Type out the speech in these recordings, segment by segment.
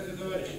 Здравствуйте, товарищи.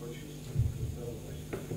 Почувствовать, когда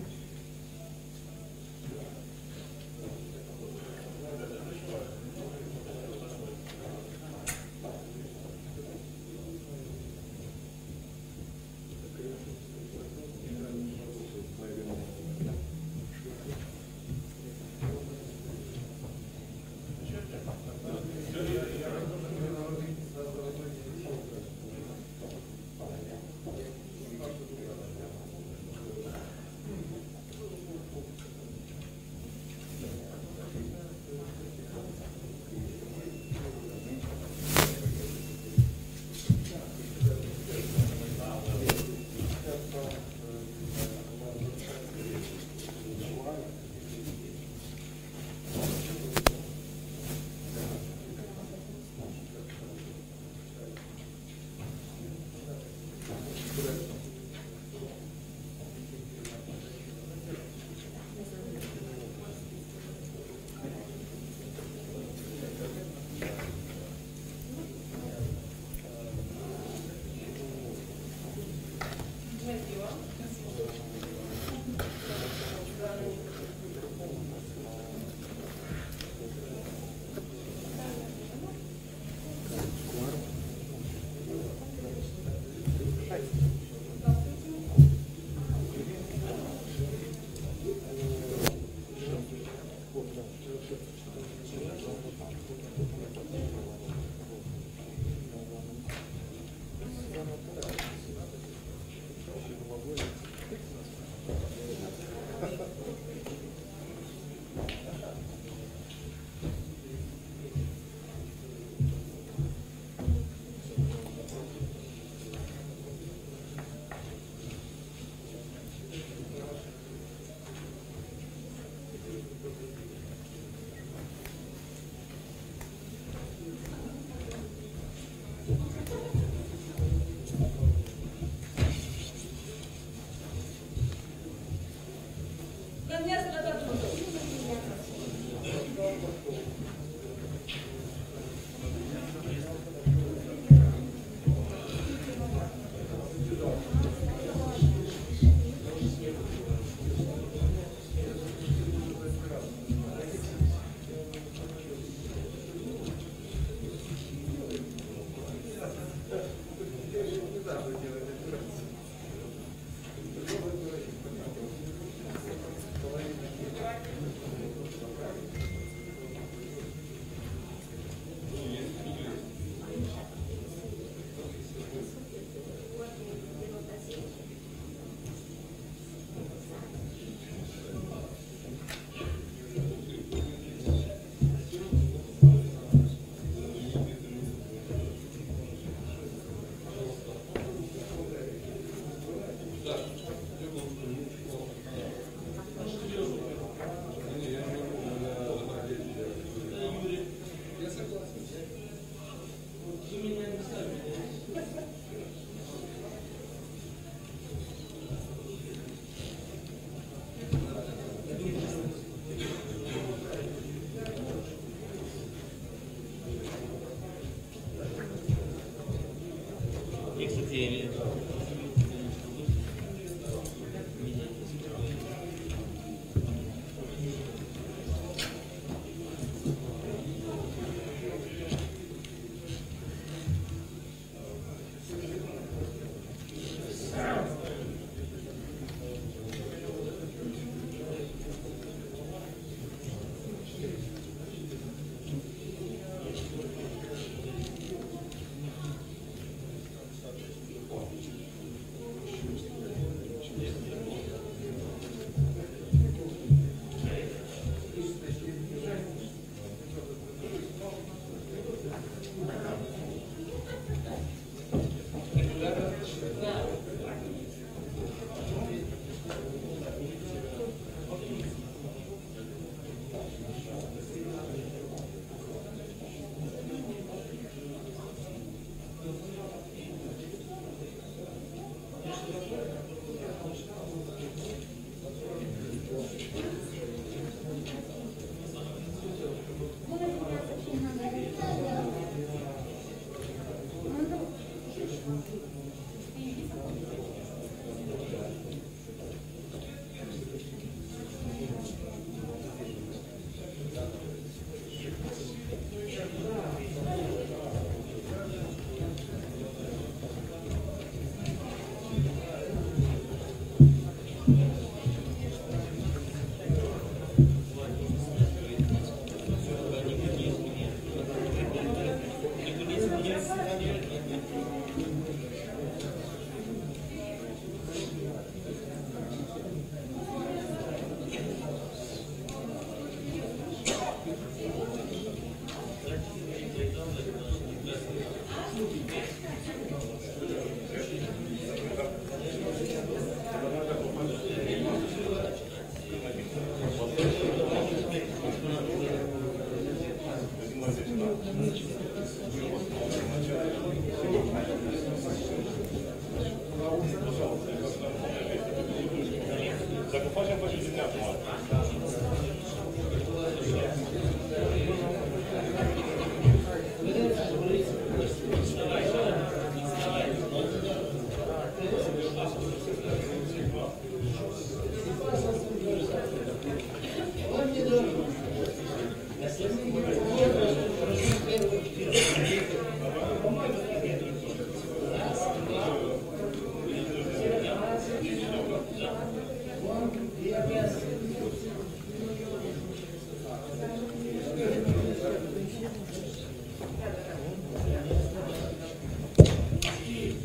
Dacă facem, facem și noi acum.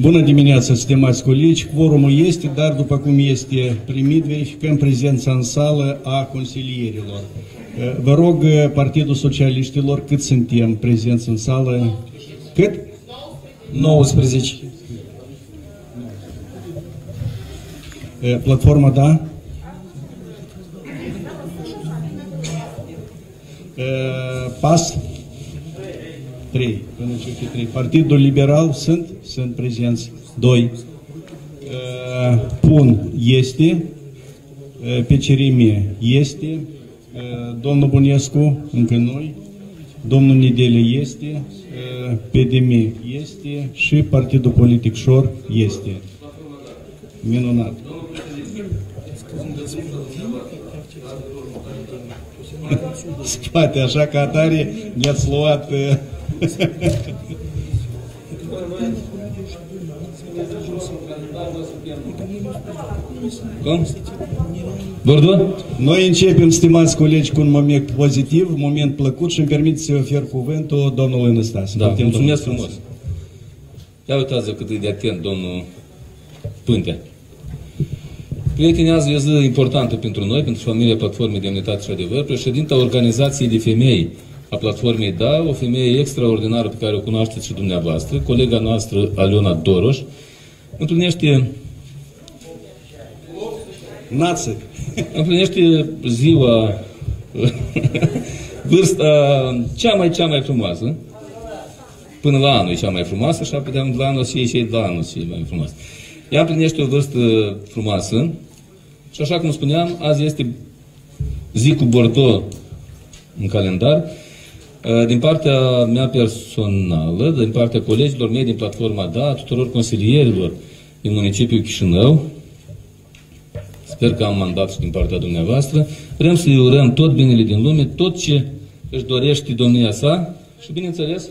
Bună dimineața, stimați colegi, quorumul este, dar după cum este primit, verificăm prezența în sală a consilierilor. Vă rog, Partidul Socialiștilor, cât suntem prezenți în sală? Cât? 19. Platforma, da? PAS? 3. Partidul Liberal sunt? Sunt prezenți. 2. PUN este. Pecerime este. Domnul Bunescu, încă noi. Domnul Nedele este. PDM este. Și Partidul Politic Șor este. Minunat. Spate, așa ca atare ne-ați luat... Noi începem, stimați colegi, cu un moment pozitiv, un moment plăcut și îmi permit să ofer cuvântul domnului Năstase. Da, mulțumesc frumos. Ia uitați-vă cât e de atent domnul Pântea. Prieteni, azi e o zi importantă pentru noi, pentru familia Platformei Demnitate și Adevăr. Președinta organizației de femei a Platformei DA, o femeie extraordinară pe care o cunoașteți și dumneavoastră, colega noastră, Aliona Doroș, împlinește ziua, vârsta cea mai frumoasă, până la anul e cea mai frumoasă, și apoi de la anul și de la anul e mai frumoasă. Ea împlinește o vârstă frumoasă și, așa cum spuneam, azi este zi cu Bordeaux în calendar. Din partea mea personală, din partea colegilor mei din Platforma DA, a tuturor consilierilor din municipiul Chișinău, sper că am mandat și din partea dumneavoastră, vrem să-i urăm tot binele din lume, tot ce își dorește domnia sa și, bineînțeles,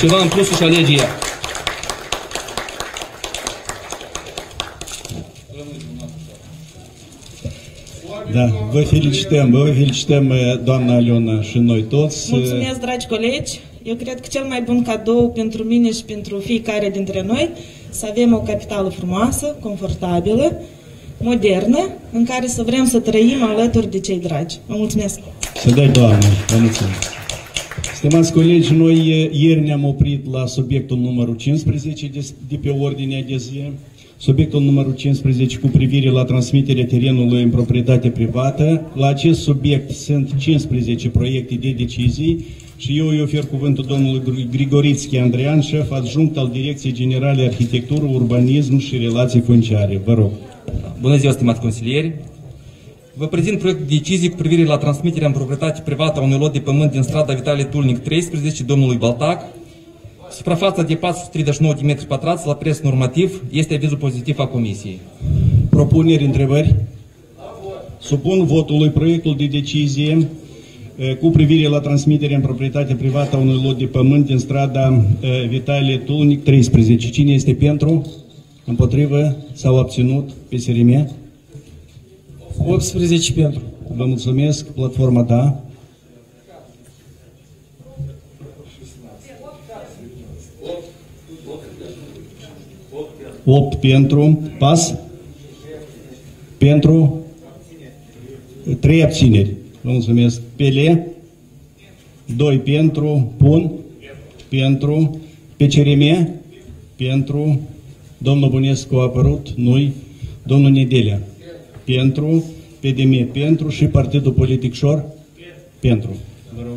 ceva în plus își alege ea. Da, vă felicităm, doamna Aliona, și noi toți. Mulțumesc, dragi colegi! Eu cred că cel mai bun cadou pentru mine și pentru fiecare dintre noi să avem o capitală frumoasă, confortabilă, modernă, în care să vrem să trăim alături de cei dragi. Vă mulțumesc! Să dai, doamne! Vă mulțumesc! Stimați colegi, noi ieri ne-am oprit la subiectul numărul 15 de pe ordinea de zi. Subiectul numărul 15 cu privire la transmiterea terenului în proprietate privată. La acest subiect sunt 15 proiecte de decizii și eu îi ofer cuvântul domnului Grigorițchi-Andrean, șef adjunct al Direcției Generale Arhitectură, Urbanism și Relații Funciare. Vă rog. Bună ziua, stimați consilieri! Vă prezint proiectul de decizii cu privire la transmiterea în proprietate privată a unui lot de pământ din strada Vitale Tulnic 13 domnului Baltac. Suprafața de 439 de metri pătrați la preț normativ este avizul pozitiv a Comisiei. Propuneri, întrebări? Supun votului proiectul de decizie cu privire la transmiterea în proprietate privată a unui lot de pământ din strada Vitale Tulnic 13. Cine este pentru? Împotrivă? S-au abținut? PSRM? 18 pentru. Vă mulțumesc. Platforma DA. 8 pentru, PAS, pentru, 3 abțineri, vă mulțumesc, PL, 2 pentru, PUN, pentru, PCRM, pentru, domnul Bunescu a apărut, noi, domnul Nedelea, pentru, PDM, pentru și Partidul Politic Șor, pentru. Vă rog.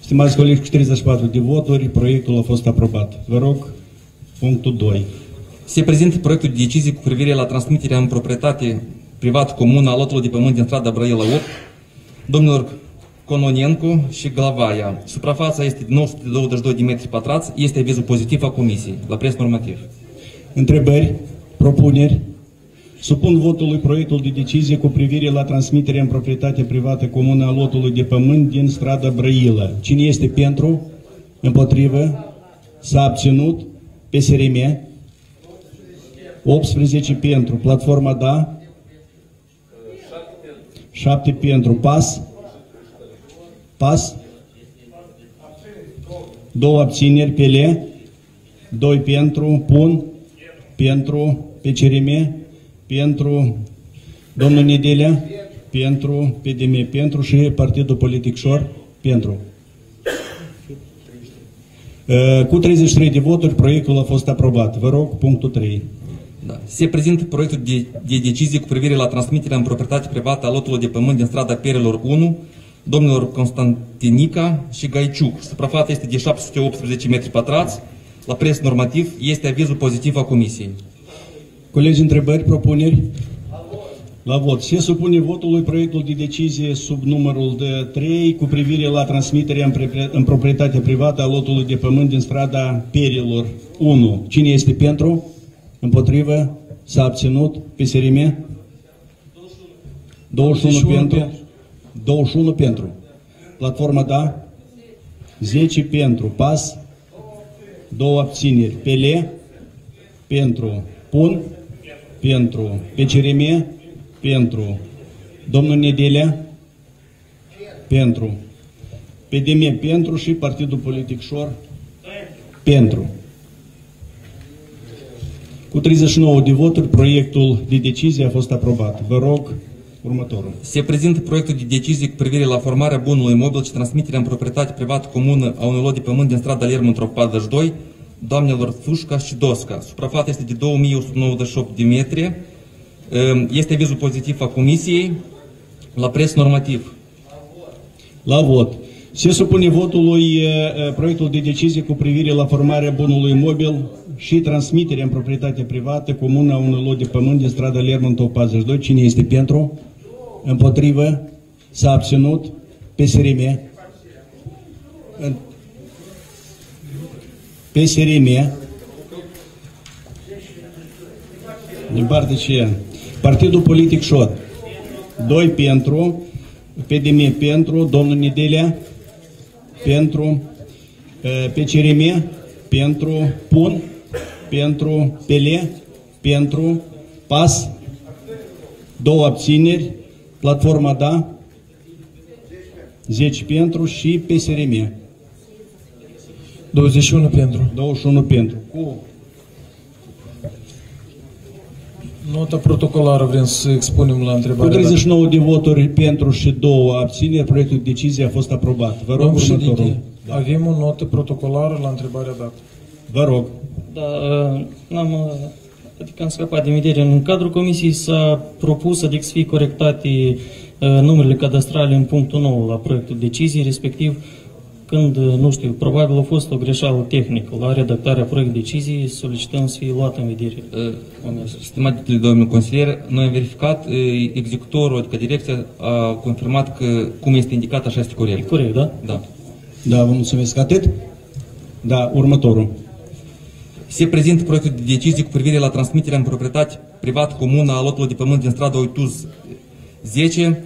Stimați colegi, cu 34 de voturi, proiectul a fost aprobat. Vă rog, punctul 2. se prezintă proiectul de decizie cu privire la transmiterea în proprietate privat-comună a lotului de pământ din strada Brăila 8, domnilor Cononencu și Glavaia. Suprafața este 922 de metri pătrați, este avizul pozitiv a Comisiei, la pres normativ. Întrebări? Propuneri? Supun votului proiectul de decizie cu privire la transmiterea în proprietate privată comună a lotului de pământ din strada Brăila. Cine este pentru? Împotrivă? S-a abținut? PSRM? 18 pentru. Platforma da? 7 pentru. Pas? Pas? 2 abțineri. Pele? 2 pentru. Pun? Pentru. PCRM? Pentru. Domnul Nedelea? Pentru. PDM? Pentru. Și Partidul Politic Șor? Pentru. Cu 33 de voturi, proiectul a fost aprobat. Vă rog, punctul 3. Da. Se prezintă proiectul de decizie cu privire la transmiterea în proprietate privată a lotului de pământ din strada Perelor 1, domnilor Constantinica și Gaiciuc. Suprafața este de 718 metri pătrați. La pres normativ este avizul pozitiv a Comisiei. Colegi, întrebări, propuneri? La vot. Se supune votului proiectul de decizie sub numărul de 3 cu privire la transmiterea în proprietate privată a lotului de pământ din strada Perelor 1. Cine este pentru? Împotrivă? S-a abținut? PSRM? 21 pentru. 21 pentru. Platforma da? 10 pentru. Pas? 2 abțineri. Pele? Pentru. Pun? Pentru. PCRM? Pentru. Domnul Nedelea? Pentru. PDM? Pentru. Și Partidul Politic Șor? Pentru. Cu 39 de voturi, proiectul de decizie a fost aprobat. Vă rog, următorul. Se prezintă proiectul de decizie cu privire la formarea bunului imobil și transmiterea în proprietate privată comună a unui lot de pământ din strada Lermontov 42, doamnelor Fusca și Dosca. Suprafața este de 2198 de metri. Este avizul pozitiv a Comisiei. La pres normativ. La vot. Se supune votului proiectul de decizie cu privire la formarea bunului imobil și transmiterea în proprietate privată comună a unui lot de pământ din strada Lermontov 42. Cine este pentru? Împotrivă? S-a abținut? PSRM? PSRM? Din partea ce? Partidul Politic Șor. 2 pentru. PDM pentru. Domnul Nedelea? Pentru. PCRM? Pentru. Pun? Pentru. Pele? Pentru. Pas? 2 abțineri. Platforma da? 10 pentru. Și PSRM? 21 pentru. 21 pentru. Cu nota protocolară vrem să expunem la întrebare. Cu 39 de voturi pentru și 2 abțineri, proiectul de decizie a fost aprobat. Vă rog, următorul. Da. Avem o notă protocolară la întrebarea dată. Vă rog. Da, adică am scăpat din vedere. În cadrul comisiei s-a propus, adică să fie corectate numerele cadastrale în punctul 9 la proiectul de decizie, respectiv când, nu știu, probabil a fost o greșeală tehnică la redactarea proiectului deciziei, solicităm să fie luat în vedere. Stimatele domnul consilier, noi am verificat, executorul, adică direcția, a confirmat că cum este indicat, așa este corect. E corect, da? Da. Da, vă mulțumesc. Atât? Da, următorul. Se prezintă proiectul de decizie cu privire la transmiterea în proprietate privat comună a lotului de pământ din strada Oituz 10,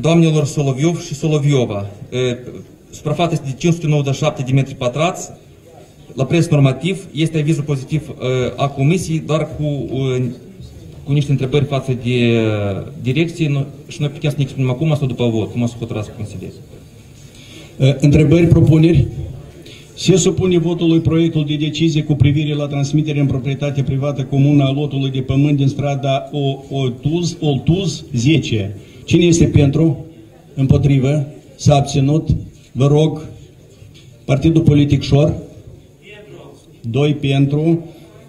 doamnelor Soloviov și Soloviova. Suprafața este de 597 de metri pătrați. La pres normativ este avizul pozitiv a Comisiei, doar cu niște întrebări față de direcție și noi putem să ne exprimăm acum sau după vot, cum o să hotărască Consiliul. Întrebări, propuneri? Se supune votului proiectul de decizie cu privire la transmiterea în proprietate privată comună a lotului de pământ din strada Oltuz 10. Cine este pentru? Împotrivă? S-a abținut? Vă rog, Partidul Politic Șor, 2 pentru,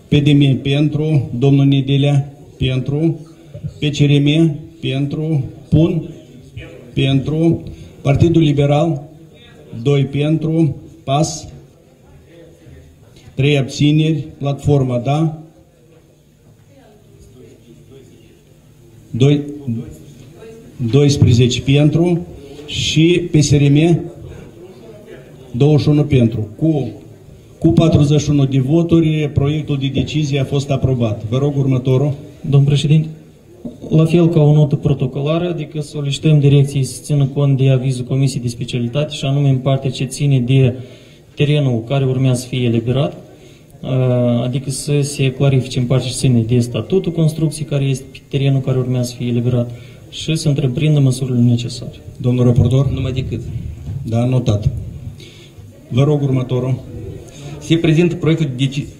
PDM pentru, domnul Nedelea pentru, PCRM pentru, Pun pentru, Partidul Liberal, 2 pentru, Pas, 3 abțineri, Platforma da, 12 pentru și PSRM 21 pentru. Cu 41 de voturi, proiectul de decizie a fost aprobat. Vă rog următorul. Domn președinte, la fel ca o notă protocolară, adică solicităm direcției să țină cont de avizul Comisiei de Specialitate și anume în partea ce ține de terenul care urmează să fie eliberat, adică să se clarifice în partea ce ține de statutul construcției care este terenul care urmează să fie eliberat și să întreprindă măsurile necesare. Domnul raportor? Numai decât. Da, notat. Vă rog următorul. Se prezintă proiectul de decizie.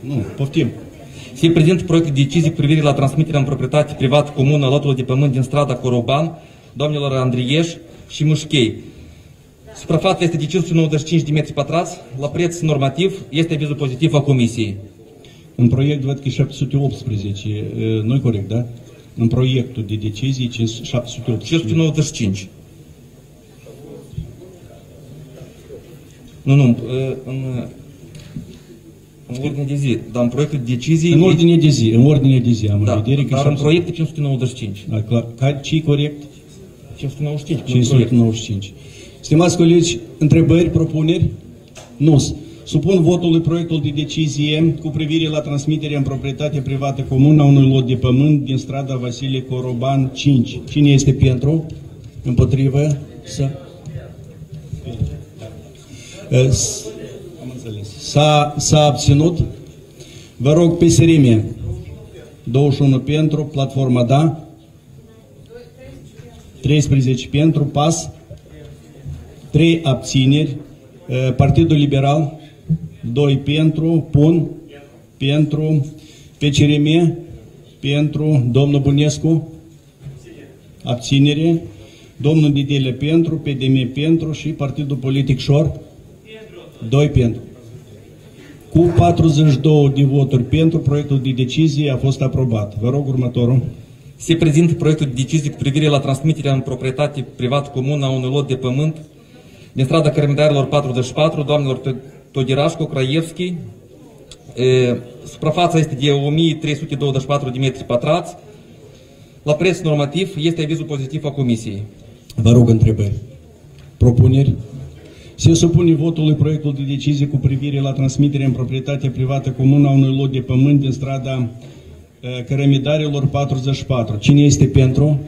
Nu, poftim. Se prezintă proiectul de decizie privire la transmiterea în proprietate privată comună a lotului de pământ din strada Coroban, domnilor Andrieș și Mușchei. Suprafața este de 595 de metri pătrați, la preț normativ, este avizul pozitiv a Comisiei. În proiect văd că 718, nu-i corect, da? În proiectul de decizie 795. Nu, în ordine de zi, dar în proiectul de decizii... În ordine de zi, am în vedere că... Dar în proiect 595. Ce-i corect? 595. 595. Stimați colegi, întrebări, propuneri? Nu. Supun votului proiectul de decizie cu privire la transmiterea în proprietate privată comună a unui lot de pământ din strada Vasile Coroban 5. Cine este pentru? Împotrivă? Să... S-a abținut. Vă rog, PSRM 21 pentru, platforma da, 13 pentru, PAS 3 abțineri, Partidul Liberal 2 pentru, PUN pentru, PCRM pentru, domnul Bunescu abținere, domnul Didele pentru, PDM pentru și Partidul Politic Șor 2 pentru. Cu 42 de voturi pentru, proiectul de decizie a fost aprobat. Vă rog următorul. Se prezintă proiectul de decizie cu privire la transmiterea în proprietate privat comună a unui lot de pământ din strada Cărămidarilor 44, doamnelor Todirașcu-Craievschi. Suprafața este de 1324 de metri pătrați. La preț normativ este avizul pozitiv a Comisiei. Vă rog întrebări. Propuneri? Se supune votului proiectul de decizie cu privire la transmiterea în proprietate privată comună a unui lot de pământ din strada Cărămidarilor 44. Cine este pentru?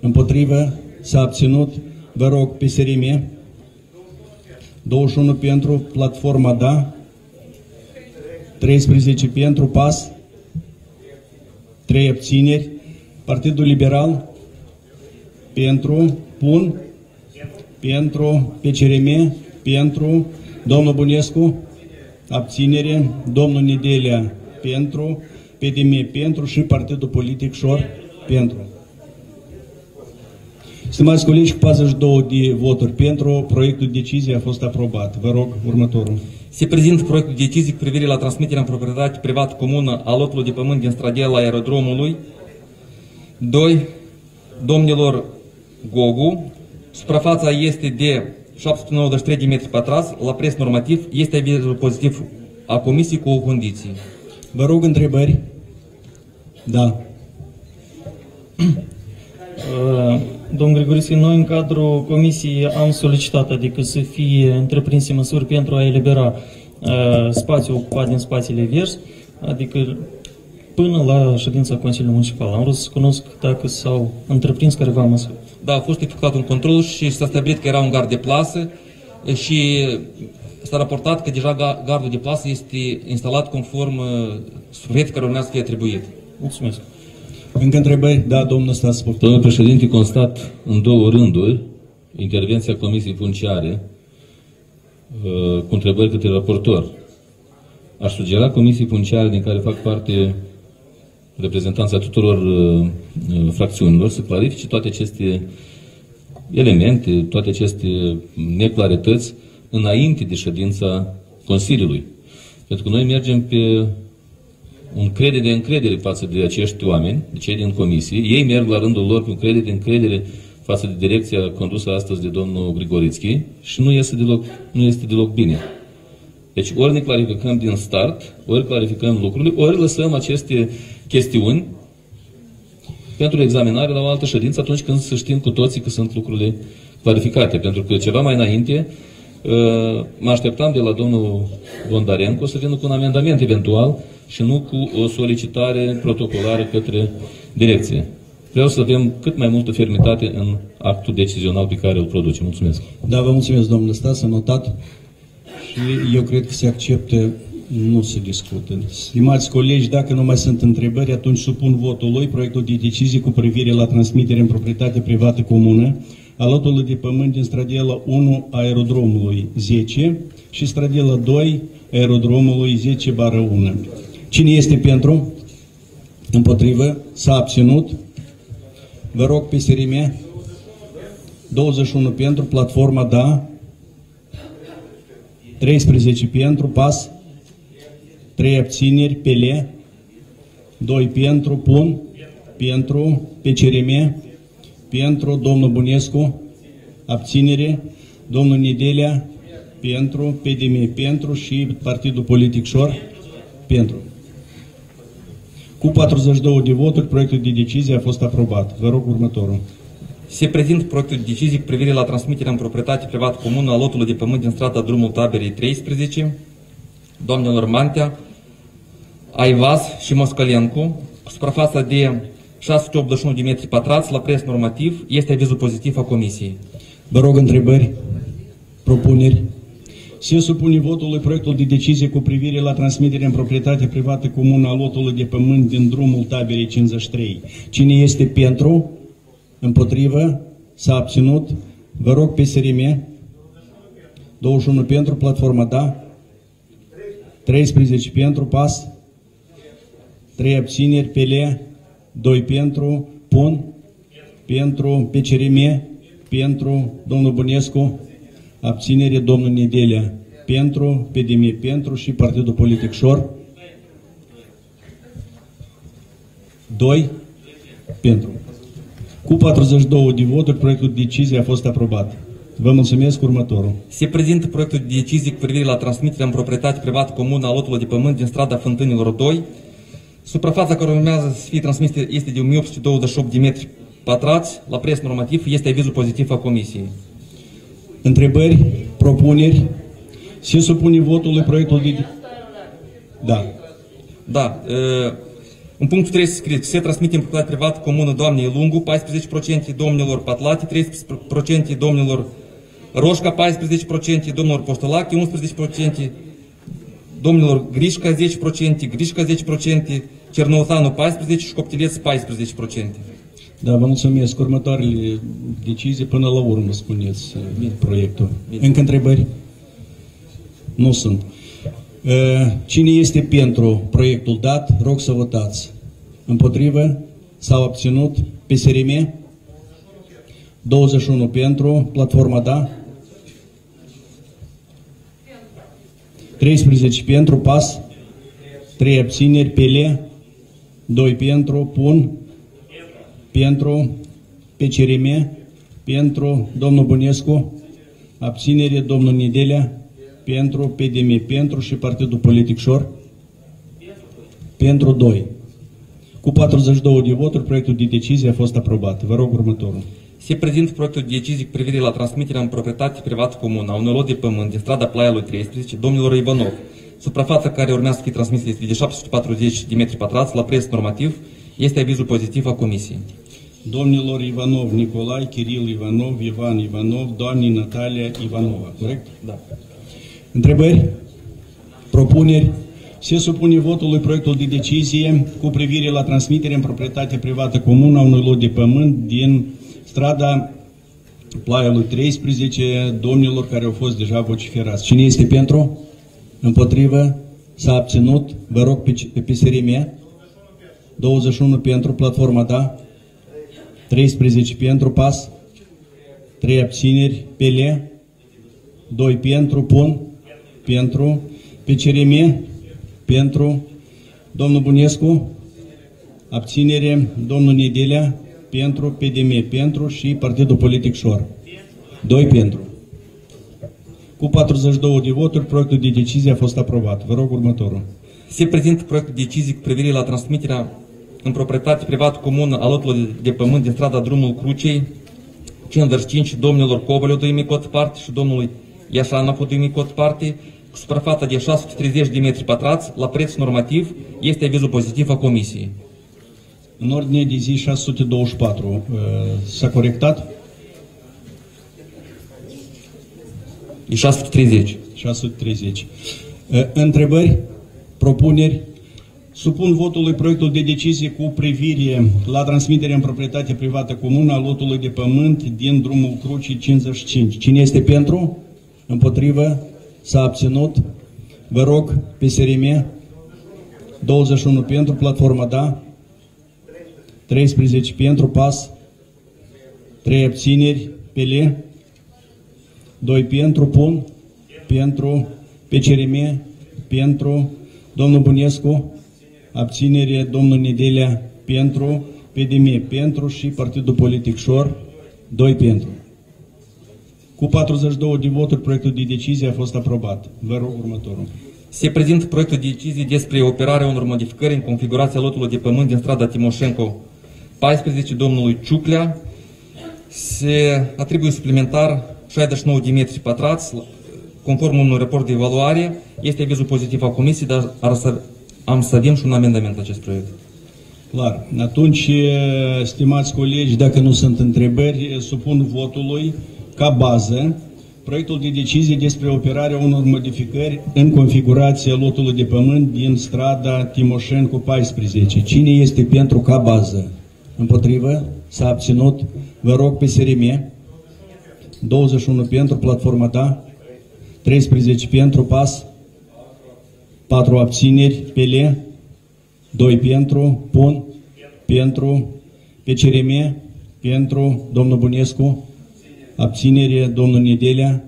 Împotrivă? S-a abținut? Vă rog, PSRM. 21 pentru, platforma da. 13 pentru, PAS. 3 abțineri. Partidul Liberal. Pentru. PUN. Pentru. PCRM. Pentru, domnul Bunescu, abținere, domnul Nedelea, pentru, PDM, pentru și Partidul Politic Șor, pentru. Stimați colegi, 42 de voturi pentru, proiectul de decizie a fost aprobat. Vă rog, următorul. Se prezintă proiectul de decizie cu privire la transmiterea în proprietate privat comună a lotului de pământ din stradel aerodromului. 2. Domnilor Gogu, suprafața este de 793 de metri pătrați, la preț normativ, este avizul pozitiv a Comisiei cu o condiție. Vă rog întrebări? Da. Domnul Grigorițchi, noi în cadrul Comisiei am solicitat, adică să fie întreprinse măsuri pentru a elibera spațiul ocupat din spațiile verzi, adică până la ședința Consiliului Municipal. Am vrut să cunosc dacă s-au întreprins careva măsuri. Da, a fost efectuat un control și s-a stabilit că era un gard de plasă și s-a raportat că deja gardul de plasă este instalat conform suprafeței care urmează să fie atribuit. Mulțumesc. Încă întrebări? Da, domnul Stas. Domnul președinte, constat în două rânduri intervenția Comisiei Funciare cu întrebări către raportor. Aș sugera Comisiei Funciare, din care fac parte reprezentanța tuturor fracțiunilor, să clarifice toate aceste elemente, toate aceste neclarități înainte de ședința Consiliului. Pentru că noi mergem pe un crede de încredere față de acești oameni, de cei din comisie. Ei merg la rândul lor pe un crede de încredere față de direcția condusă astăzi de domnul Grigorițchi și nu este deloc bine. Deci ori ne clarificăm din start, ori clarificăm lucrurile, ori lăsăm aceste chestiuni pentru examinare la o altă ședință atunci când se știm cu toții că sunt lucrurile clarificate. Pentru că ceva mai înainte mă așteptam de la domnul Bondarencu să vină cu un amendament eventual și nu cu o solicitare protocolară către direcție. Vreau să avem cât mai multă fermitate în actul decizional pe care îl producem. Mulțumesc. Da, vă mulțumesc, domnule Stas, am notat și eu cred că se acceptă, nu se discută. Stimați colegi, dacă nu mai sunt întrebări, atunci supun votului proiectul de decizie cu privire la transmitere în proprietate privată comună a lotului de pământ din stradela 1 aerodromului 10 și stradela 2 aerodromului 10/1. Cine este pentru? Împotrivă? S-a abținut? Vă rog, PSRM, 21 pentru, platforma da, 13 pentru, PAS, 3 abțineri, PL, 2 pentru, PUN, pentru, PCRM, pentru, domnul Bunescu, abținere, domnul Nedelea, pentru, PDM, pentru și Partidul Politic Șor, pentru. Cu 42 de voturi, proiectul de decizie a fost aprobat. Vă rog următorul. Se prezintă proiectul de decizie cu privire la transmiterea în proprietate privată comună a lotului de pământ din strada Drumul Taberei 13, doamnelor Mantea, Aivas și Moscolencu, cu suprafața de 681 de metri pătrați la preț normativ, este avizul pozitiv a Comisiei. Vă rog întrebări, propuneri. Se supune votului proiectul de decizie cu privire la transmiterea în proprietate privată comună a lotului de pământ din Drumul Taberei 53. Cine este pentru? Împotrivă? S-a abținut? Vă rog, PSRM. 21 pentru, platforma da. 13 pentru, PAS. 3 abțineri, PL. 2 pentru, PUN. Pentru, PCRM. Pentru, domnul Bunescu. Abținere, domnul Nedelea, pentru, PDM, pentru și Partidul Politic Șor, 2, pentru. Cu 42 de voturi, proiectul de decizie a fost aprobat. Vă mulțumesc, următorul. Se prezintă proiectul de decizie cu privire la transmiterea în proprietate privată comună a lotului de pământ din strada Fântânilor 2. Suprafața care urmează să fie transmisă este de 1828 de metri pătrați. La preț normativ este avizul pozitiv a Comisiei. Întrebări? Propuneri? Se supune votului proiectul de... Da. Da. În punctul 3 se scrie, se transmite în proprietate privată comună doamnei Lungu, 14% domnilor Patlati, 13% domnilor Roșca, 14% domnilor Postolache, 11% domnilor Grișca, 10%, Grișca 10%, Cernoutanu 14% și Coptileț 14%. Da, vă mulțumesc. Următoarele decizii până la urmă, spuneți, proiectul. Încă întrebări? Nu sunt. Cine este pentru proiectul dat, rog să votați. Împotrivă? S-au abținut? PSRM? 21 pentru. Platforma da? 13 pentru. PAS? 3 abțineri. PL? 2 pentru. PUN? Pentru, PCRM, pentru, domnul Bunescu, abținere, domnul Nedelea, pentru, PDM, pentru și Partidul Politic Șor, pentru 2. Cu 42 de voturi, proiectul de decizie a fost aprobat. Vă rog următorul. Se prezintă proiectul de decizie cu privire la transmiterea în proprietate privată comună a unui lot de pământ din strada Plaia lui 13, domnilor Ivanov. Suprafața care urmează să fie transmisă este de 740 de metri pătrați la preț normativ. Este avizul pozitiv a Comisiei. Domnilor Ivanov Nicolae, Kiril Ivanov, Ivan Ivanov, doamnei Natalia Ivanova, corect? Da. Întrebări? Propuneri? Se supune votului proiectul de decizie cu privire la transmitere în proprietate privată comună a unui lot de pământ din strada Plaia lui 13, domnilor care au fost deja vociferați. Cine este pentru? Împotrivă? S-a abținut? Vă rog pe PSRM. 21 pentru, platforma da, 13 pentru, PAS, 3 abțineri, PL, 2 pentru, PUN, pentru, PCRM, pentru, domnul Bunescu, abținere, domnul Nedelea, pentru, PDM, pentru și Partidul Politic Șor, 2 pentru. Cu 42 de voturi, proiectul de decizie a fost aprobat. Vă rog următorul. Se prezintă proiectul de decizie cu privire la transmiterea în proprietate privat comună a lotului de pământ din strada Drumul Crucei 55 domnilor Coboliu Duimicoț parte și domnului Iașanacu Duimicoț parte, cu suprafața de 630 de metri pătrați, la preț normativ, este avizul pozitiv a Comisiei. În ordine de zi 624 s-a corectat? E 630. 630. Întrebări? Propuneri? Supun votului proiectul de decizie cu privire la transmiterea în proprietate privată comună a lotului de pământ din Drumul Crucii 55. Cine este pentru? Împotrivă? S-a abținut? Vă rog, PSRM, 21 pentru, platforma da, 13 pentru, PAS, 3 abțineri, PL, 2 pentru, PUN, pentru, PCRM, pentru, domnul Bunescu, abținere, domnul Nedelea, pentru, PDM, pentru și Partidul Politic Șor, 2 pentru. Cu 42 de voturi, proiectul de decizie a fost aprobat. Vă rog următorul. Se prezintă proiectul de decizie despre operarea unor modificări în configurația lotului de pământ din strada Timoșenco 14 domnului Ciuclea. Se atribuie suplimentar 69 de metri pătrați, conform unui raport de evaluare. Este avizul pozitiv a Comisiei, dar am să avem și un amendament la acest proiect. Clar. Atunci, stimați colegi, dacă nu sunt întrebări, supun votului ca bază proiectul de decizie despre operarea unor modificări în configurația lotului de pământ din strada Timoșencu 14. Cine este pentru ca bază? Împotrivă? S-a abținut? Vă rog, PSRM, 21 pentru, platforma ta, 13 pentru, PAS, 4 abțineri, PL, 2 pentru, PUN, pentru, PCRM, pentru, domnul Bunescu, abținere, domnul Nedelea,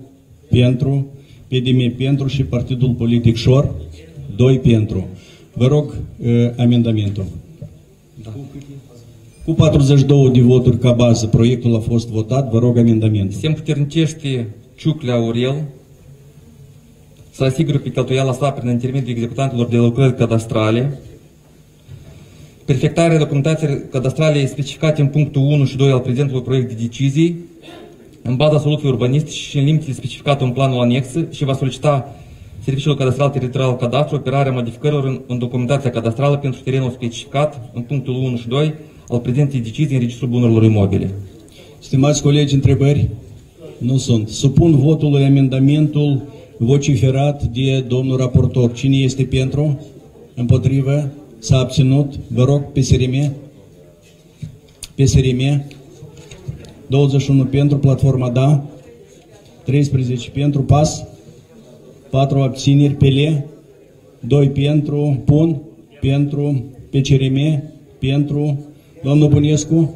pentru, PDM, pentru și Partidul Politic Șor, 2 pentru. Vă rog amendamentul. Da. Cu 42 de voturi ca bază, proiectul a fost votat, vă rog amendamentul. Se împuternicește Ciuclea Aurel să asigură pe cheltuiala sa prin intermediul executantelor de lucrări cadastrale. Perfectarea documentației cadastrale specificate în punctul 1 și 2 al prezentului proiect de decizii, în baza soluției urbanistice și în limitele specificate în planul anexă, și va solicita Serviciul Cadastral Teritorial Cadastru operarea modificărilor în documentația cadastrală pentru terenul specificat în punctul 1 și 2 al prezentei decizii în registrul bunurilor imobile. Stimați colegi, întrebări? Nu sunt. Supun votului amendamentul vociferat de domnul raportor. Cine este pentru? Împotrivă? S-a abținut? Vă rog, PSRM. PSRM. 21 pentru, platforma da, 13 pentru, PAS, 4 abțineri, PL, 2 pentru, PUN, pentru, PCRM, pentru, domnul Bunescu,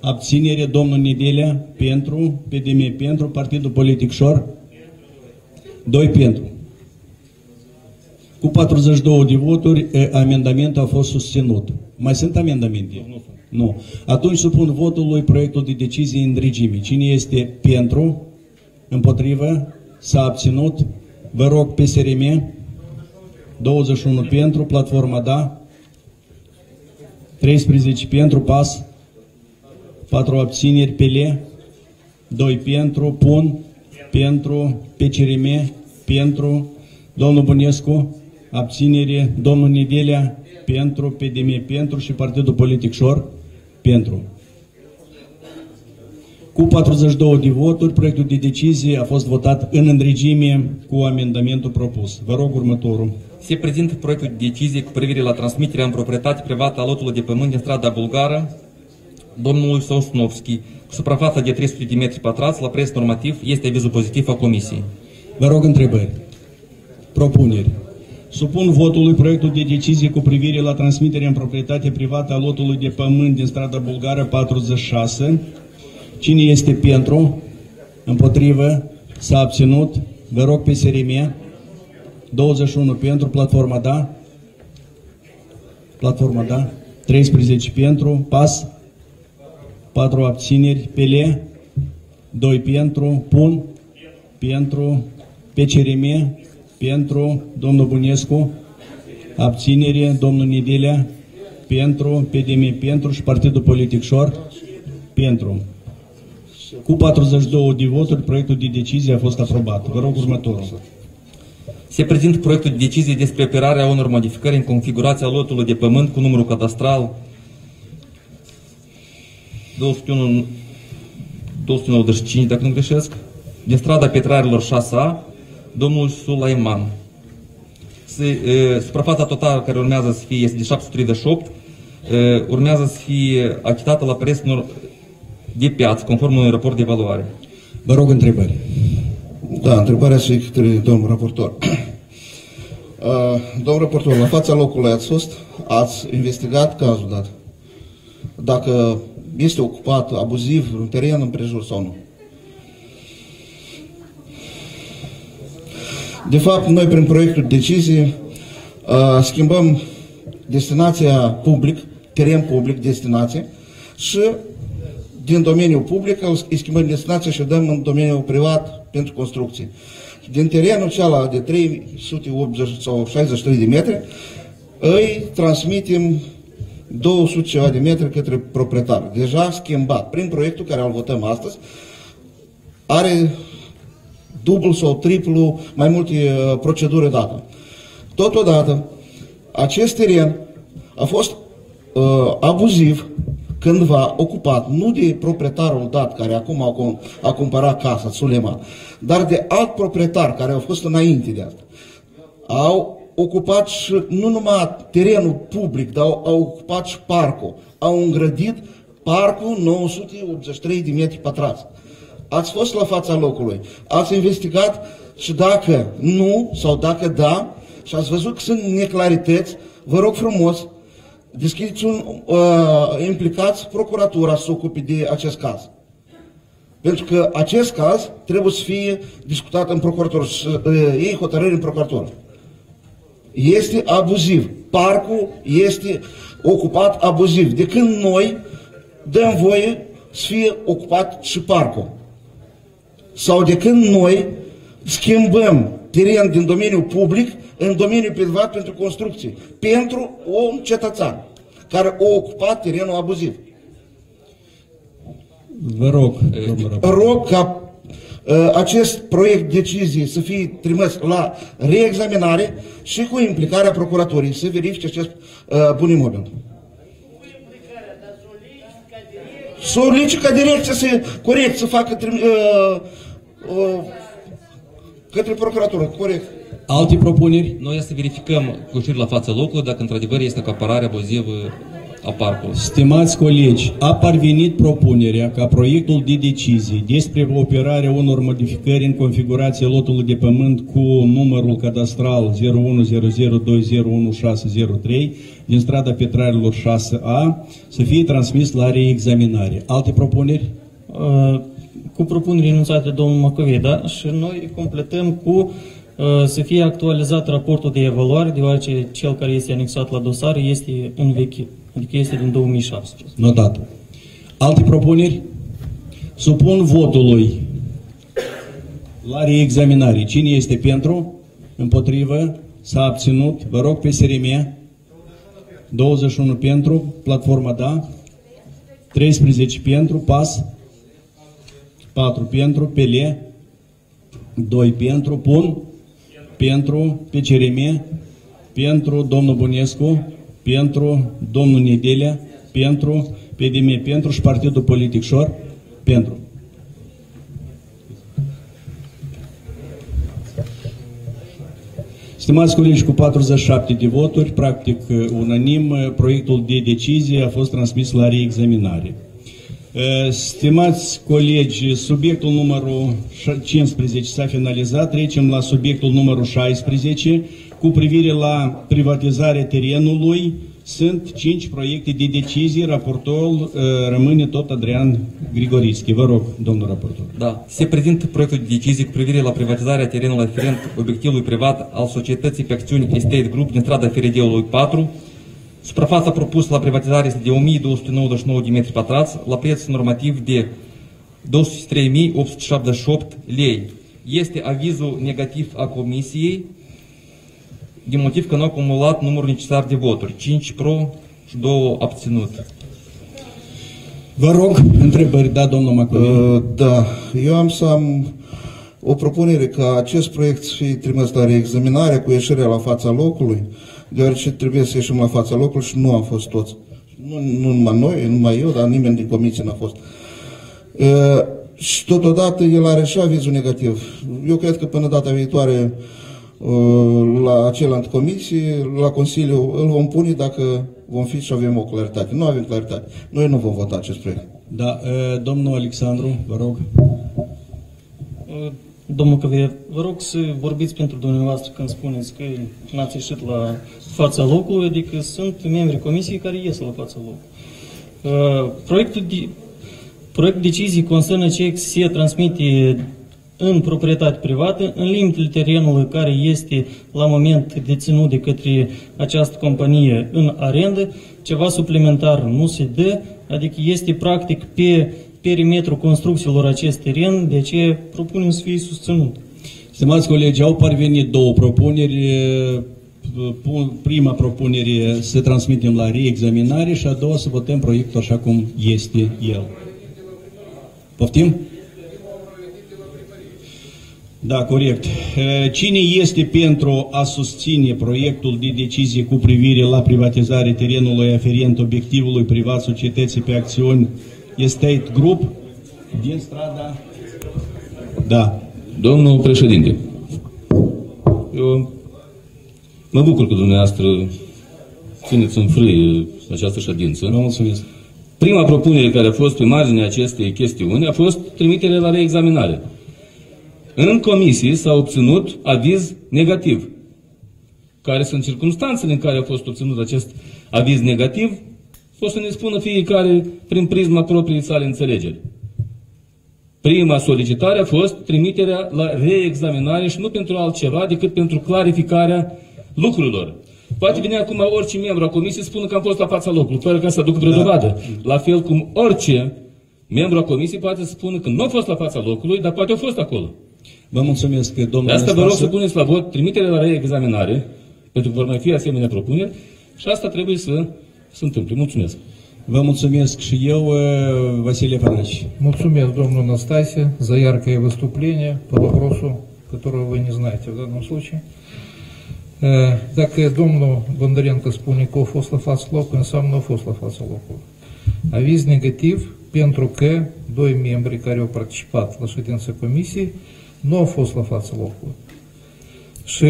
abținere, domnul Nedelea, pentru, PDM, pentru, Partidul Politic Șor, 2 pentru. Cu 42 de voturi, amendamentul a fost susținut. Mai sunt amendamente? Nu. Atunci supun votului proiectul de decizie în întregime. Cine este pentru? Împotrivă? S-a abținut? Vă rog, PSRM, 21 pentru, platforma da, 13 pentru, PAS, 4 abțineri, PL, 2 pentru, PUN, pentru, PCRM, pentru, domnul Bunescu, abținere, domnul Nedelea, pentru, PDM, pentru și Partidul Politic Șor, pentru. Cu 42 de voturi, proiectul de decizie a fost votat în întregime cu amendamentul propus. Vă rog următorul. Se prezintă proiectul de decizie cu privire la transmiterea în proprietate privată a lotului de pământ din strada Bulgară domnului Sosnovski, cu suprafața de 300 de metri pătrați, la preț normativ, este avizul pozitiv a Comisiei. Vă rog întrebări. Propuneri. Supun votului proiectul de decizie cu privire la transmiterea în proprietate privată a lotului de pământ din strada Bulgară 46. Cine este pentru? Împotrivă? S-a abținut? Vă rog, PSRM, 21 pentru, platforma da, 13 pentru, PAS, 4 abțineri, PL, 2 pentru, PUN, pentru, PCRM, pentru, domnul Bunescu, abținere, domnul Nedelea, pentru, PDM pentru și Partidul Politic Șor pentru. Cu 42 de voturi, proiectul de decizie a fost aprobat. Vă rog următorul. Se prezintă proiectul de decizie despre operarea unor modificări în configurația lotului de pământ cu numărul cadastral 295, dacă nu greșesc, din strada Petrarilor 6A, domnul Sulaiman. Suprafața totală care urmează să fie este de 738, urmează să fie achitată la prețul de piață, conform unui raport de evaluare. Vă rog întrebări. Da, întrebarea se către domnul raportor. Domnul raportor, la fața locului ați fost, ați investigat cazul dat. Dacă este ocupat abuziv un teren împrejur sau nu. De fapt, noi prin proiectul de decizie schimbăm destinația public, teren public, destinație și din domeniul public îi schimbăm destinația și dăm în domeniul privat pentru construcție. Din terenul cealaltă de 380 sau 63 de metri îi transmitem 200 ceva de metri către proprietar. Deja schimbat. Prin proiectul care îl votăm astăzi are dublu sau triplu mai multe proceduri date. Totodată, acest teren a fost abuziv cândva ocupat, nu de proprietarul dat care acum a cumpărat casa, Sulema, dar de alt proprietar care au fost înainte de asta. Au ocupat și nu numai terenul public, dar au ocupat și parcul. Au îngrădit parcul 983 de metri pătrați. Ați fost la fața locului, ați investigat și dacă nu sau dacă da și ați văzut că sunt neclarități, vă rog frumos, deschideți un, implicați procuratura să se ocupe de acest caz. Pentru că acest caz trebuie să fie discutat în procuratură, să iei hotărâri în procuratură. Este abuziv, parcul este ocupat abuziv, de când noi dăm voie să fie ocupat și parcul. Sau de când noi schimbăm teren din domeniul public în domeniul privat pentru construcții, pentru un cetățean care a ocupat terenul abuziv. Vă rog, rog ca acest proiect de decizie să fie trimis la reexaminare și cu implicarea procuratorii să verifice acest bun imobil. Solicit ca direcția să corect, să facă către procuratură, corect. Alte propuneri? Noi să verificăm cu șir la fața locului dacă într-adevăr este acaparare abuzivă a parcului. Stimați colegi, a parvenit propunerea ca proiectul de decizie despre operarea unor modificări în configurația lotului de pământ cu numărul cadastral 0100201603 din strada Petrarilor 6A să fie transmis la reexaminare. Alte propuneri? Cu propuneri enunțate domnul Macoveda și noi completăm cu să fie actualizat raportul de evaluare, deoarece cel care este anexat la dosar este învechit, adică este din 2017. Notat. Alte propuneri? Supun votului la reexaminare. Cine este pentru? Împotrivă? S-a abținut? Vă rog pe SRM. 21 pentru. Platforma da. 13 pentru. PAS. 4 pentru. PL. 2 pentru. PUN. Pentru PCRM, pentru domnul Bunescu, pentru domnul Nedelea, pentru PDM, pentru și Partidul Politic Șor, pentru. Stimați colegi, cu 47 de voturi, practic unanim, proiectul de decizie a fost transmis la reexaminare. Stimați colegi, subiectul numărul 15 s-a finalizat, trecem la subiectul numărul 16. Cu privire la privatizarea terenului, sunt 5 proiecte de decizie, raportorul rămâne tot Adrian Grigorițchi. Vă rog, domnul raportor. Da, se prezintă proiectul de decizie cu privire la privatizarea terenului aferent obiectivului privat al societății pe acțiuni Estate Group din strada Ferideului 4. Suprafața propusă la privatizare este de 1299 de metri pătrați, la preț normativ de 203.878 lei. Este avizul negativ a comisiei, din motiv că nu a acumulat numărul necesar de voturi, 5 pro și 2 abținute. Vă rog, întrebări, da, domnul Maculin? Da, eu am să am o propunere ca acest proiect să fie trimis la reexaminare cu ieșirea la fața locului, deoarece trebuie să ieșim la fața locului și nu am fost toți. Nu numai noi, numai eu, dar nimeni din comisie n-a fost. Și totodată el are și avizul negativ. Eu cred că până data viitoare la celelalte comisii, la Consiliu, îl vom pune dacă vom fi și avem o claritate. Nu avem claritate. Noi nu vom vota acest proiect. Da, domnul Alexandru, vă rog. Domnul Căvier, vă rog să vorbiți pentru dumneavoastră când spuneți că n-ați ieșit la fața locului, adică sunt membri comisiei care ies la fața locului. Proiectul decizii concernă ce se transmite în proprietate privată, în limitele terenului care este la moment deținut de către această companie în arendă, ceva suplimentar nu se dă, adică este practic pe perimetrul construcțiilor acest teren, de aceea propunem să fie susținut. Stimați colegi, au parvenit 2 propuneri. Prima propunere să transmitem la reexaminare și a doua să votăm proiectul așa cum este el. Poftim? Da, corect. Cine este pentru a susține proiectul de decizie cu privire la privatizarea terenului aferent obiectivului privat societății pe acțiuni Estate Group din strada... Da. Domnul președinte, eu mă bucur că dumneavoastră țineți în frâie această ședință. Vă mulțumesc. Prima propunere care a fost pe marginea acestei chestiuni a fost trimiterea la reexaminare. În comisie s-a obținut aviz negativ. Care sunt circumstanțele în care a fost obținut acest aviz negativ? O să ne spună fiecare prin prisma propriei sale înțelegeri. Prima solicitare a fost trimiterea la reexaminare și nu pentru altceva decât pentru clarificarea lucrurilor. Poate vine acum orice membru a comisiei spune că am fost la fața locului, fără ca să aducă vreo dovadă. La fel cum orice membru a comisiei poate să spună că nu a fost la fața locului, dar poate a fost acolo. Vă mulțumesc, domnule. De asta vă rog să puneți la vot trimiterea la reexaminare, pentru că vor mai fi asemenea propuneri, și asta trebuie să se întâmple. Mulțumesc. Vă mulțumesc și eu, Vasile Ivanovici. Mulțumesc, domnul Настасья, за яркое выступление по вопросу, которого вы не знаете в данном случае. Dacă domnul Bondarenco spune că a fost la fața locului, înseamnă a fost la fața locului. Aviz negativ pentru că 2 membri care au participat la ședința comisiei nu au fost la fața locului. Și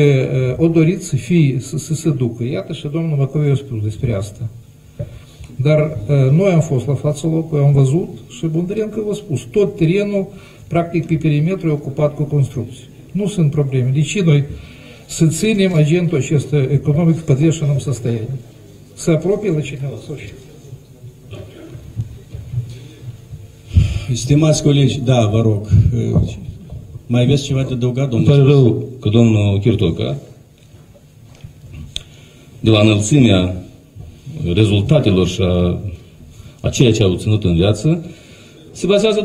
au dorit să se ducă. Iată și domnul Macovei a spus despre asta. Dar noi am fost la fața locului, am văzut și Bondarenco v-a spus. Tot terenul, practic pe perimetru, e ocupat cu construcții. Nu sunt probleme. Deci noi să ținem agentul acesta economic în podveșenom состоянии. Să apropie la cineva soși. Stimați colegi, da, vă rog. Mai aveți ceva de adăugat, domnule? Îmi pare rău că domnul Chirtoacă, de la înălțimea rezultatelor și a ceea ce a obținut în viață, se bazează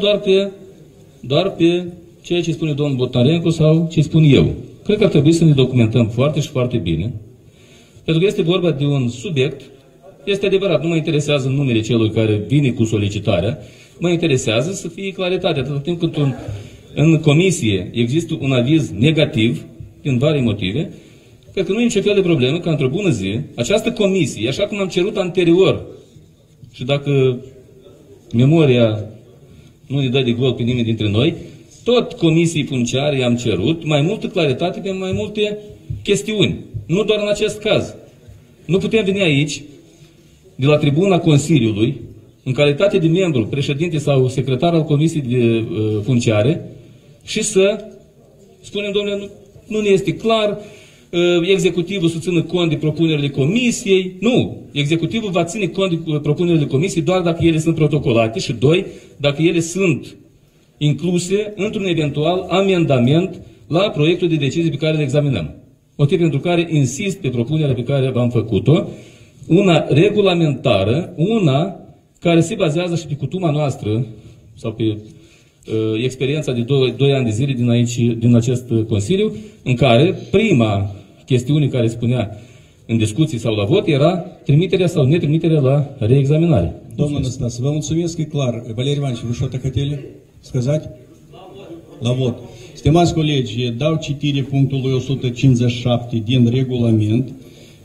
doar pe ceea ce spune domnul Bondarenco sau ce spun eu. Cred că ar trebui să ne documentăm foarte și foarte bine, pentru că este vorba de un subiect, este adevărat, nu mă interesează numele celor care vine cu solicitarea, mă interesează să fie claritate. Atâta timp cât în comisie există un aviz negativ, din varie motive, cred că nu e nicio fel de problemă că într-o bună zi, această comisie, așa cum am cerut anterior, și dacă memoria nu ne dă de gol pe nimeni dintre noi, tot comisii funciare i-am cerut mai multă claritate pe mai multe chestiuni. Nu doar în acest caz. Nu putem veni aici, de la tribuna Consiliului, în calitate de membru, președinte sau secretar al comisiei de funciare, și să spunem, domnule, nu ne este clar, executivul să țină cont de propunerile comisiei. Nu! Executivul va ține cont de propunerile comisiei doar dacă ele sunt protocolate și, 2, dacă ele sunt incluse într-un eventual amendament la proiectul de decizie pe care îl examinăm. Motiv pentru care insist pe propunerea pe care v-am făcut-o, una regulamentară, una care se bazează și pe cutuma noastră sau pe experiența de 2 ani de zile din acest Consiliu, în care prima chestiune care spunea în discuții sau la vot, era trimiterea sau netrimiterea la reexaminare. Domnul Anastas, vă mulțumesc, e clar. Valeriu Ivanovici, vă șotă cătele? Scuzați? La vot. Stimați colegi, dau citire punctului 157 din regulament,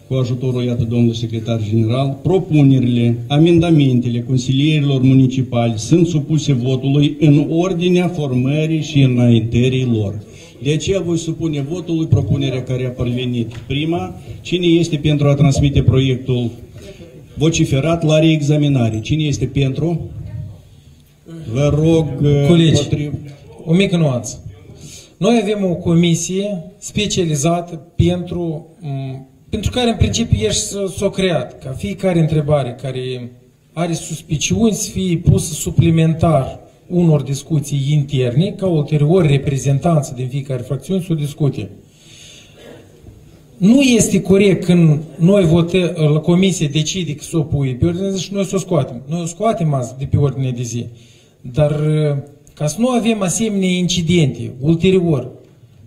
cu ajutorul, iată, domnului secretar general. Propunerile, amendamentele consilierilor municipali sunt supuse votului în ordinea formării și înaintării lor. De aceea voi supune votului propunerea care a parvenit prima. Cine este pentru a transmite proiectul vociferat la reexaminare? Cine este pentru? Vă rog, colegi, o mică nuanță. Noi avem o comisie specializată pentru care în principiu ești s-o creat, ca fiecare întrebare care are suspiciuni să fie pusă suplimentar unor discuții interne, ca ulterior reprezentanță din fiecare fracțiune să o discute. Nu este corect când noi votăm, la comisie decide că s-o pui pe ordine de zi și noi s-o scoatem. Noi o scoatem azi de pe ordine de zi. Dar ca să nu avem asemenea incidente ulterior,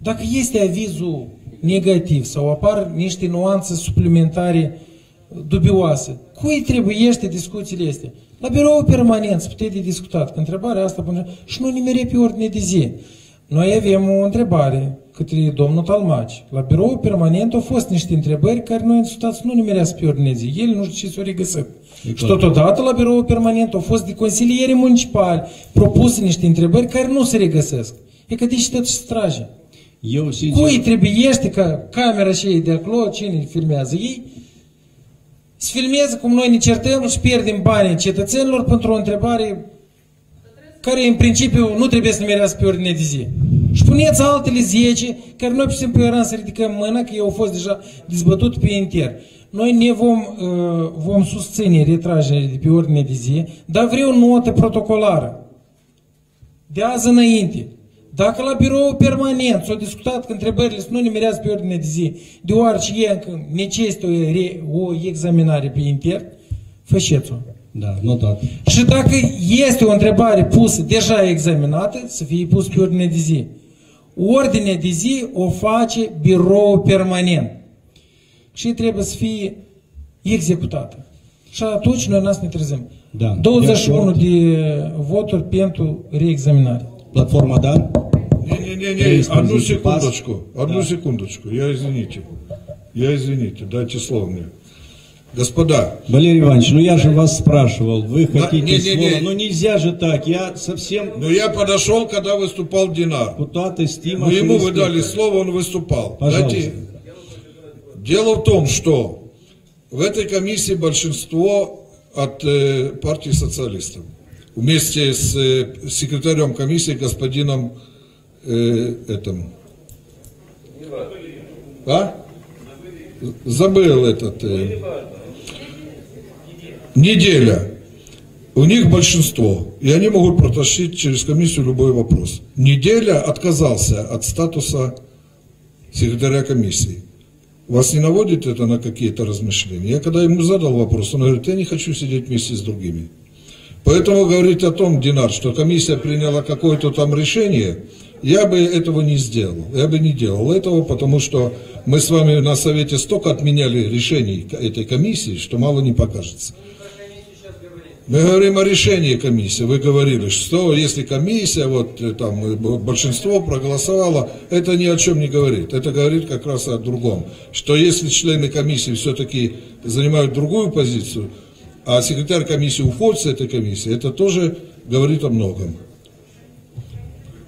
dacă este avizul negativ sau apar niște nuanțe suplimentare dubioase, cui trebuiește discuțiile astea? La birou permanent, puteți de discutat. Întrebarea asta până și nu nimeri pe ordine de zi. Noi avem o întrebare către domnul Talmaci. La birou permanent au fost niște întrebări care noi însușați nu nimerească pe ordine de zi. Ele nu știu ce s-au regăsit. Și totodată la birou permanent au fost de consilieri municipali propuse niște întrebări care nu se regăsesc. E că deși tot se trage. Eu, sincer... Cui trebuiește ca camera și ei de acolo, cine filmează ei, să filmeze cum noi ne certăm și pierdem banii cetățenilor pentru o întrebare care în principiu nu trebuie să merească pe ordine de zi. Și puneți altele 10, care noi, pe simplu, eram să ridicăm mâna, că eu au fost deja dezbătut pe inter. Noi ne vom susține retragerea de pe ordine de zi, dar vreau notă protocolară. De azi înainte. Dacă la birou permanent s-au discutat că întrebările nu nimerează pe ordine de zi, deoarece e necesită o examinare pe intern, faceți-o. Da, notat. Și dacă este o întrebare pusă, deja examinată, să fie pusă pe ordine de zi. Ordinea de zi o face birou permanent. Și trebuie să fie executată. Și atunci noi n-ați ne trezim. Da. 21 de voturi pentru reexaminare. Platforma, da? Не, одну секундочку, я извините, дайте слово мне. Господа. Валерий Иванович, ну я же вас спрашивал, вы хотите слово, но нельзя же так, я совсем... Ну я подошел, когда выступал Динар. Но ему вы дали слово, он выступал. Пожалуйста. Дело в том, что в этой комиссии большинство от партии социалистов. Вместе с секретарем комиссии господином Неделя. У них большинство, и они могут протащить через комиссию любой вопрос. Неделя отказался от статуса секретаря комиссии. Вас не наводит это на какие-то размышления? Я когда ему задал вопрос, он говорит, я не хочу сидеть вместе с другими. Поэтому говорить о том, Динар, что комиссия приняла какое-то там решение, я бы этого не сделал. Я бы не делал этого, потому что мы с вами на совете столько отменяли решений этой комиссии, что мало не покажется. Мы говорим о решении комиссии. Вы говорили, что если комиссия, вот там большинство проголосовало, это ни о чем не говорит. Это говорит как раз о другом. Что если члены комиссии все-таки занимают другую позицию, а секретарь комиссии уходит с этой комиссии, это тоже говорит о многом.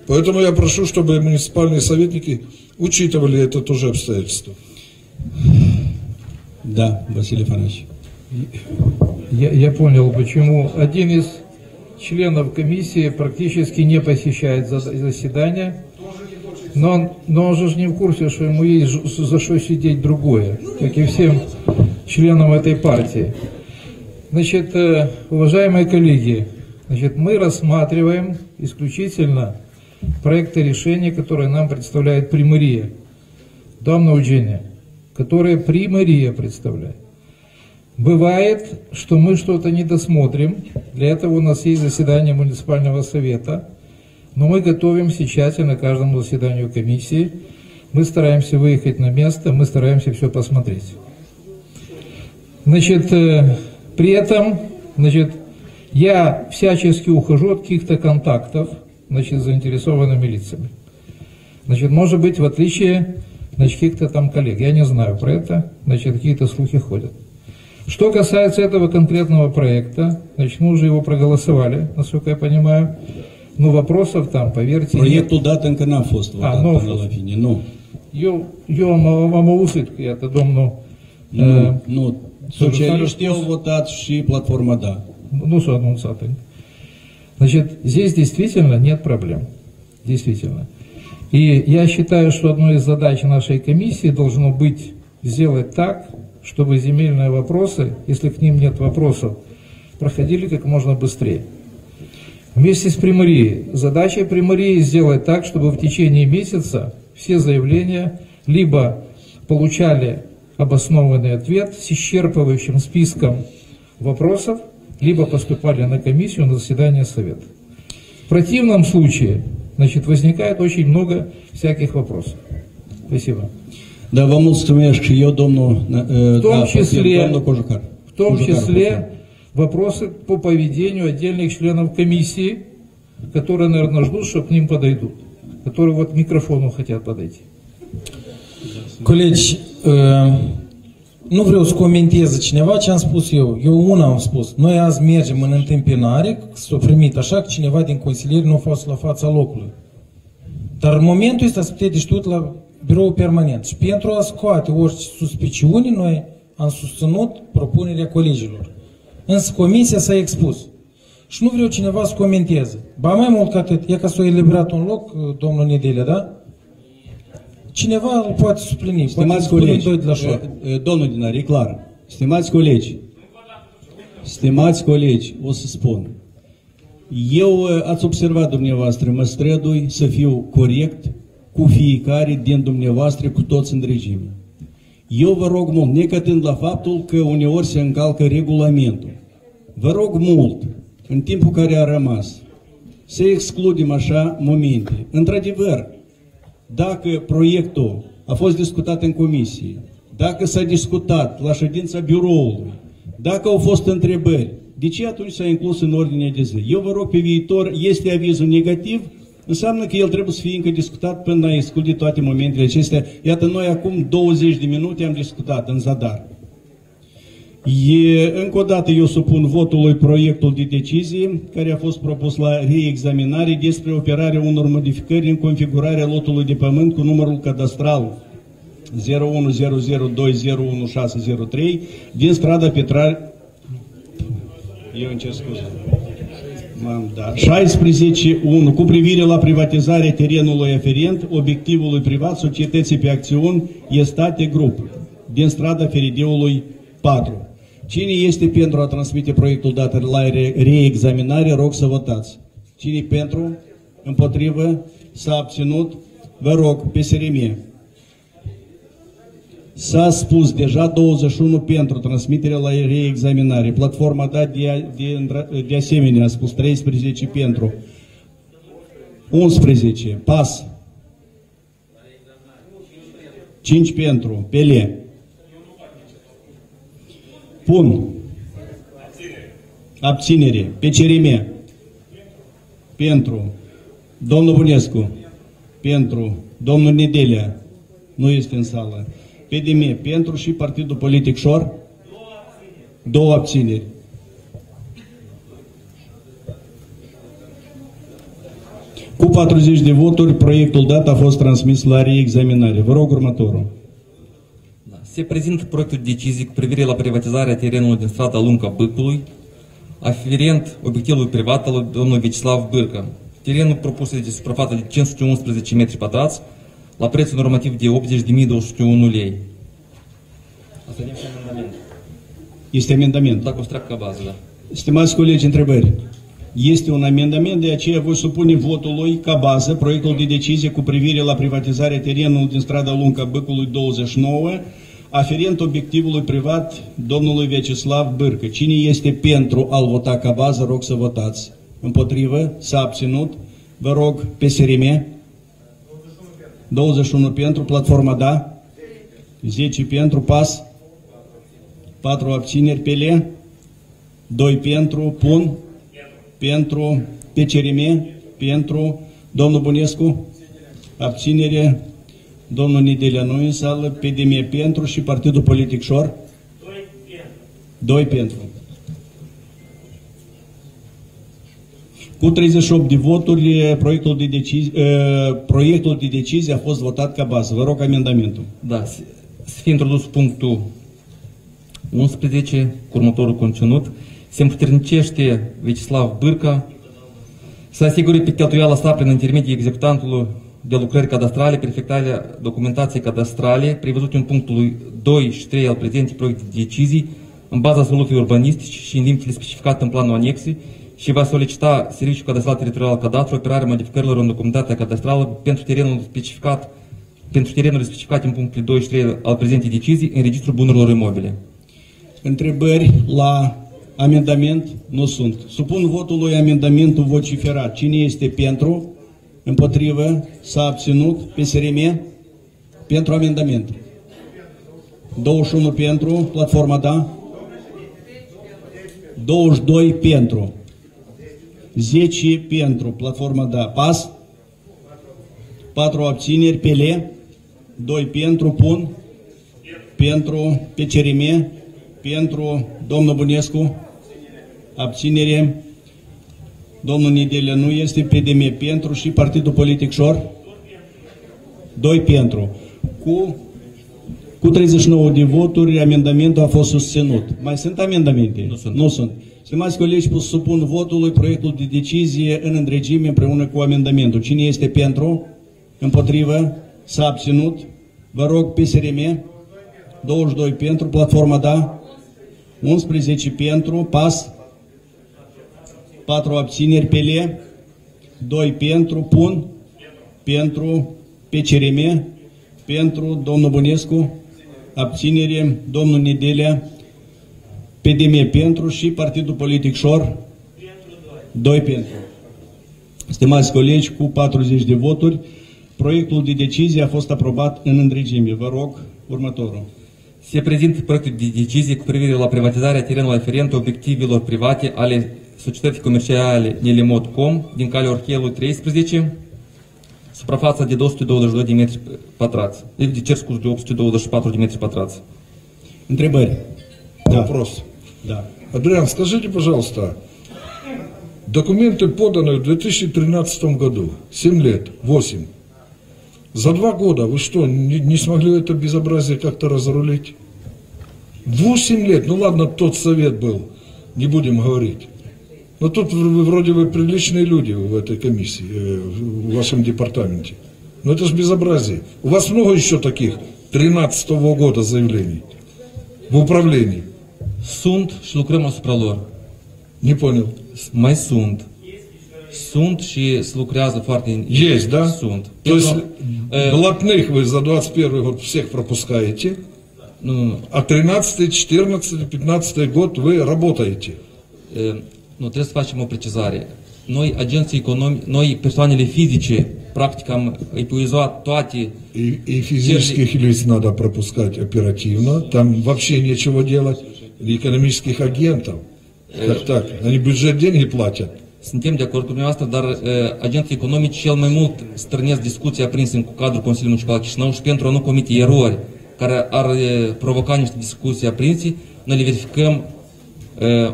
Поэтому я прошу, чтобы муниципальные советники учитывали это тоже обстоятельство. Да, Василий Иванович. Я понял, почему один из членов комиссии практически не посещает заседания, но он же не в курсе, что ему есть за что сидеть другое, как и всем членам этой партии. Значит, уважаемые коллеги, значит, мы рассматриваем исключительно проекты решения, которые нам представляет Примария, Доамна Евгения, которые Примария представляет. Бывает, что мы что-то не досмотрим, для этого у нас есть заседание муниципального совета, но мы готовимся тщательно к каждому заседанию комиссии, мы стараемся выехать на место, мы стараемся все посмотреть. Значит, при этом, значит, я всячески ухожу от каких-то контактов, значит, с заинтересованными лицами. Значит, может быть, в отличие, значит, каких-то там коллег, я не знаю про это, значит, какие-то слухи ходят. Что касается этого конкретного проекта, значит, мы уже его проголосовали, насколько я понимаю. Ну, вопросов там, поверьте, нет. Проекту datancă n-a fost votat până la fine, nu. Eu am auzit că, iată, domnul... Nu, socialiștii au votat și platforma da. Ну, с одной стороны. Значит, здесь действительно нет проблем. Действительно. И я считаю, что одной из задач нашей комиссии должно быть сделать так, чтобы земельные вопросы, если к ним нет вопросов, проходили как можно быстрее. Вместе с Примарией. Задача Примарии сделать так, чтобы в течение месяца все заявления либо получали обоснованный ответ с исчерпывающим списком вопросов, либо поступали на комиссию на заседание совета. В противном случае, значит, возникает очень много всяких вопросов. Спасибо. Да, вам устремляешь ее, в том числе вопросы по поведению отдельных членов комиссии, которые, наверное, ждут, что к ним подойдут, которые вот к микрофону хотят подойти. Коллеги, nu vreau să comenteze cineva ce am spus eu. Eu una am spus. Noi azi mergem în întâmpinare, s-o primit așa că cineva din consilieri nu a fost la fața locului. Dar în momentul ăsta se putea de știut la birou permanent. Și pentru a scoate orice suspiciune, noi am susținut propunerea colegilor. Însă comisia s-a expus. Și nu vreau cineva să comenteze. Ba mai mult ca atât, e că s-a eliberat un loc, domnul Nedelea, da? Cineva îl poate suplini. Stimați colegi, domnul Dinar, e clar. Stimați colegi, o să spun. Eu, ați observat dumneavoastră, mă strădui să fiu corect cu fiecare din dumneavoastră, cu toți întregime. Eu vă rog mult, necătând la faptul că uneori se încalcă regulamentul, vă rog mult, în timpul care a rămas, să excludem așa momente. Într-adevăr, dacă proiectul a fost discutat în comisie, dacă s-a discutat la ședința biroului, dacă au fost întrebări, de ce atunci s-a inclus în ordinea de zi? Eu vă rog pe viitor, este avizul negativ, înseamnă că el trebuie să fie încă discutat până a exclude toate momentele acestea. Iată, noi acum 20 de minute am discutat în zadar. Încă o dată eu supun votului proiectul de decizie care a fost propus la reexaminare despre operarea unor modificări în configurarea lotului de pământ cu numărul cadastral 0100201603 din strada Petrarca. Eu îmi cer scuze. 16.1. Cu privire la privatizarea terenului aferent obiectivului privat societății pe acțiuni Estate Group din strada Ferideului 4. Cine este pentru a transmite proiectul dat la reexaminare, rog să votați. Cine pentru, împotrivă, s-a abținut, vă rog, PSRM. S-a spus deja 21 pentru transmiterea la reexaminare. Platforma dat de asemenea a spus 13 pentru. 11, PAS. 5 pentru, PL. Pun. Abținere. PCRM. Pentru. Domnul Bunescu. Pentru. Domnul Nedelea. Nu este în sală. PDM. Pentru și Partidul Politic Șor. Două abțineri. Cu 40 de voturi, proiectul dat a fost transmis la reexaminare. Vă rog următorul. Se prezintă proiectul de decizii cu privire la privatizarea terenului din strada Lunca Bâcului, aferent obiectivului privat al domnului Vecislav Gârca. Terenul propus este de suprafață de 511 metri pătrați, la prețul normativ de 80.201 lei. Asta este amendament. Este amendament. Dacă o streacă ca bază, da. Stimați colegi, întrebări. Este un amendament, de aceea voi supune votului ca bază proiectul de decizie cu privire la privatizarea terenului din strada Lunca Bâcului 29, aferent obiectivului privat domnului Vecislav Gârca. Cine este pentru a-l vota ca bază, rog să votați. Împotrivă, s-a abținut. Vă rog, PSRM. 21 pentru, platforma da. 10 pentru, PAS. 4 abțineri, Pele, 2 pentru, Pun, pentru, Pecerime, pentru, domnul Bunescu, abținere, domnul Nidelea nu în sală, PDM pentru și Partidul Politic Șor, 2 pentru. Cu 38 de voturi, proiectul de decizie a fost votat ca bază. Vă rog amendamentul. Da, să fie introdus punctul 11, cu următorul conținut. Se împuternicește Vecislav Gârca să asigure pe cheltuiala sa prin intermediul executantului de lucrări cadastrale, perfectarea documentației cadastrale, prevăzute în punctul 2 și 3 al prezentului proiect de decizii, în baza soluției urbanistice și în limitele specificate în planul anexei, și va solicita Serviciul Cadastral Teritorial Cadastru operarea modificărilor în documentația cadastrală pentru terenul specificat în punctele 2 și 3 al prezentei decizii în registrul bunurilor imobile. Întrebări la amendament nu sunt. Supun votului amendamentul vociferat. Cine este pentru? Împotrivă? S-a abținut? PSRM? Pentru amendament. 21 pentru. Platforma da? 22 pentru. 10 pentru. Platforma da. PAS? 4 abțineri. PL? 2 pentru. PUN? Pentru. PCRM? Pentru. Domnul Bunescu? Abținere. Domnul Nidelea nu este. PDM pentru și Partidul Politic Șor? 2 pentru. Cu 39 de voturi, amendamentul a fost susținut. Mai sunt amendamente? Nu sunt. Stimați colegi, supun votului proiectul de decizie în întregime împreună cu amendamentul. Cine este pentru? Împotrivă? S-a abținut? Vă rog, PSRM? 22 pentru. Platforma da? 11 pentru. PAS? 4 abțineri. PL? 2 pentru. PUN? Pentru. PCRM? Pentru. Domnul Bunescu? Abținere. Domnul Nidelea? PDM pentru și Partidul Politic Șor? 2 pentru. Stimați colegi, cu 40 de voturi, proiectul de decizie a fost aprobat în întregime. Vă rog, următorul. Se prezintă proiectul de decizie cu privire la privatizarea terenului aferent obiectivelor private ale societății comerciale Nelimod.com din calea Orhelului 13, suprafața de 222 de metri pătrați, de 824 de metri pătrați. Întrebări? Да. Вопрос. Да. Адриан, скажите, пожалуйста, документы поданы в 2013 году, 7 лет, 8. За 2 года вы что, не смогли это безобразие как-то разрулить? 8 лет, ну ладно, тот совет был, не будем говорить. Но тут вроде вы приличные люди в этой комиссии, в вашем департаменте. Но это же безобразие. У вас много еще таких 13-го года заявлений? В управлении. Sunt și lucrăm asupra lor. Не понял. Mai sunt. Sunt și se lucrează foarte... Есть, да? Sunt. То есть, блатных вы за 21 год всех пропускаете, а 13, 14, 15 год вы работаете. Ну, trebuie să facem o precizare. Noi, agenții economici, noi, persoanele fizice, practic am epuizat toate... И физических лиц надо пропускать оперативно, там вообще нечего делать, и экономических агентов. Так, они бюджет деньги платят. Suntem de acord cu dumneavoastră, dar agenții economici cel mai mult strânesc discuții aprinse în cadrul Consiliului Municipal Chișinău și pentru a nu comite erori care ar provoca niște discuții aprinse, noi le verificăm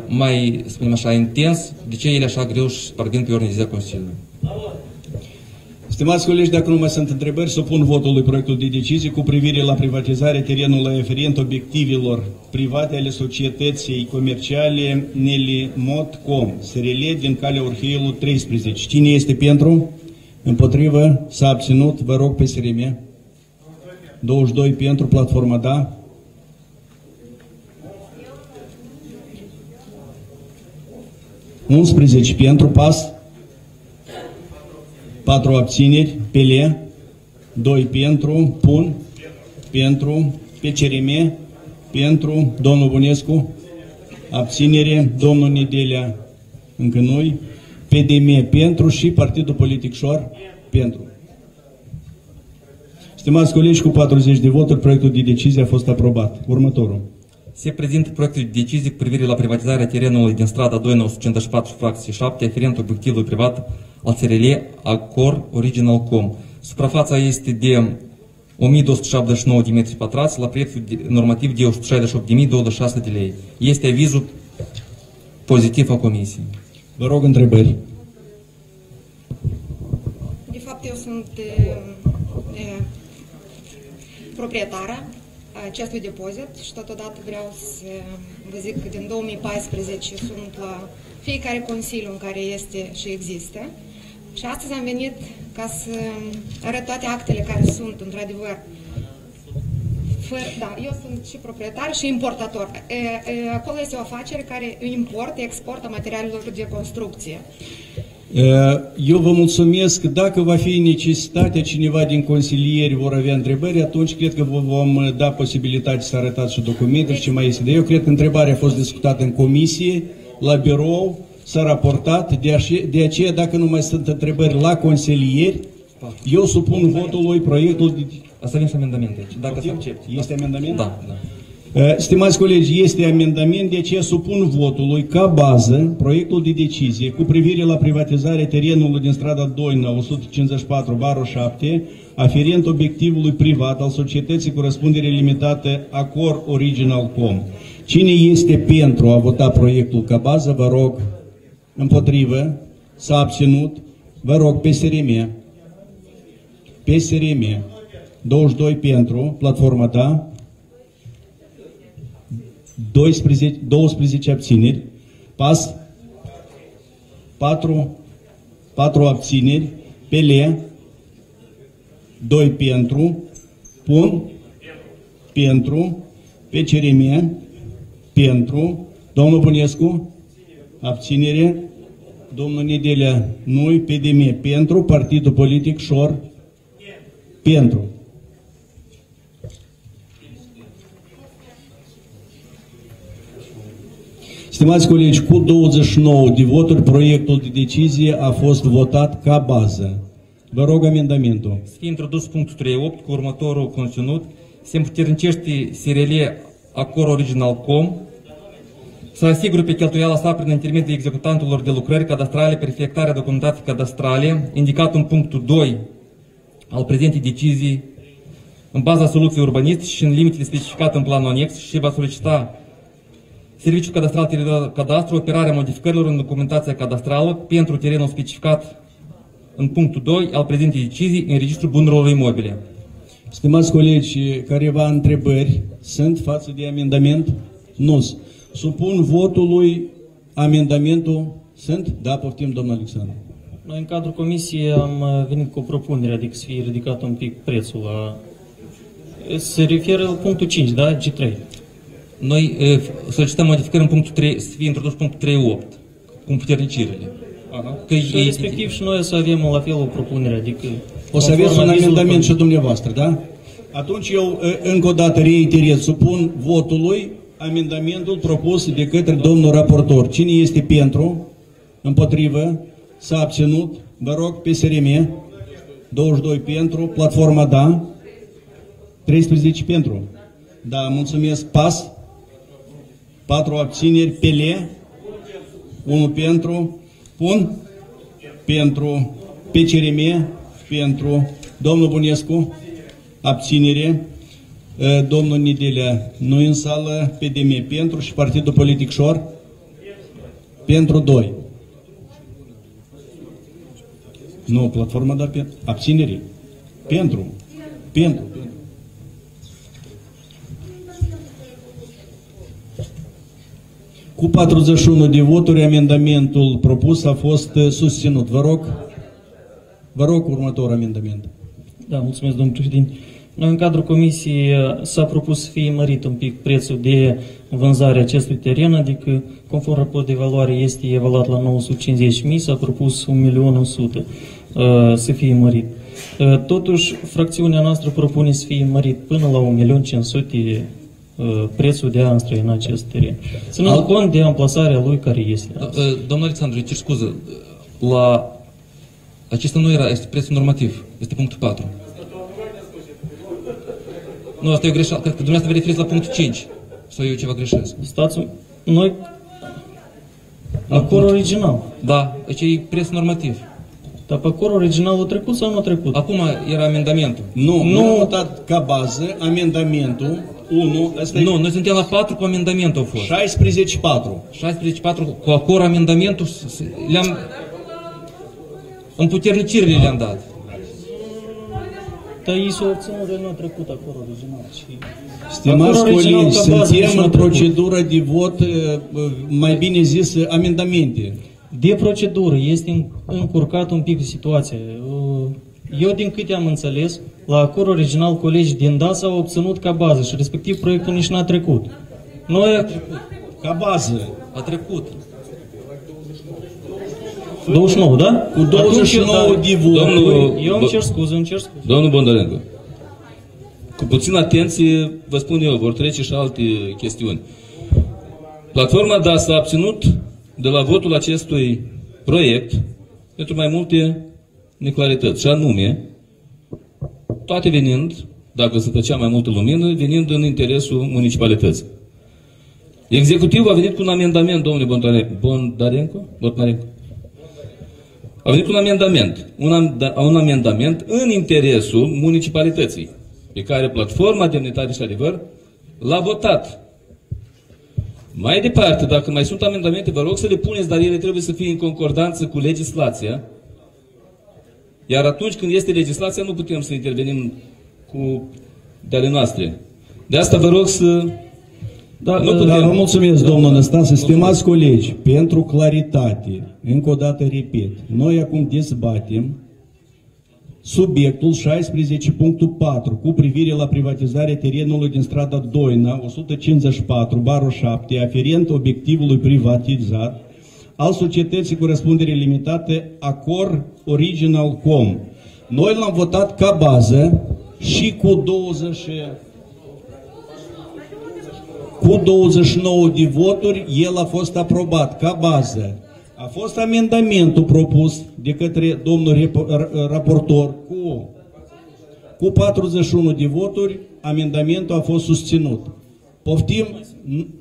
mai, să spunem așa, intens, de ce ele așa greu și parvin pe ordinea de zi a Consiliului. Stimați colegi, dacă nu mai sunt întrebări, supun votului proiectul de decizie cu privire la privatizarea terenului aferent obiectivelor private ale societății comerciale Nelimod.com, SRL din calea Orhelului 13. Cine este pentru? Împotrivă? S-a abținut? Vă rog, PSRM. 22 pentru. Platforma da? 11 pentru. PAS? 4 abțineri. PL? 2 pentru. PUN? Pentru. PCRM? Pentru. Domnul Bunescu? Abținere. Domnul Nidelea? Încă noi. PDM? Pentru și Partidul Politic Șor? Pentru. Stimați colegi, cu 40 de voturi, proiectul de decizie a fost aprobat. Următorul. se prezintă proiectul de decizii cu privire la privatizarea terenului din strada 2954 fracție 7, aferent obiectivului privat al țărilor Acor Original Com. Suprafața este de 1279 de metri pătrați la prețul normativ de 168.026 de lei. Este avizul pozitiv al comisiei. Vă rog întrebări. De fapt, eu sunt proprietară acestui depozit și totodată vreau să vă zic că din 2014 sunt la fiecare consiliu în care este și există. Și astăzi am venit ca să arăt toate actele care sunt, într-adevăr. Da, eu sunt și proprietar și importator. Acolo este o afacere care importă, exportă materialelor de construcție. Eu vă mulțumesc. Dacă va fi necesitatea, cineva din consilieri vor avea întrebări, atunci cred că vă vom da posibilitatea să arătați și documente și ce mai este. Eu cred că întrebarea a fost discutată în comisie, la birou, s-a raportat, de aceea dacă nu mai sunt întrebări la consilieri, eu supun votului proiectul de... Asta avem și amendament aici, dacă se acceptă. Este amendament? Da. Stimați colegi, este amendament, de aceea supun votului ca bază proiectul de decizie cu privire la privatizarea terenului din strada Doina 154-7, aferent obiectivului privat al societății cu răspundere limitată Acor Original Com. Cine este pentru a vota proiectul ca bază, vă rog, împotrivă, s-a abținut, vă rog, PSRM. PSRM, 22 pentru, platforma ta, 12 abțineri, PAS, 4 abțineri, PL, 2 pentru, PUN, pentru, PCRM, pentru, domnul Bunescu, abținere, domnul Nedelea, nu-i, PDM, pentru, Partidul Politic, Șor, pentru. Stimați colegi, cu 29 de voturi, proiectul de decizie a fost votat ca bază. Vă rog amendamentul. Să fie introdus punctul 3.8 cu următorul conținut. Se împuternicește SRL Acor Original Com să asigure pe cheltuiala sa prin intermediul executantelor de lucrări cadastrale perfectarea documentației cadastrale, indicat în punctul 2 al prezentei decizii în baza soluției urbanistice și în limitele specificate în planul anex și va solicita Serviciul Cadastral Teritorial Cadastru, operarea modificărilor în documentația cadastrală pentru terenul specificat în punctul 2 al prezentei decizii în registrul bunurilor imobile. Stimați colegi, careva întrebări sunt față de amendament? Nu. Supun votului amendamentul. Sunt? Da, poftim, domnul Alexandru. Noi în cadrul comisiei am venit cu o propunere, adică să fie ridicat un pic prețul la... Se referă la punctul 5, da? G3. Noi solicităm modificări în punctul 3, să fie introdus punctul 3.8, cu împuternicirile. Și respectiv și noi o să avem la fel o propunere, adică... O să aveți un amendament și dumneavoastră, da? Atunci eu încă o dată reiterez, supun votului amendamentul propus de către domnul raportor. Cine este pentru? Împotrivă? S-a abținut? Vă rog, PSRM. 22 pentru. Platforma da. 13 pentru. Da, mulțumesc. PAS. 4 abțineri. PL. 1 pentru. PUN. Pentru. PCRM. Pentru. Domnul Bunescu. Abținere. Domnul Nedelea. Nu în sală. PDM. Pentru. Și Partidul Politic Șor. Pentru 2. Nu, platforma da pentru. Abținere. Pentru. Pentru. Cu 41 de voturi, amendamentul propus a fost susținut. Vă rog următorul amendament. Da, mulțumesc, domnul președinte. În cadrul comisiei s-a propus să fie mărit un pic prețul de vânzare acestui teren, adică conform raport de valoare este evaluat la 950.000, s-a propus 1.100.000 să fie mărit. Totuși, fracțiunea noastră propune să fie mărit până la 1.500.000 prețul de a înstrăina acest teren. Ținând cont de amplasarea lui care este. Domnul Alexandru, cer scuză, la acesta nu era, este prețul normativ, este punctul 4. Nu, asta e o greșeală, cred că dumneavoastră vă referiți la punctul 5. Sau eu ceva greșesc? Stați, noi... Acor original. Da, deci e preț normativ. Dar pe acor original a trecut sau nu a trecut? Acum era amendamentul. Nu, nu am votat ca bază amendamentul 1. Nu, noi suntem la 4 cu amendamentul a fost. 16-4 cu acor amendamentul le-am... Împuternicirile le-am dat. Dar ei s-au obținut de anul trecut acor original. Stimați colegi, suntem în procedură de vot, mai bine zis, amendamente. De procedură este încurcat un pic de situație. Eu, din câte am înțeles, la acor original colegi din DAS au obținut ca bază și respectiv proiectul nici n-a trecut. Noi... A trecut. Ca bază. A trecut. 29, da? Cu 29 de voturi. Eu îmi cer scuze, îmi cer scuze. Domnul Bondarencu, cu puțină atenție, vă spun eu, vor trece și alte chestiuni. Platforma DAS a obținut de la votul acestui proiect pentru mai multe neclarități. Și anume, toate venind, dacă se tăcea mai multă lumină, venind în interesul municipalității. Executivul a venit cu un amendament, domnule Bondarencu, a venit cu un amendament, un amendament în interesul municipalității, pe care platforma Demnitate și Adevăr l-a votat. Mai departe, dacă mai sunt amendamente, vă rog să le puneți, dar ele trebuie să fie în concordanță cu legislația. Iar atunci când este legislația, nu putem să intervenim cu de-ale noastre. De asta vă rog să... Da, vă mulțumesc, domnul Năstase. Stimați colegi, pentru claritate, încă o dată repet, noi acum dezbatem subiectul 16.4 cu privire la privatizarea terenului din strada Doina, 154/7, aferent obiectivului privatizat al societății cu răspundere limitată Acor Original Com. Noi l-am votat ca bază și cu 29 de voturi el a fost aprobat ca bază. A fost amendamentul propus de către domnul raportor cu 41 de voturi, amendamentul a fost susținut. Poftim?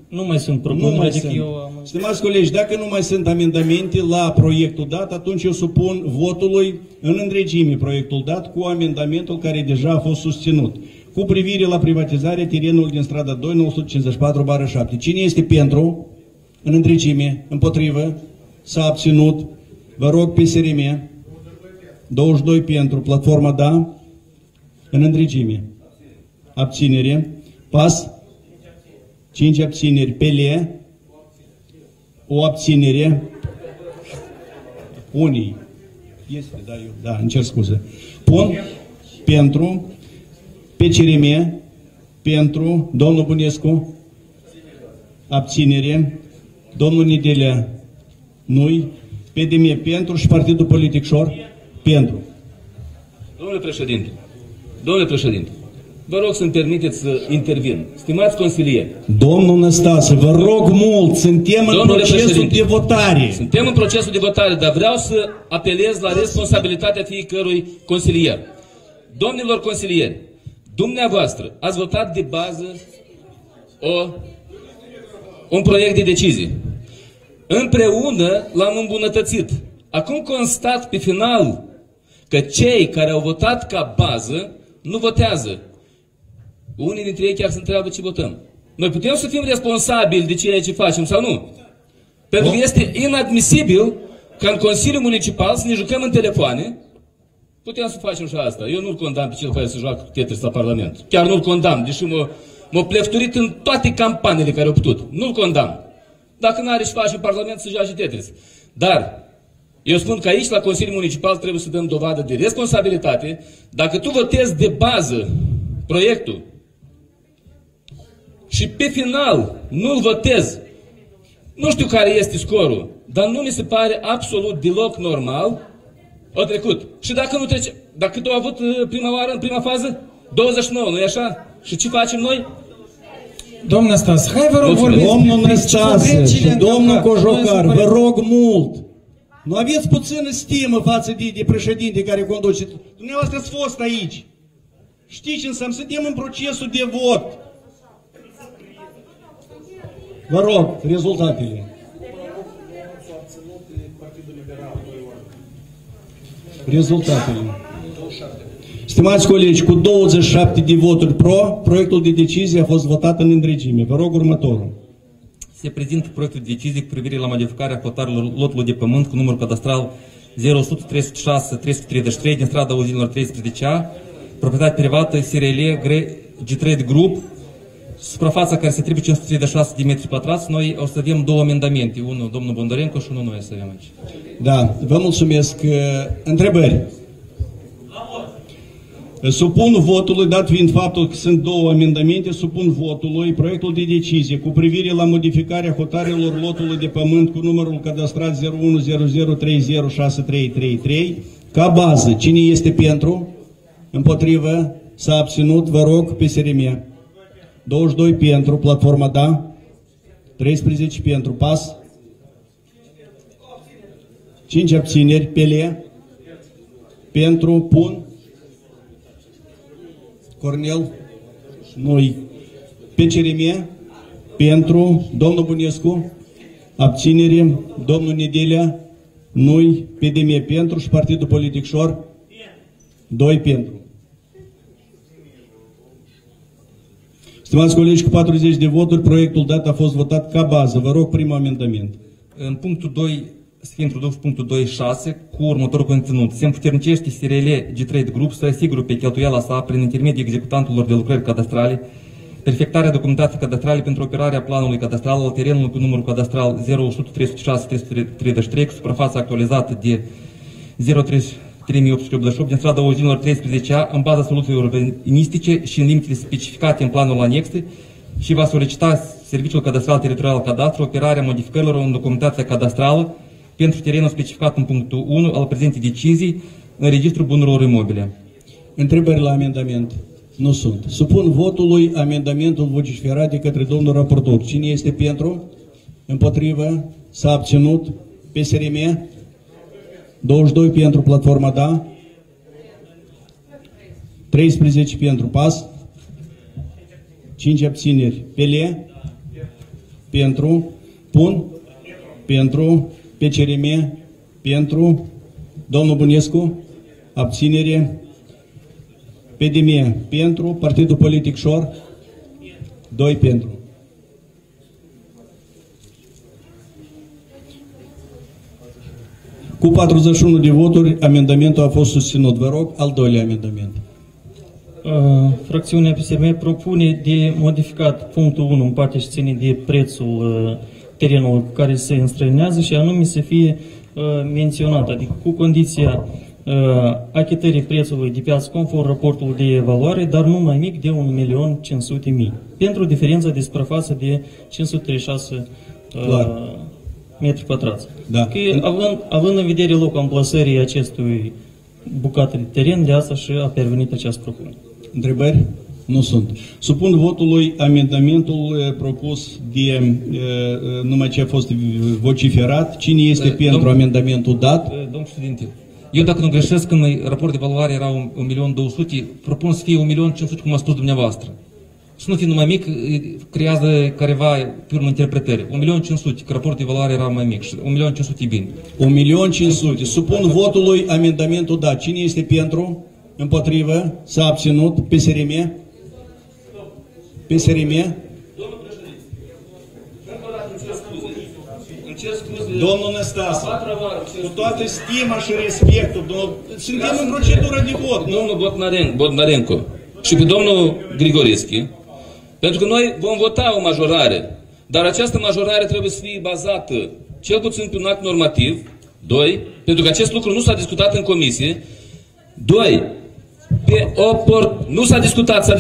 Nu mai sunt propuneri. Stimați colegi, dacă nu mai sunt amendamente la proiectul dat, atunci eu supun votului în întregime proiectul dat cu amendamentul care deja a fost susținut. Cu privire la privatizarea terenului din strada 2, 954/7. Cine este pentru? În întregime, împotrivă? S-a abținut. Vă rog, PSRM. 22 pentru. Platforma da. În întregime. Abținere. Pas. 5 abțineri. Pele. O abținere. Unii. Este, da, eu. Da, îmi cer scuze. Pun. Pentru. PCRM. Pentru. Domnul Bunescu. Abținere. Domnul Nedelea. Noi, PDM pentru și Partidul Politic Șor pentru. Domnule președinte, vă rog să-mi permiteți să intervin. Stimați consilieri. Domnul Năstase, vă rog mult, suntem în procesul de votare. Suntem în procesul de votare, dar vreau să apelez la responsabilitatea fiecărui consilier. Domnilor consilieri, dumneavoastră ați votat de bază un proiect de decizie. Împreună l-am îmbunătățit. Acum constat pe final că cei care au votat ca bază nu votează. Unii dintre ei chiar se întreabă ce votăm. Noi putem să fim responsabili de ceea ce facem sau nu? Pentru că este inadmisibil ca în Consiliul Municipal să ne jucăm în telefoane. Putem să facem și asta. Eu nu-l condamn pe cel care se joacă Tetris la Parlament. Chiar nu-l condamn, deși m-a plefturit în toate campaniile care au putut. Nu-l condamn. Dacă nu are și face în Parlament, să joace Tetris. Dar eu spun că aici, la Consiliul Municipal, trebuie să dăm dovadă de responsabilitate. Dacă tu votezi de bază proiectul și pe final nu-l votezi, nu știu care este scorul, dar nu mi se pare absolut deloc normal, a trecut. Și dacă nu trece, dacă tu ai avut prima oară, în prima fază, 29, nu-i așa? Și ce facem noi? Domnul Năstase, hai vă rog vorbiți. Domnul Năstase și domnul Cojocar, vă rog mult. Nu aveți puțină stimă față de președinte care conduce. Dumneavoastră ați fost aici. Știți ce înseamnă? Suntem în procesul de vot. Vă rog, rezultatele. Rezultatele. Stimați colegi, cu 27 de voturi pro, proiectul de decizie a fost votat în întregime. Vă rog următorul. Se prezintă proiectul de decizie cu privire la modificarea hotarului lotului de pământ cu numărul cadastral 0136-333 din strada Uzinilor 13A, proprietate privată SRL G3 Group, suprafața care se trebuie 536 de metri pătrați. Noi o să avem două amendamente, unul domnul Bondarenco și unul noi să avem aici. Da, vă mulțumesc. Întrebări? Supun votului, dat fiind faptul că sunt două amendamente, supun votului proiectul de decizie cu privire la modificarea hotarelor lotului de pământ cu numărul cadastrat 0100306333 ca bază. Cine este pentru? Împotrivă? S-a abținut? Vă rog, PSRM. 22 pentru, platforma da, 13 pentru, PAS, 5 abțineri, PLE, pentru, PUN, Cornel, noi, PCRM, pentru, domnul Bunescu, abținere, domnul Nedelea, noi, PDM, pentru și Partidul Politic Șor, 2 pentru. Stimați colegi, cu 40 de voturi, proiectul dat a fost votat ca bază. Vă rog, primul amendament. În punctul 2, să fie introdus punctul 2.6, cu următorul conținut. Se împuternicește SRL G3 Group să asigure pe cheltuiala sa, prin intermediul executantelor de lucrări cadastrale, perfectarea documentației cadastrale pentru operarea planului cadastral al terenului cu numărul cadastral 0100306333, cu suprafața actualizată de 03888 din strada Uzinilor 13A, în baza soluției urbanistice și în limitele specificate în planul anexe, și va solicita Serviciul Cadastral Teritorial Cadastru operarea modificărilor în documentația cadastrală pentru terenul specificat în punctul 1 al prezentei decizii în registrul bunurilor imobile. Întrebări la amendament? Nu sunt. Supun votului amendamentul vociferat de către domnul raportor. Cine este pentru? Împotrivă? S-a abținut? PSRM? 22 pentru, platforma da, 13 pentru, PAS, 5 abțineri, PLE, pentru, PUN, pentru, PCRM, pentru, domnul Bunescu, abținere, PDM, pentru, Partidul Politic Șor, 2 pentru. Cu 41 de voturi, amendamentul a fost susținut. Vă rog, al doilea amendament. Fracțiunea PSRM propune de modificat punctul 1 în parte și ține de prețul terenului cu care se înstrăinează și anume să fie menționat, adică cu condiția achitării prețului de piață conform raportului de evaluare, dar nu mai mic de 1.500.000, pentru diferența de suprafață de 536 metri pătrați. Da. Că, având în vedere locul amplasării acestui bucate de teren, de asta și a pervenit această propunere. Întrebări? Nu sunt. Supun votului amendamentul propus de numai ce a fost vociferat. Cine este pentru amendamentul dat? Domnul președinte, eu dacă nu greșesc, în raport de valoare era 1.200.000, propun să fie 1.500.000, cum a spus dumneavoastră. Să nu fie numai mic, creează careva pe urmă interpretări. 1.500.000, că raportul de valoare era mai mic. 1.500.000 e bine. 1.500.000. Supun votului amendamentul dat. Cine este pentru? Împotrivă? S-a abținut? PSRM? PSRM? Domnul Năstase, cu toată stima și respectul, suntem în procedură de vot. Domnul Bodnarenco și pe domnul Grigorițchi, pentru că noi vom vota o majorare, dar această majorare trebuie să fie bazată cel puțin pe un act normativ, 2, pentru că acest lucru nu s-a discutat în comisie, 2, nu s-a discutat 1.100.000,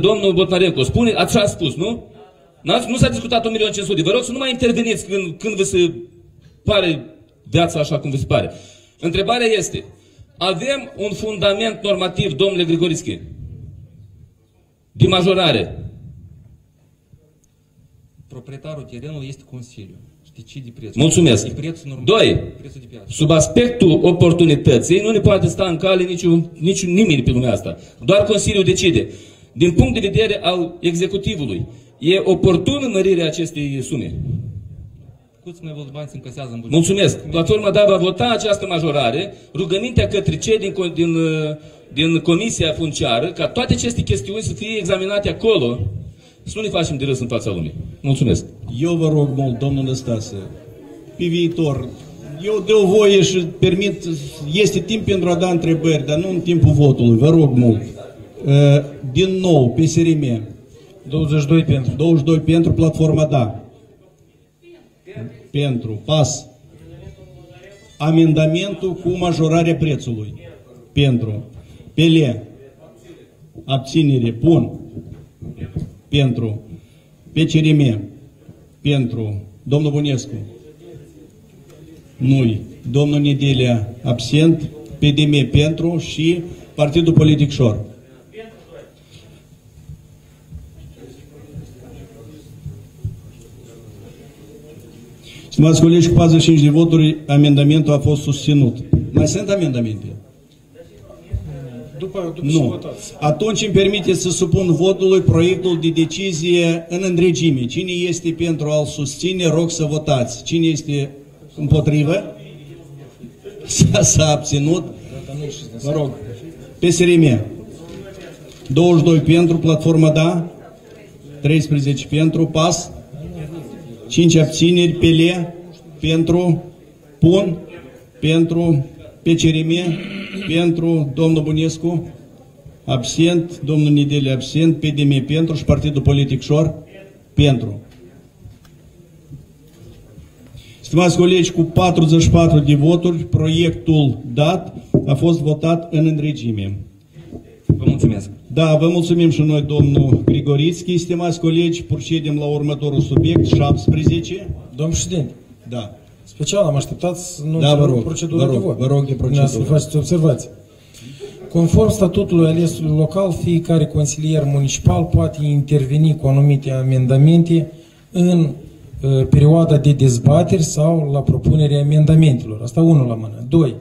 domnul Botnarenco spune, ați spus, nu? Nu s-a discutat 1.500.000, vă rog să nu mai interveniți când vă se pare viața așa cum vă se pare. Întrebarea este, avem un fundament normativ, domnule Grigorițchi, de majorare. Proprietarul terenului este Consiliul. Mulțumesc. Doi, sub aspectul oportunității, nu ne poate sta în cale nimeni pe lumea asta. Doar Consiliul decide. Din punct de vedere al executivului, E oportună mărirea acestei sume. Câți mai mulți bani se încasează în buget? Mulțumesc. Platforma DA va vota această majorare, rugămintea către cei din Comisia Funciară, ca toate aceste chestiuni să fie examinate acolo, să nu le facem de râs în fața lumii. Mulțumesc. Eu vă rog mult, domnule Stase, pe viitor, eu dau voie și permit, este timp pentru a da întrebări, dar nu în timpul votului, vă rog mult. Din nou, PSRM, 22 pentru, platforma DA. Pentru. Pas. Amendamentul cu majorarea prețului. Pentru. Pele. Abținere. Bun. Pentru. PCRM. Pentru. Domnul Bunescu. Nu-i. Domnul Nedelea. Absent. PDM. Pentru. Și Partidul Politic Șor. Stimați colegi, cu 45 de voturi, amendamentul a fost susținut. Mai sunt amendamente? Nu. Atunci îmi permiteți să supun votului proiectul de decizie în întregime. Cine este pentru a-l susține, rog să votați. Cine este împotrivă? S-a abținut. Vă rog. PSRM. 22 pentru, platforma DA. 13 pentru, PAS. 5 abțineri, Pele, pentru, Pun, pentru, PCRM, pentru, domnul Bunescu, absent, domnul Nedele, absent, PDM, pentru și Partidul Politic Șor, pentru. Stimați colegi, cu 44 de voturi, proiectul dat a fost votat în întregime. Vă mulțumesc. Da, vă mulțumim și noi, domnul Grigorițchi. Stimați colegi, procedem la următorul subiect, 17. Domnul președinte. Da. Special am așteptat să nu încerc procedura de vot. Vă rog de procedură. Să faceți observații. Conform statutului alesului local, fiecare consilier municipal poate interveni cu anumite amendamente în perioada de dezbateri sau la propunerea amendamentelor. Asta unul la mână. Doi.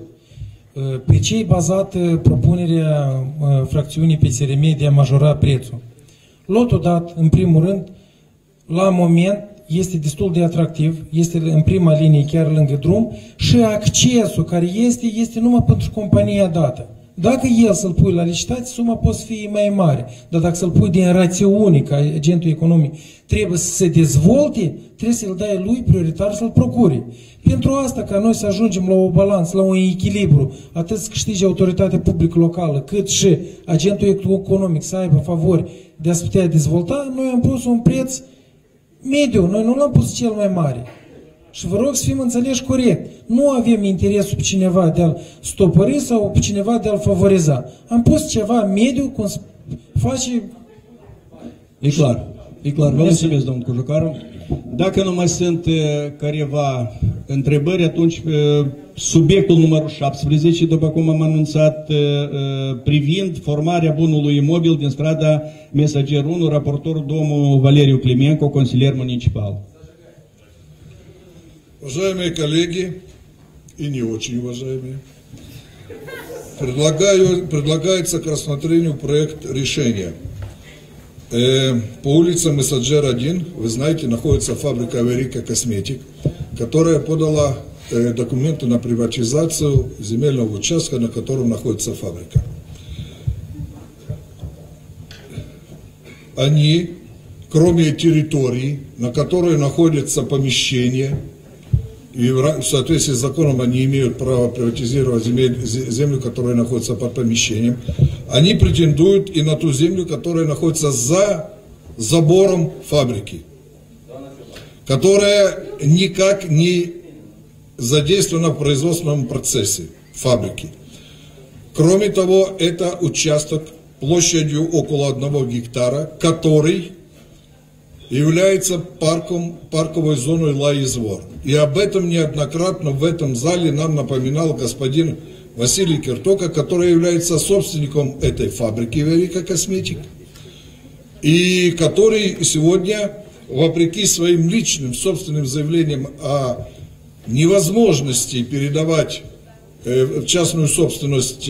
Pe ce e bazată propunerea fracțiunii PSRM de a majora prețul? Lotul dat, în primul rând, la moment este destul de atractiv, este în prima linie chiar lângă drum și accesul care este numai pentru compania dată. Dacă el să-l pui la licitație, suma poate fi mai mare, dar dacă să-l pui din rațiune, ca agentul economic trebuie să se dezvolte, trebuie să-l dai lui prioritar să-l procure. Pentru asta, ca noi să ajungem la o balanță, la un echilibru, atât să câștige autoritatea publică locală, cât și agentul economic să aibă favori de a se putea dezvolta, noi am pus un preț mediu, noi nu l-am pus cel mai mare. Și vă rog să fim înțeleși corect. Nu avem interesul pe cineva de a-l stopări sau pe cineva de a-l favoriza. Am pus ceva mediu, cum se face... E clar. E clar. Vă mulțumesc, domnul Cujucaru. Dacă nu mai sunt careva întrebări, atunci subiectul numărul 17, după cum am anunțat, privind formarea bunului imobil din strada Mesager 1, raportorul domnul Valeriu Climenco, consilier municipal. Уважаемые коллеги, и не очень уважаемые, предлагается к рассмотрению проект решения. По улице Мессаджер 1, вы знаете, находится фабрика «Виорика Косметик», которая подала документы на приватизацию земельного участка, на котором находится фабрика. Они, кроме территории, на которой находится помещение, и в соответствии с законом они имеют право приватизировать землю, которая находится под помещением. Они претендуют и на ту землю, которая находится за забором фабрики, которая никак не задействована в производственном процессе фабрики. Кроме того, это участок площадью около 1 гектара, который является парковой зоной Лаизвор. И об этом неоднократно в этом зале нам напоминал господин Василий Киртока, который является собственником этой фабрики «Виорика Косметик», и который сегодня, вопреки своим личным собственным заявлениям о невозможности передавать в частную собственность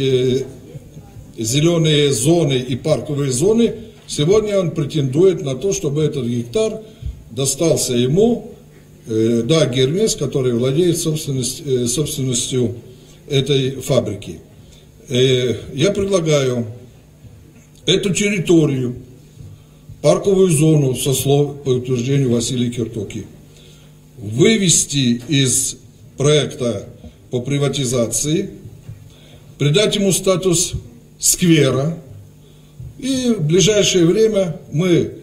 зеленые зоны и парковые зоны, Сегодня он претендует на то, чтобы этот гектар достался ему, да, Гермес, который владеет собственностью этой фабрики. Я предлагаю эту территорию, парковую зону, со слов по утверждению Василия Чертоки, вывести из проекта по приватизации, придать ему статус сквера, и в ближайшее время мы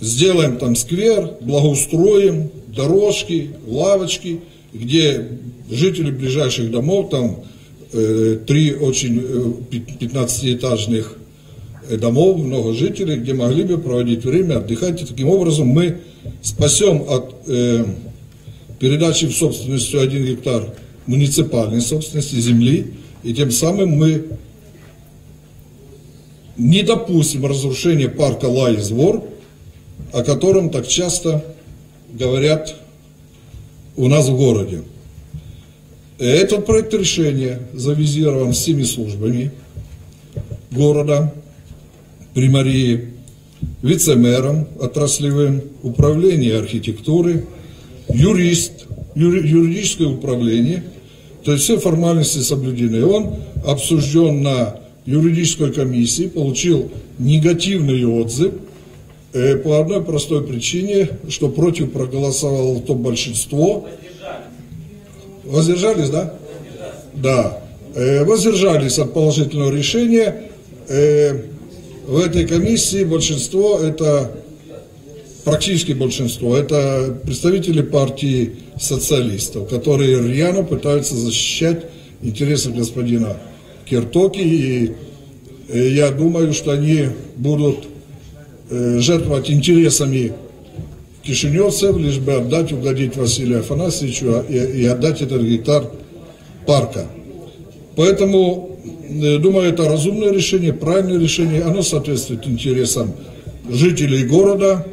сделаем там сквер, благоустроим дорожки, лавочки, где жители ближайших домов, там три очень 15-этажных домов, много жителей, где могли бы проводить время, отдыхать. И таким образом мы спасем от передачи в собственность 1 гектар муниципальной собственности земли, и тем самым мы не допустим разрушения парка Лаизвор, о котором так часто говорят у нас в городе. Этот проект решения завизирован всеми службами города, примарии, вице-мэром отраслевым, управлением архитектуры, юридическое управление, то есть все формальности соблюдены. Он обсужден на юридической комиссии, получил негативный отзыв по одной простой причине, что против проголосовало то большинство. Воздержались, да? Да. Воздержались от положительного решения. В этой комиссии большинство, это практически большинство, это представители партии социалистов, которые рьяно пытаются защищать интересы господина Чертоки. И я думаю, что они будут жертвовать интересами кишиневцев, лишь бы отдать, угодить Василию Афанасьевичу и отдать этот гектар парка. Поэтому, думаю, это разумное решение, правильное решение, оно соответствует интересам жителей города.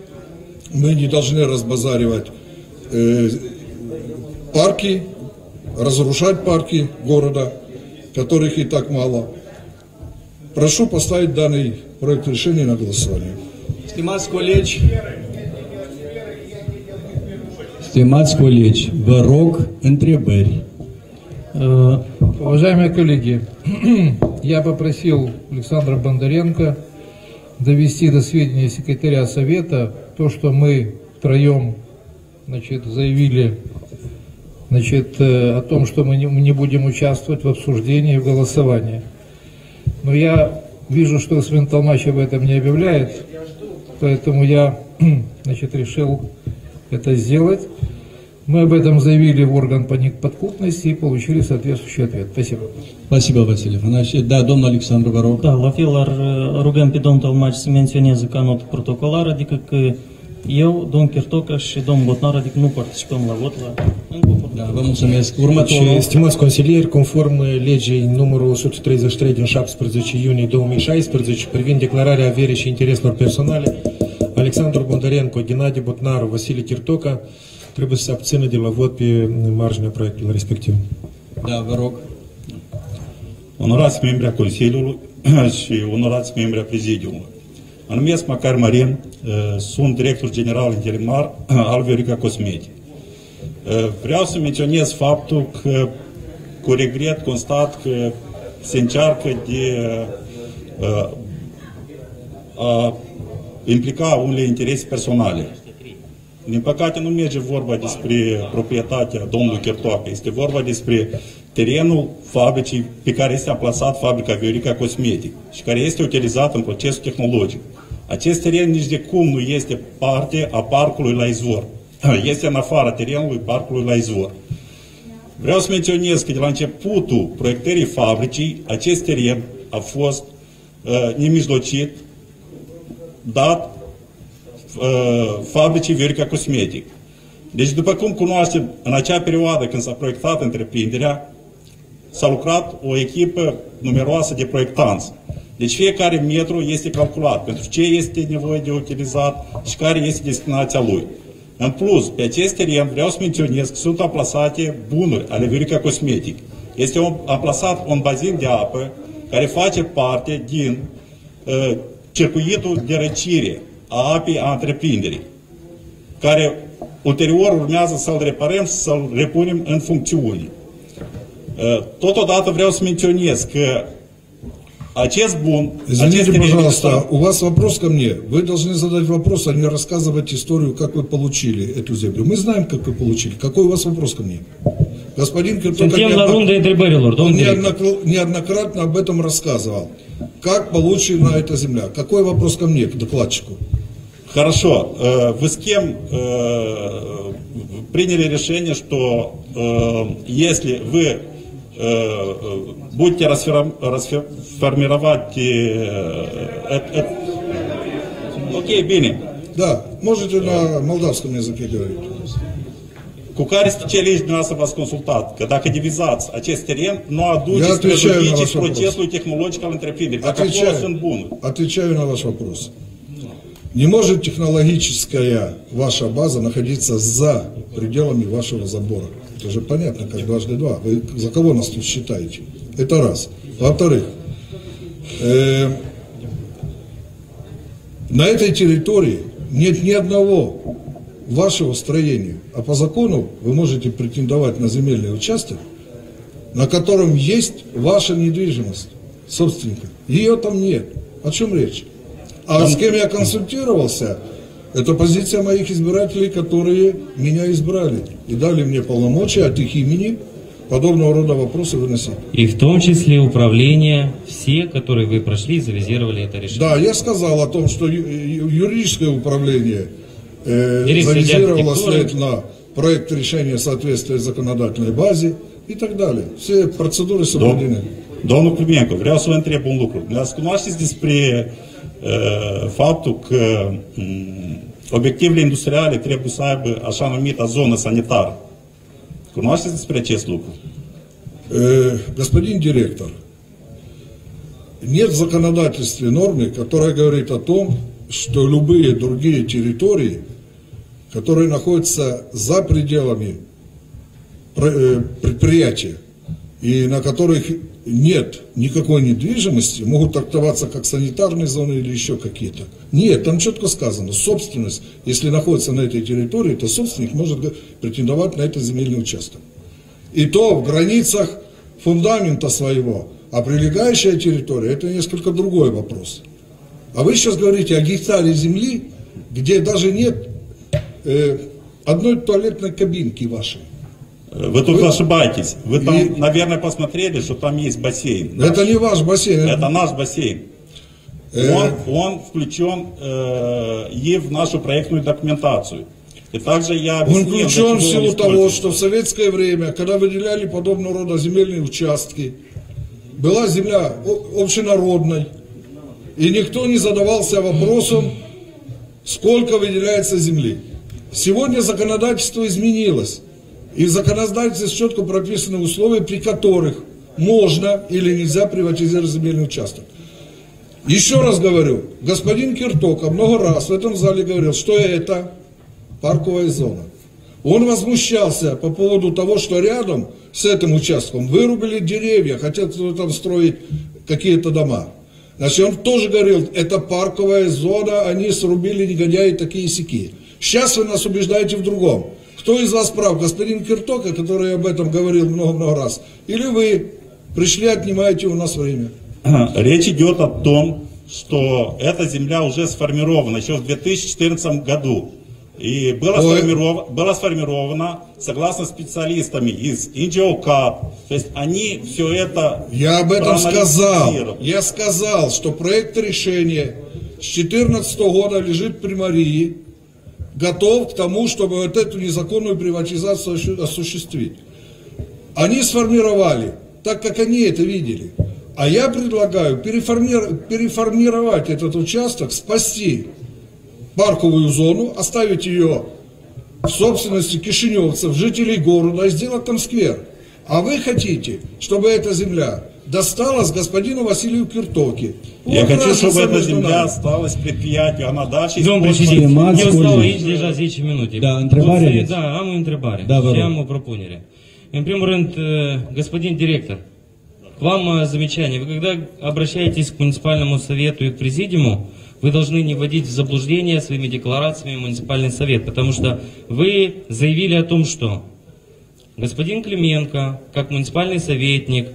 Мы не должны разбазаривать парки, разрушать парки города, которых и так мало. Прошу поставить данный проект решения на голосование. Stimați colegi, vă rog întrebări. Уважаемые коллеги, я попросил Александра Бондаренко довести до сведения секретаря совета то, что мы втроем, значит, заявили, значит, о том, что мы не будем участвовать в обсуждении и в голосовании. Но я вижу, что господин Толмач об этом не объявляет, поэтому я, значит, решил это сделать. Мы об этом заявили в орган по неподкупности и получили соответствующий ответ. Спасибо. Спасибо, Василий Афанасьевич. Da, domnul Alexandru, vă rog. Da, la fel ar rugăm pe domnul Tolmaci să menționeze ca notă protocolară, adică că eu, domnul Chirtocă și domnul Botnar, adică nu participăm la vot la încă. Da, vă mulțumesc. Următorul. Stimați consilieri, conform legii numărul 133 din 17 iunie 2016, privind declararea averii și intereselor personale, Alexandru Bondarenco, Gennadi Botnaru, Vasile Chirtocă trebuie să se abțină de la vot pe marginea proiectului respectiv. Da, vă rog. Onorați membri a Consiliului și onorați membri a Prezidiului. Mă numesc Macar Marin, sunt director general interimar al Viorica Cosmetic. Vreau să menționez faptul că cu regret constat că se încearcă de a implica unele interese personale. Din păcate nu merge vorba despre proprietatea domnului Chirtoacă, este vorba despre terenul fabricii pe care este amplasat fabrica Viorica Cosmetic și care este utilizat în procesul tehnologic. Acest teren nici de cum nu este parte a parcului la izvor. Este în afara terenului parcului la izvor. Vreau să menționez că de la începutul proiectării fabricii, acest teren a fost nemijlocit, dat fabricii Viorica Cosmetic. Deci, după cum cunoaștem, în acea perioadă când s-a proiectat întreprinderea, s-a lucrat o echipă numeroasă de proiectanți. Deci fiecare metru este calculat pentru ce este nevoie de utilizat și care este destinația lui. În plus, pe acest teren vreau să menționez că sunt amplasate bunuri ale Viorica Cosmetic. Este amplasat un bazin de apă care face parte din circuitul de răcire a apei a întreprinderii, care ulterior urmează să-l reparăm și să-l repunem în funcțiune. Totodată vreau să menționez că acest bun... Извините, пожалуйста, у вас вопрос ко мне. Вы должны задать вопрос, а не рассказывать историю, как вы получили эту землю. Мы знаем, как вы получили. Какой у вас вопрос ко мне? Господин Киртока неоднократно об этом рассказывал. Как получена эта земля? Какой вопрос ко мне, к докладчику? Хорошо. Вы с кем приняли решение, что если вы будете расформировать... Окей, Бини. Да, можете на молдавском языке говорить. Cu care specialiști dumneavoastră v-ați consultat? Că dacă divizați acest teren, nu aduceți prejudicii procesului tehnologic al întreprinderii. Dacă acolo sunt bune. Отвечаю на ваш вопрос. Не может технологическая ваша база находиться за пределами вашего забора. Это же понятно, как дважды два. Вы за кого нас тут считаете? Это раз. Во-вторых, на этой территории нет ни одного вашего строения. А по закону вы можете претендовать на земельный участок, на котором есть ваша недвижимость собственника. Ее там нет. О чем речь? А с кем я консультировался, это позиция моих избирателей, которые меня избрали и дали мне полномочия от их имени подобного рода вопросы выносить. И в том числе управление, все, которые вы прошли, завизировали это решение. Да, я сказал о том, что юридическое управление завизировало след на проект решения соответствия законодательной базе и так далее. Все процедуры соблюдены. Domnul Climenco, vreau să vă întreb un lucru. Ne-ați cunoașteți despre faptul că obiectivele industriale trebuie să aibă așa numită zonă sanitară. Cunoașteți despre acest lucru? Господин директор, нет в законодательстве нормы, которая говорит о том, что любые другие территории, которые находятся за пределами предприятия и на которых нет никакой недвижимости, могут трактоваться как санитарные зоны или еще какие-то. Нет, там четко сказано, собственность, если находится на этой территории, то собственник может претендовать на этот земельный участок. И то в границах фундамента своего, а прилегающая территория, это несколько другой вопрос. А вы сейчас говорите о гектаре земли, где даже нет одной туалетной кабинки вашей. Вы тут ошибаетесь. Вы там, наверное, посмотрели, что там есть бассейн. Это не ваш бассейн. Это наш бассейн. Он включен и в нашу проектную документацию. И также я объяснил, он включен в силу того, что в советское время, когда выделяли подобного рода земельные участки, была земля общенародной, и никто не задавался вопросом, сколько выделяется земли. Сегодня законодательство изменилось. И в законодательстве четко прописаны условия, при которых можно или нельзя приватизировать земельный участок. Еще раз говорю, господин Киртока много раз в этом зале говорил, что это парковая зона. Он возмущался по поводу того, что рядом с этим участком вырубили деревья, хотят там строить какие-то дома. Значит, он тоже говорил, это парковая зона, они срубили негодяи такие-сяки. Сейчас вы нас убеждаете в другом. Кто из вас прав, господин Киртока, который об этом говорил много-много раз, или вы пришли, отнимаете у нас время? Речь идет о том, что эта земля уже сформирована еще в 2014 году. И была сформирована согласно специалистами из NGO-CAP. То есть они все это... Я об этом сказал. Я сказал, что проект решения с 2014 года лежит при Марии. Готов к тому, чтобы вот эту незаконную приватизацию осуществить. Они сформировали, так как они это видели. А я предлагаю переформировать этот участок, спасти парковую зону, оставить ее в собственности кишиневцев, жителей города, и сделать там сквер. А вы хотите, чтобы эта земля досталась господину Василию Киртоке. Я хочу, чтобы эта земля осталась предприятию, она дальше использовалась. Eu stau aici deja 10 minute. Da, întrebare aveți? Da, am o întrebare și am o propunere. În primul rând, господин директор, к вам замечание. Вы когда обращаетесь к муниципальному совету и к президиуму, Вы должны не вводить в заблуждение своими декларациями муниципальный совет, потому что вы заявили о том, что господин Клименко, как муниципальный советник,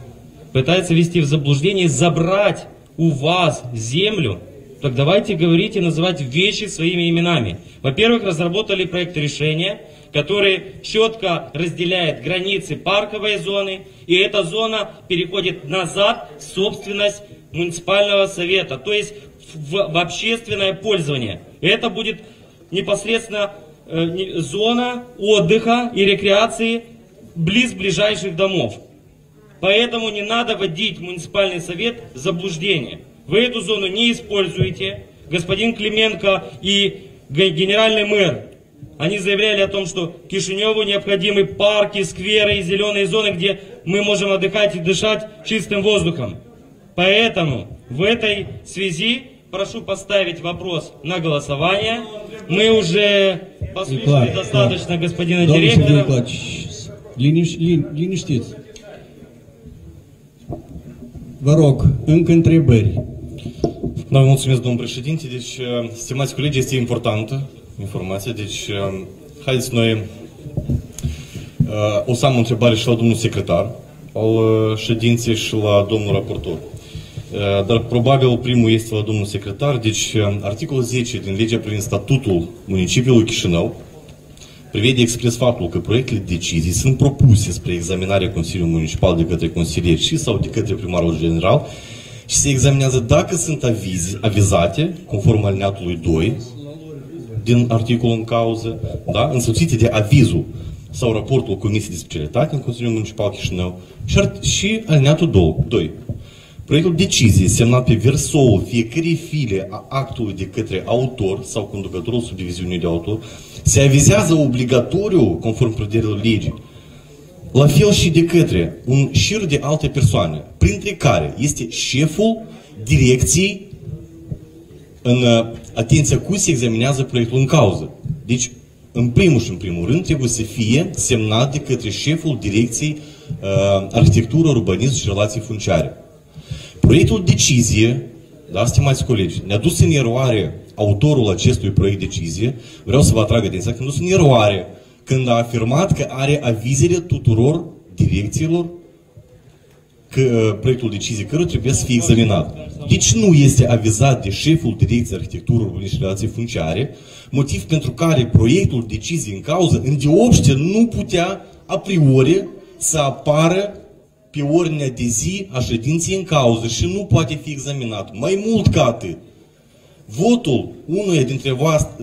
пытается ввести в заблуждение, забрать у вас землю. Так давайте говорить и называть вещи своими именами. Во-первых, разработали проект решения, который четко разделяет границы парковой зоны, и эта зона переходит назад в собственность муниципального совета, то есть в общественное пользование. Это будет непосредственно зона отдыха и рекреации близ ближайших домов. Поэтому не надо вводить муниципальный совет в заблуждение. Вы эту зону не используете. Господин Клименко и генеральный мэр, они заявляли о том, что Кишиневу необходимы парки, скверы и зеленые зоны, где мы можем отдыхать и дышать чистым воздухом. Поэтому в этой связи прошу поставить вопрос на голосование. Мы уже послушали достаточно господина директора. Liniștiți. Vă rog, încă întrebări. Da, mulțumesc, domnul președinte. Deci, stimați colegi, este importantă informația. Deci, haideți noi... O să am o întrebare și la domnul secretar al ședinței și la domnul raportor. Dar probabil primul este la domnul secretar. Deci, articolul 10 din legea privind statutul municipiului Chișinău prevede expres faptul că proiectele de decizii sunt propuse spre examinarea Consiliului Municipal de către consilieri și sau de către primarul general și se examinează dacă sunt avizate, conform alineatului 2 din articolul în cauză, da? Însoțite de avizul sau raportul Comisiei de Specialitate în Consiliul Municipal Chișinău și alineatul 2. Proiectul deciziei semnat pe versoul fiecărei file a actului de către autor sau conducătorul subdiviziunii de autor se avizează obligatoriu, conform prevederilor legii, la fel și de către un șir de alte persoane, printre care este șeful direcției în atenția cui se examinează proiectul în cauză. Deci, în primul și în primul rând, trebuie să fie semnat de către șeful direcției arhitectură, urbanism și relații funciare. Proiectul decizie, da, stimați colegi, ne-a dus în eroare autorul acestui proiect decizie. Vreau să vă atrag atenția că nu sunt în eroare când a afirmat că are avizele tuturor direcțiilor că proiectul decizie care trebuie să fie examinat. Deci nu este avizat de șeful direcției arhitectură, urbanism și relații funciare, motiv pentru care proiectul decizie în cauză, în deopște, nu putea a priori să apară pe ordinea de zi a ședinței în cauză și nu poate fi examinat. Mai mult ca atât, votul unuia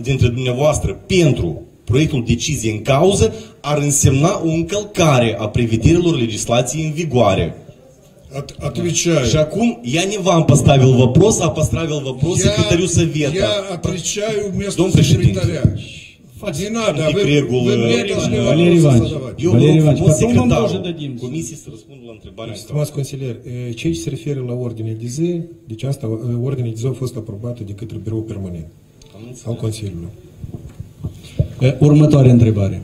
dintre dumneavoastră pentru proiectul decizie în cauză ar însemna o încălcare a prevederilor legislației în vigoare. Отвечаю. Și acum, я не вам поставил вопрос, а поставил вопрос секретарю совета. Я отвечаю вместо секретаря. Не надо, вы мне должны вопросы задавать. Валерий Иванович, потом вам тоже дадим. Комиссия răspundă la întrebarea. Stimați consilieri, cei ce se referă la ordinea de zi, deci asta, ordinea de zi a fost aprobată de către birou permanent al Consiliului. Următoarea întrebare.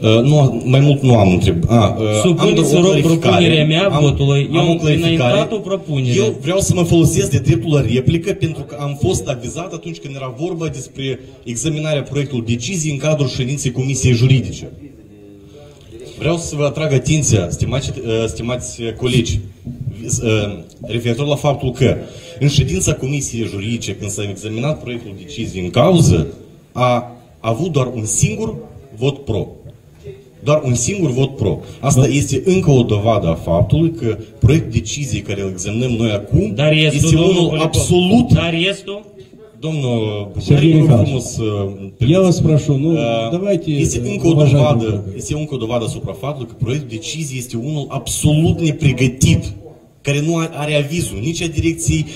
Nu, mai mult nu am întrebat. Supuneți, rog, propunerea mea votului. Eu am înaintat o propunere. Eu vreau să mă folosesc de dreptul la replică pentru că am fost avizat atunci când era vorba despre examinarea proiectului decizii în cadrul ședinței Comisiei Juridice. Vreau să vă atrag atenția, stimați colegi, referitor la faptul că în ședința Comisiei Juridice, când s-a examinat proiectul decizii în cauză, a avut doar un singur vot pro. Doar un singur vot pro. Asta este încă o dovadă a faptului că proiectul deciziei care îl examinăm noi acum este unul absolut. Dar este... Domnul București, vă frumos... Este încă o dovadă, asupra faptului că proiectul deciziei este unul absolut nepregătit, care nu are avizul nici a direcției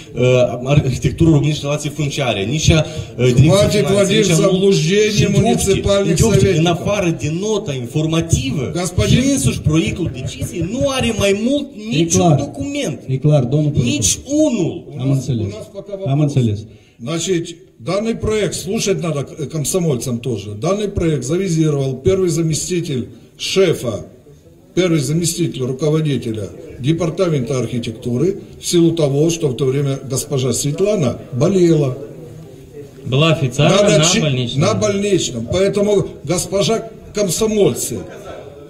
arhitectură, urbanism și relații funciare, nici a direcției finanțe, în afară de nota informativă, și însuși proiectul deciziei nu are mai mult niciun document. E clar, domnul profesor. Nici unul. Am înțeles. Значит, данный проект, слушать надо комсомольцам тоже, данный проект завизировал первый заместитель шефа первый заместитель руководителя департамента архитектуры в силу того, что в то время госпожа Светлана болела. Была официально на больничном. Поэтому госпожа комсомольцы,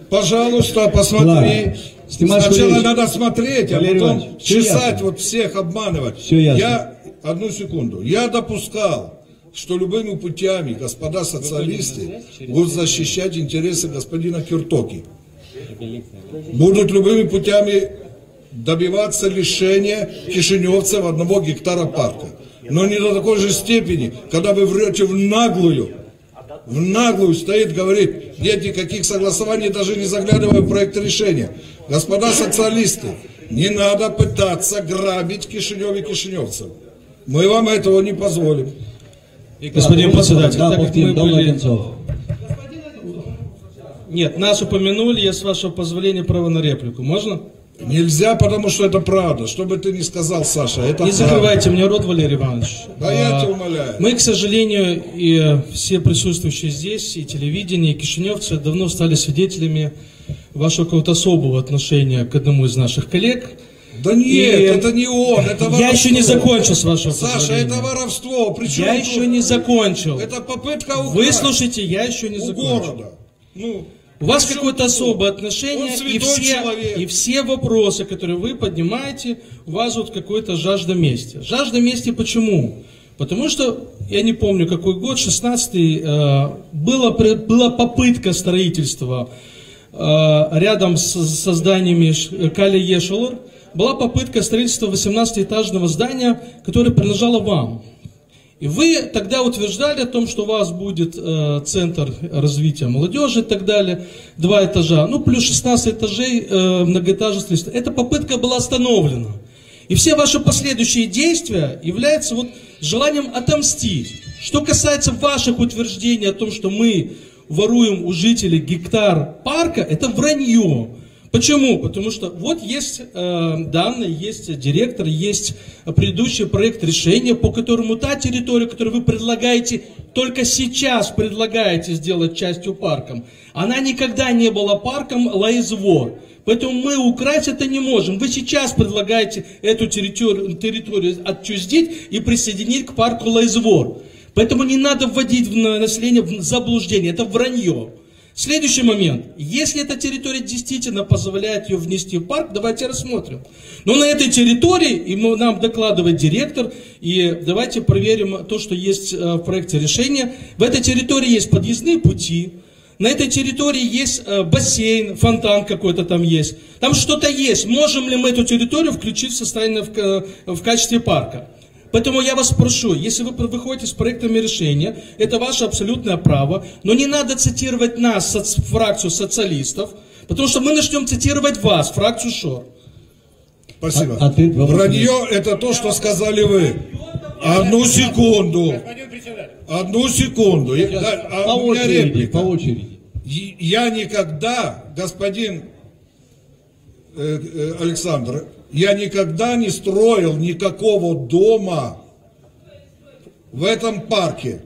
пожалуйста, посмотри. Сначала надо смотреть, а потом чесать, вот всех обманывать. Я, одну секунду, я допускал, что любыми путями, господа социалисты, будут защищать интересы господина Чертоки. Будут любыми путями добиваться лишения кишиневцев 1 гектара парка. Но не до такой же степени, когда вы врете в наглую стоит, говорит, нет никаких согласований, даже не заглядывая в проект решения. Господа социалисты, не надо пытаться грабить Кишинев и кишиневцев. Мы вам этого не позволим. Господин председатель, да, мы были... Нет, нас упомянули, я, с вашего позволения, право на реплику. Можно? Нельзя, потому что это правда. Что бы ты ни сказал, Саша, это не правда. Закрывайте мне рот, Валерий Иванович. Да я тебя умоляю. Мы, к сожалению, и все присутствующие здесь, и телевидение, и кишиневцы давно стали свидетелями вашего какого-то особого отношения к одному из наших коллег. Да нет, это не он, это воровство. Я еще не закончил с вашего позволения. Саша, это воровство. Причем я еще не закончил. Это попытка украсть. Выслушайте, я еще не закончил. Ну, у вас какое-то особое отношение, и все вопросы, которые вы поднимаете, у вас вот какая-то жажда мести. Жажда мести почему? Потому что, я не помню какой год, 16-й, была попытка строительства рядом со зданиями Кали-Ешелор, была попытка строительства 18-этажного здания, которое принадлежало вам. И вы тогда утверждали о том, что у вас будет центр развития молодежи и так далее, 2 этажа, ну плюс 16 этажей многоэтажных строительства. Эта попытка была остановлена. И все ваши последующие действия являются вот желанием отомстить. Что касается ваших утверждений о том, что мы воруем у жителей гектар парка, это вранье. Почему? Потому что вот есть данные, есть директор, есть предыдущий проект решения, по которому та территория, которую вы предлагаете, только сейчас предлагаете сделать частью парком, она никогда не была парком Лаизво. Поэтому мы украсть это не можем. Вы сейчас предлагаете эту территорию отчуждить и присоединить к парку Лаизво. Поэтому не надо вводить население в заблуждение, это вранье. Следующий момент. Если эта территория действительно позволяет ее внести в парк, давайте рассмотрим. Но на этой территории, и нам докладывает директор, и давайте проверим то, что есть в проекте решения. В этой территории есть подъездные пути, на этой территории есть бассейн, фонтан какой-то там есть. Там что-то есть. Можем ли мы эту территорию включить в состояние в качестве парка? Поэтому я вас прошу, если вы выходите с проектами решения, это ваше абсолютное право, но не надо цитировать нас, фракцию социалистов, потому что мы начнем цитировать вас, фракцию ШОР. Спасибо. Вранье – это то, что сказали вы. Одну секунду. Одну секунду. У меня реплика. По очереди. Я никогда, господин Александр, я никогда не строил никакого дома в этом парке.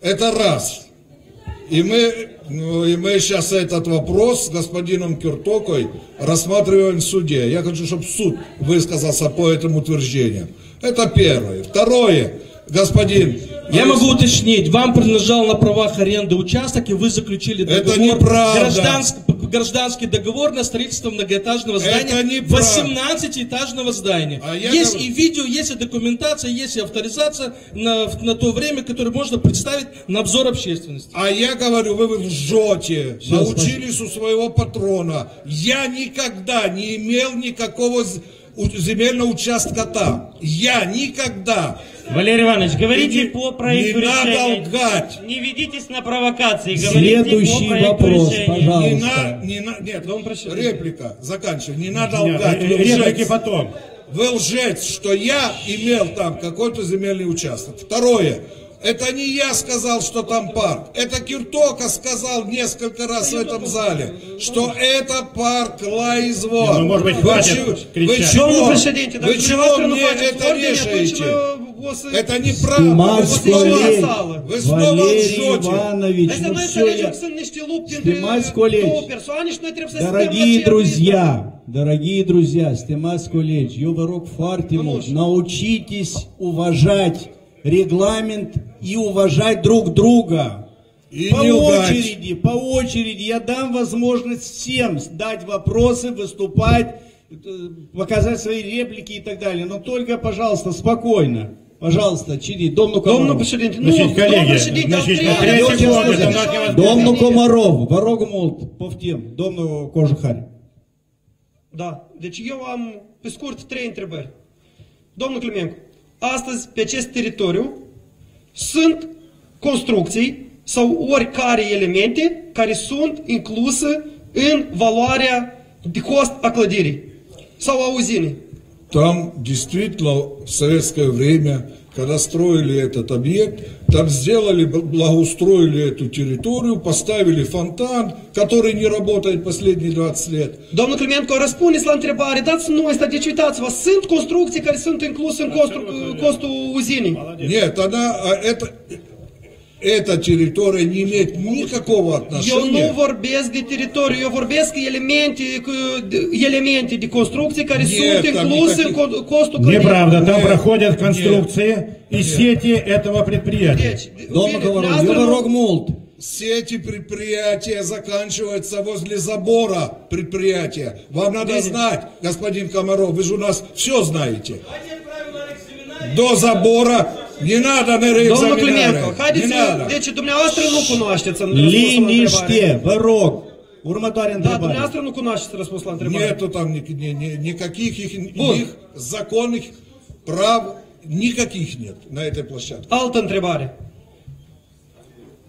Это раз. И мы сейчас этот вопрос с господином Чертокой рассматриваем в суде. Я хочу, чтобы суд высказался по этому утверждению. Это первое. Второе, господин... Я могу уточнить, вам принадлежал на правах аренды участок, и вы заключили договор. Это неправда. Гражданский договор на строительство многоэтажного здания, 18-этажного здания. А есть говорю... и видео, есть и документация, есть и авторизация на то время, которое можно представить на обзор общественности. А я говорю, вы лжете, научились у своего патрона. Я никогда не имел никакого земельного участка там. Я никогда... Валерий Иванович, говорите по проекту решения. Не надо лгать. Не ведитесь на провокации. Следующий вопрос, пожалуйста. Нет, реплика. Заканчивай. Не надо лгать. Реплики потом. Вы лжец, что я имел там какой-то земельный участок. Второе. Это не я сказал, что там парк. Это Чертока сказал несколько раз в этом зале, что это парк Лаизво. Вы чего мне это вешаете? Это неправда. Вы снова лжете. Это дорогие друзья, стимас коллеги, я вас прошу очень много, научитесь уважать регламент и уважать друг друга. И по очереди, я дам возможность всем задать вопросы, выступать, показать свои реплики и так далее. Но только, пожалуйста, спокойно. Пожалуйста, Чири, Домну Комаров. Домну Пашидин, ну, значит, коллеги, значит, Домну Комаров, порогу мол, повтем, Домну Кожухарь. Да, deci eu am, pe scurt, 3 întrebări. Domnul Climenco, astăzi, pe acest teritoriu, sunt construcții sau oricare elemente care sunt incluse în valoarea de cost a clădirii sau a uzinei. Там действительно в советское время, когда строили этот объект, там сделали, благоустроили эту территорию, поставили фонтан, который не работает последние 20 лет. Domnul Climenco, răspundeți la întrebare, dați noi, stați, uitați-vă, sunt construcții care sunt incluse în costul uzinei. Нет, она, это... Эта территория не имеет никакого отношения. Я не ворбез де территорию, я ворбез элементы де конструкции, которые суть косту. Неправда, там проходят конструкции и сети этого предприятия. Сети предприятия заканчиваются возле забора предприятия. Вам надо знать, господин Комаров, вы же у нас все знаете. До забора. Не надо на реэкзаменаре. Deci dumneavoastră nu cunoașteți liniște, vă rog. Următoarea întrebare. Da, dumneavoastră nu cunoașteți răspuns la întrebare. Нету там никаких их законных прав, никаких нет на этой площадке. Altă întrebare.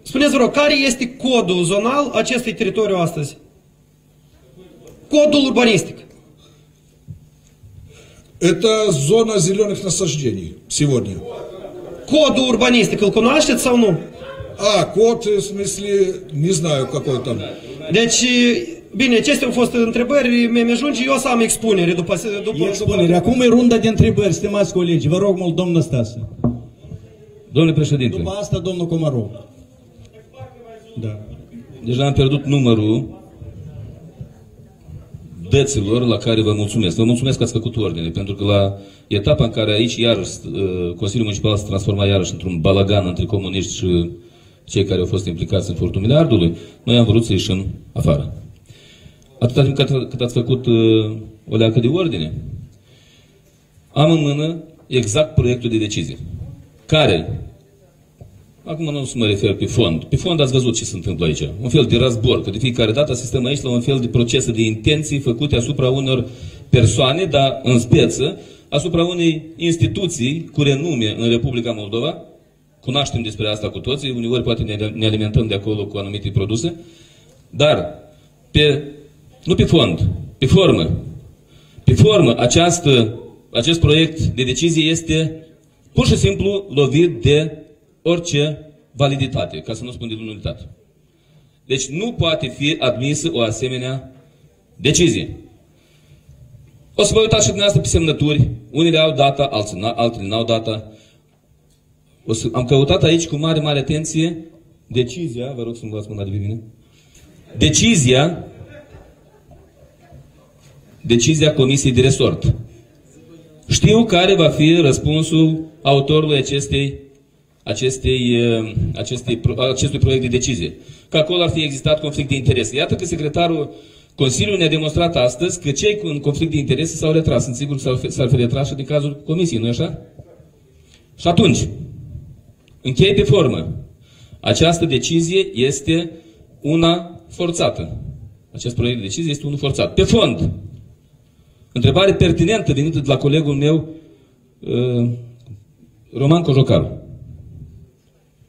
Spuneți, vă rog, care este codul zonal acestui teritoriu astăzi? Codul urbanistic. Это зона зеленых насаждений сегодня. Коду урбанистик, îl cunoașteți sau nu? A, cod, în смысле, nu знаю, какой там. Deci, bine, acestea au fost întrebări, mi-am ajuns, eu să am expunere după expunere. Acum e runda de întrebări, stimați colegi, vă rog mult, domnul Stase. Domnule președinte. După asta, domnul Comarov. Da. Deja am pierdut numărul dăților la care vă mulțumesc. Vă mulțumesc că ați făcut ordine, pentru că la etapa în care aici iarăși Consiliul Municipal se transforma iarăși într-un balagan între comuniști și cei care au fost implicați în furtul miliardului, noi am vrut să ieșim afară. Atâta timp cât ați făcut o leacă de ordine, am în mână exact proiectul de decizie, care, acum nu o să mă refer pe fond. Pe fond ați văzut ce se întâmplă aici. Un fel de razbor, că de fiecare dată asistăm aici la un fel de procese de intenții făcute asupra unor persoane, dar în speță, asupra unei instituții cu renume în Republica Moldova. Cunoaștem despre asta cu toții, uneori poate ne alimentăm de acolo cu anumite produse, dar nu pe fond, pe formă. Pe formă, acest proiect de decizie este pur și simplu lovit de orice validitate, ca să nu spun de nulitate. Deci nu poate fi admisă o asemenea decizie. O să vă uitați și dumneavoastră pe semnături. Unele au data, altele n-au data. Am căutat aici cu mare, mare atenție decizia, vă rog să-mi luați mâna de pe mine, decizia Comisiei de Resort. Știu care va fi răspunsul autorului acestui proiect de decizie. Că acolo ar fi existat conflict de interese. Iată că secretarul Consiliului ne-a demonstrat astăzi că cei în conflict de interese s-au retras. Sunt sigur că s-ar fi retras și din cazul comisiei, nu-i așa? Și atunci, închei pe formă. Această decizie este una forțată. Acest proiect de decizie este unul forțat. Pe fond, întrebare pertinentă venită de la colegul meu, Roman Cojocaru.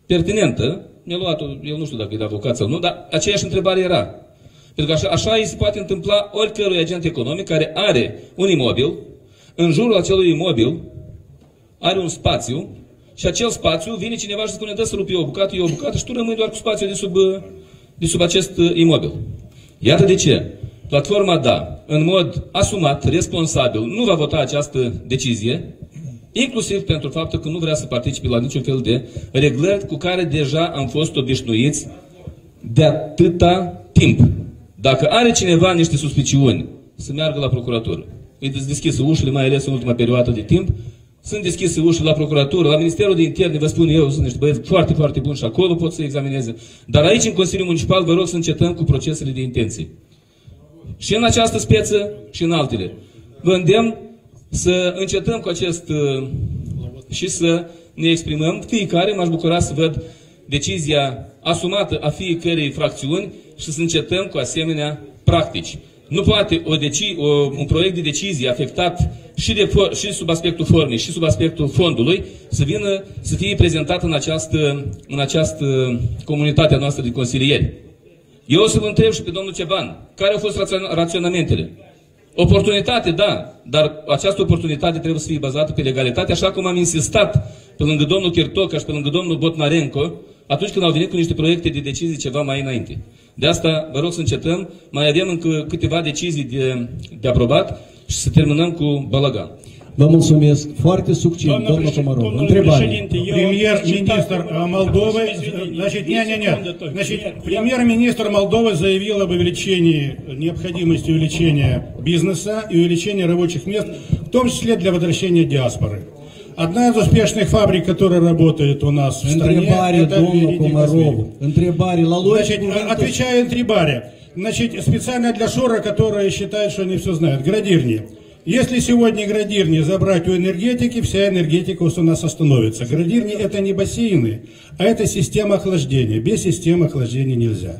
Pertinentă, mi-a luat-o, eu nu știu dacă e avocat sau nu, dar aceeași întrebare era. Pentru că așa îi se poate întâmpla oricărui agent economic care are un imobil, în jurul acelui imobil are un spațiu și acel spațiu vine cineva și spune, dă să rup eu o bucată, și tu rămâi doar cu spațiul de sub acest imobil. Iată de ce. Platforma DA, în mod asumat, responsabil, nu va vota această decizie, inclusiv pentru faptul că nu vrea să participe la niciun fel de reglări cu care deja am fost obișnuiți de atâta timp. Dacă are cineva niște suspiciuni, să meargă la procuratură. Îi deschisă ușile, mai ales în ultima perioadă de timp. Sunt deschise ușile la procuratură, la Ministerul de Interne, vă spun eu, sunt niște băieți foarte, foarte buni și acolo pot să examineze. Dar aici, în Consiliul Municipal, vă rog să încetăm cu procesele de intenții. Și în această speță și în altele. Vă îndemn să încetăm cu acest și să ne exprimăm. Fiecare, m-aș bucura să văd decizia asumată a fiecărei fracțiuni și să încetăm cu asemenea practici. Nu poate un proiect de decizie afectat și sub aspectul formei și sub aspectul fondului să fie prezentat în această comunitate a noastră de consilieri. Eu o să vă întreb și pe domnul Ceban, care au fost raționamentele? Oportunitate, da, dar această oportunitate trebuie să fie bazată pe legalitate, așa cum am insistat pe lângă domnul Chirtoacă și pe lângă domnul Botnarenco, atunci când au venit cu niște proiecte de decizii ceva mai înainte. De asta vă rog să încetăm, mai avem încă câteva decizii de aprobat și să terminăm cu balagan. Vă mulțumesc. Foarte succint, domnul Comarov. Întrebare. Премьер-министр Молдовы, значит, премьер-министр Молдовы заявил об увеличении, необходимости увеличения бизнеса и увеличения рабочих мест, в том числе для возвращения диаспоры. Одна из успешных фабрик, которая работает у нас в стране, это Виорика Косметик. Отвечаю Энтрибаре. Значит, специально для Шора, которые считают, что они все знают. Градирни. Если сегодня градирни забрать у энергетики, вся энергетика у нас остановится. Градирни это не бассейны, а это система охлаждения. Без системы охлаждения нельзя.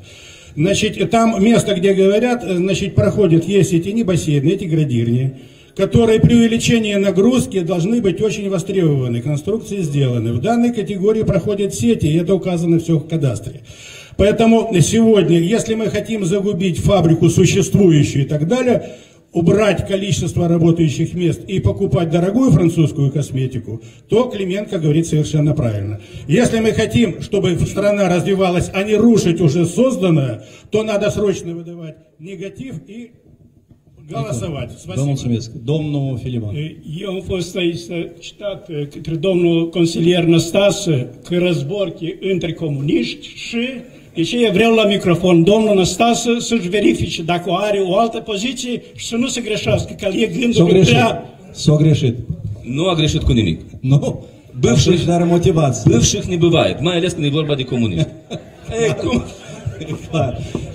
Значит, там место, где говорят, значит, проходят, есть эти не бассейны, эти градирни, которые при увеличении нагрузки должны быть очень востребованы, конструкции сделаны. В данной категории проходят сети, и это указано все в кадастре. Поэтому сегодня, если мы хотим загубить фабрику существующую и так далее, убрать количество работающих мест и покупать дорогую французскую косметику, то Клименко говорит совершенно правильно. Если мы хотим, чтобы страна развивалась, а не рушить уже созданное, то надо срочно выдавать негатив и голосовать. Спасибо. Domnul Filiman. Eu am fost aici citat către domnul consilier Năstase că războrchi între comuniști și... De ce eu vreau la microfon, domnul Năstase, să-și verifice dacă are o altă poziție și să nu se greșească, că e gândul prea... S-a greșit. Nu a greșit cu nimic. Nu? Băvșih, dar motivați. Băvșih ne băvaiet, mai ales când e vorba de comunism.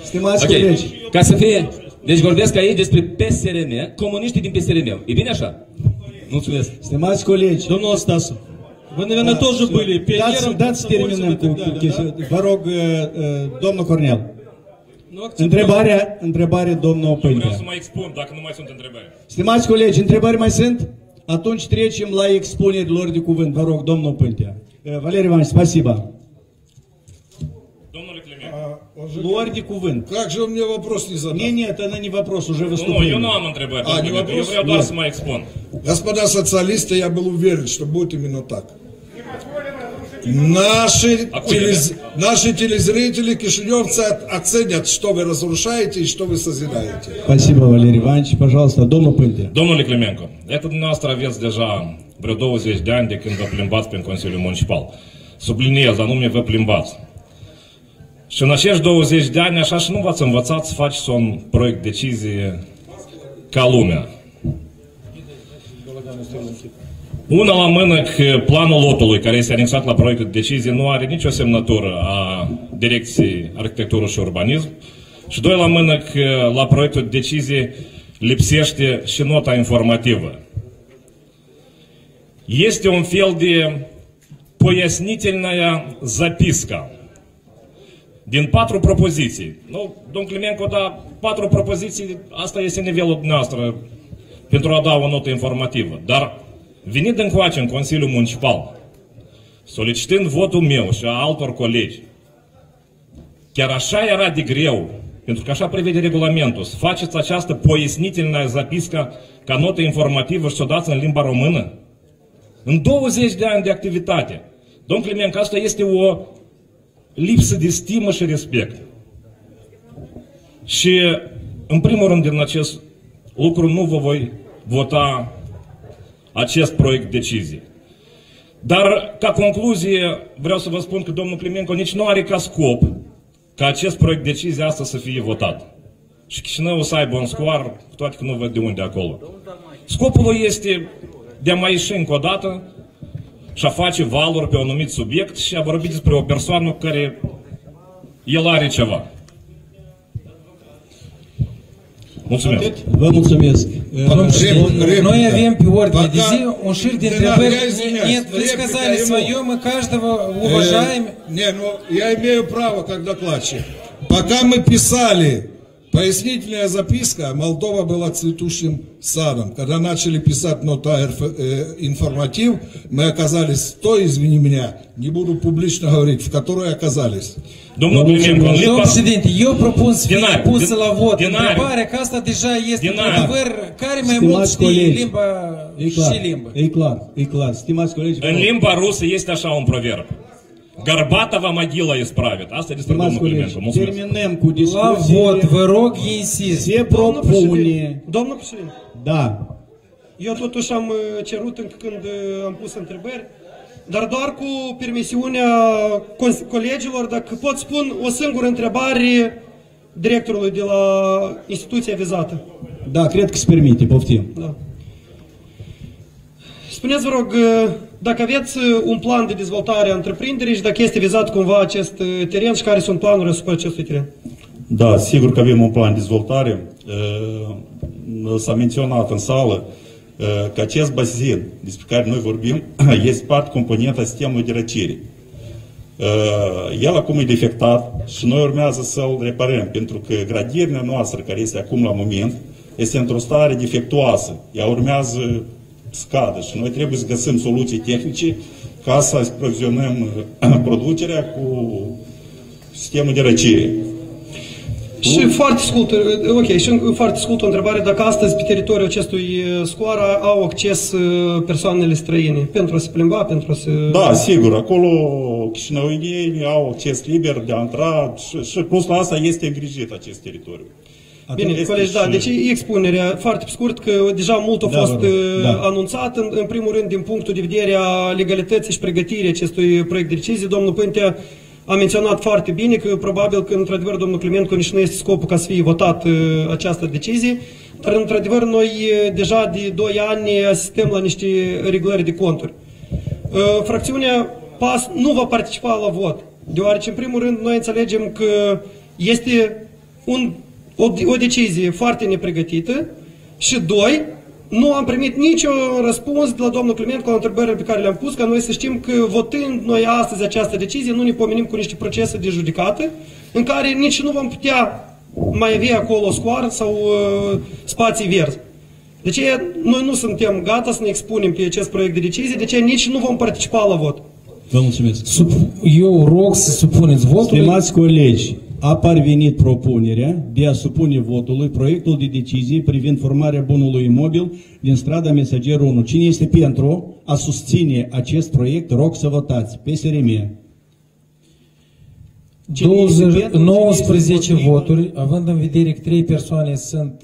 Stimați colegi. Ca să fie... Deci vorbesc aici despre PSRM, comuniștii din PSRM. E bine așa? Mulțumesc. Stimați colegi. Domnul Năstase. Вы, наверное, тоже были пионером. Vă rog, domnul Cornel. Întrebare, domnul Pâine. Vreau să mai expun, dacă nu mai sunt întrebări. Stimați colegi, întrebări mai sunt? Atunci trecem la expunerile lor de cuvânt. Vă rog, domnul Pâine. Valeriu Ivanov, спасибо. Domnule Climenco. Lor de cuvânt. Как же у меня вопрос не задал? Нет, нет, это не вопрос, уже выступление. Ну, eu nu am întrebări. Eu vreau doar să mai expun. Господа социалисты, я был уверен, что будет именно так. Наши телезрители, кишиневцы оценят, что вы разрушаете и что вы созидаете. Спасибо, Валерий Иванович. Пожалуйста, domnul Pâinte. Domnule Climenco, это dumneavoastră aveți deja vreo 20 de ani de când vă plimbați prin Consiliul Municipal. Subliniez, anume vă plimbați. Și în acești 20 de ani, așa și nu v-ați învățat să faceți un proiect decizie ca lumea. Una la mână că planul lotului care este anexat la proiectul de decizie nu are nicio semnătură a Direcției Arhitectură și Urbanism. Și doi la mână că la proiectul de decizie lipsește și nota informativă. Este un fel de пояснительная записка. Din 4 propoziții. Nu, domn Climenco, dar 4 propoziții, asta este nivelul dumneavoastră pentru a da o notă informativă. Dar venind încoace în Consiliul Municipal, solicitând votul meu și a altor colegi, chiar așa era de greu, pentru că așa prevede regulamentul, să faceți această пояснительная записка ca notă informativă și să o dați în limba română? În 20 de ani de activitate. Domn Climenco, asta este o lipsă de stimă și respect. Și, în primul rând, din acest lucru nu vă voi vota acest proiect decizie. Dar, ca concluzie, vreau să vă spun că domnul Climenco nici nu are ca scop ca acest proiect decizie astăzi să fie votat. Și Chișinău să aibă un scoar, cu toate că nu văd de unde acolo. Scopul lui este de a mai ieși încă o dată și a face valuri pe un anumit subiect și a vorbi despre o persoană cu care el are ceva. Mulțumesc. Vă mulțumesc. Noi avem pe ordine de zi un șir de întrebări. Нет, вы сказали свое, мы каждого уважаем. Не, ну я имею право, когда плачу. Пока мы писали пояснительная записка, Молдова была цветущим садом. Когда начали писать нота информатив, мы оказались, то, извини меня, не буду публично говорить, в которой оказались. Domnul președinte, eu propun să fie pusă la vot întrebarea că asta deja este într-adevăr care mai mult știe limba și limba. E clar, e clar. Stimați colegi, în limba rusă este așa un proverb. Горбатова могила исправит. Asta este despre domnul Climenco. Mulțumesc. Terminăm cu discuții. La vot, vă rog, insist. Se propune. Domnul președinte. Da. Eu totuși am cerut când am pus întrebări, dar doar cu permisiunea colegilor, dacă pot spun o singură întrebare directorului de la instituția vizată. Da, cred că se permite, poftim. Da. Spuneți, vă rog, dacă aveți un plan de dezvoltare a întreprinderii și dacă este vizat cumva acest teren și care sunt planurile asupra acestui teren? Da, sigur că avem un plan de dezvoltare. S-a menționat în sală că acest bazin despre care noi vorbim este parte componentă a sistemului de răcire. El acum e defectat și noi urmează să-l reparăm, pentru că gradirea noastră, care este acum la moment, este într-o stare defectuoasă. Ea urmează scadă și noi trebuie să găsim soluții tehnice ca să provizionăm producerea cu sistemul de răcire. Și foarte scurt, ok, și foarte scurt o întrebare, dacă astăzi pe teritoriul acestui scoar au acces persoanele străine pentru a se plimba, pentru a se... Da, sigur, acolo chișinăuienii au acces liber de a intra și plus la asta este îngrijit acest teritoriu. Bine, colegi, da, deci expunerea, foarte pe scurt, că deja mult a fost anunțat, în primul rând, din punctul de vedere a legalității și pregătirii acestui proiect de decizie, domnul Pântea a menționat foarte bine că probabil că, într-adevăr, domnul Climenco nici nu este scopul ca să fie votat această decizie, dar, într-adevăr, noi deja de 2 ani asistăm la niște reglări de conturi. Fracțiunea PAS nu va participa la vot, deoarece, în primul rând, noi înțelegem că este o decizie foarte nepregătită și, doi, nu am primit niciun răspuns de la domnul Climenco la întrebările pe care le-am pus, ca noi să știm că votând noi astăzi această decizie, nu ne pomenim cu niște procese de judecată, în care nici nu vom putea mai avea acolo scoar sau spații verzi. De ce noi nu suntem gata să ne expunem pe acest proiect de decizie, de ce nici nu vom participa la vot. Vă mulțumesc. Eu rog să supuneți votul. Stimați colegi, a parvenit propunerea de a supune votului proiectul de decizie privind formarea bunului imobil din strada Mesager 1. Cine este pentru a susține acest proiect, rog să votați. PSRM. 19 voturi, având în vedere că 3 persoane sunt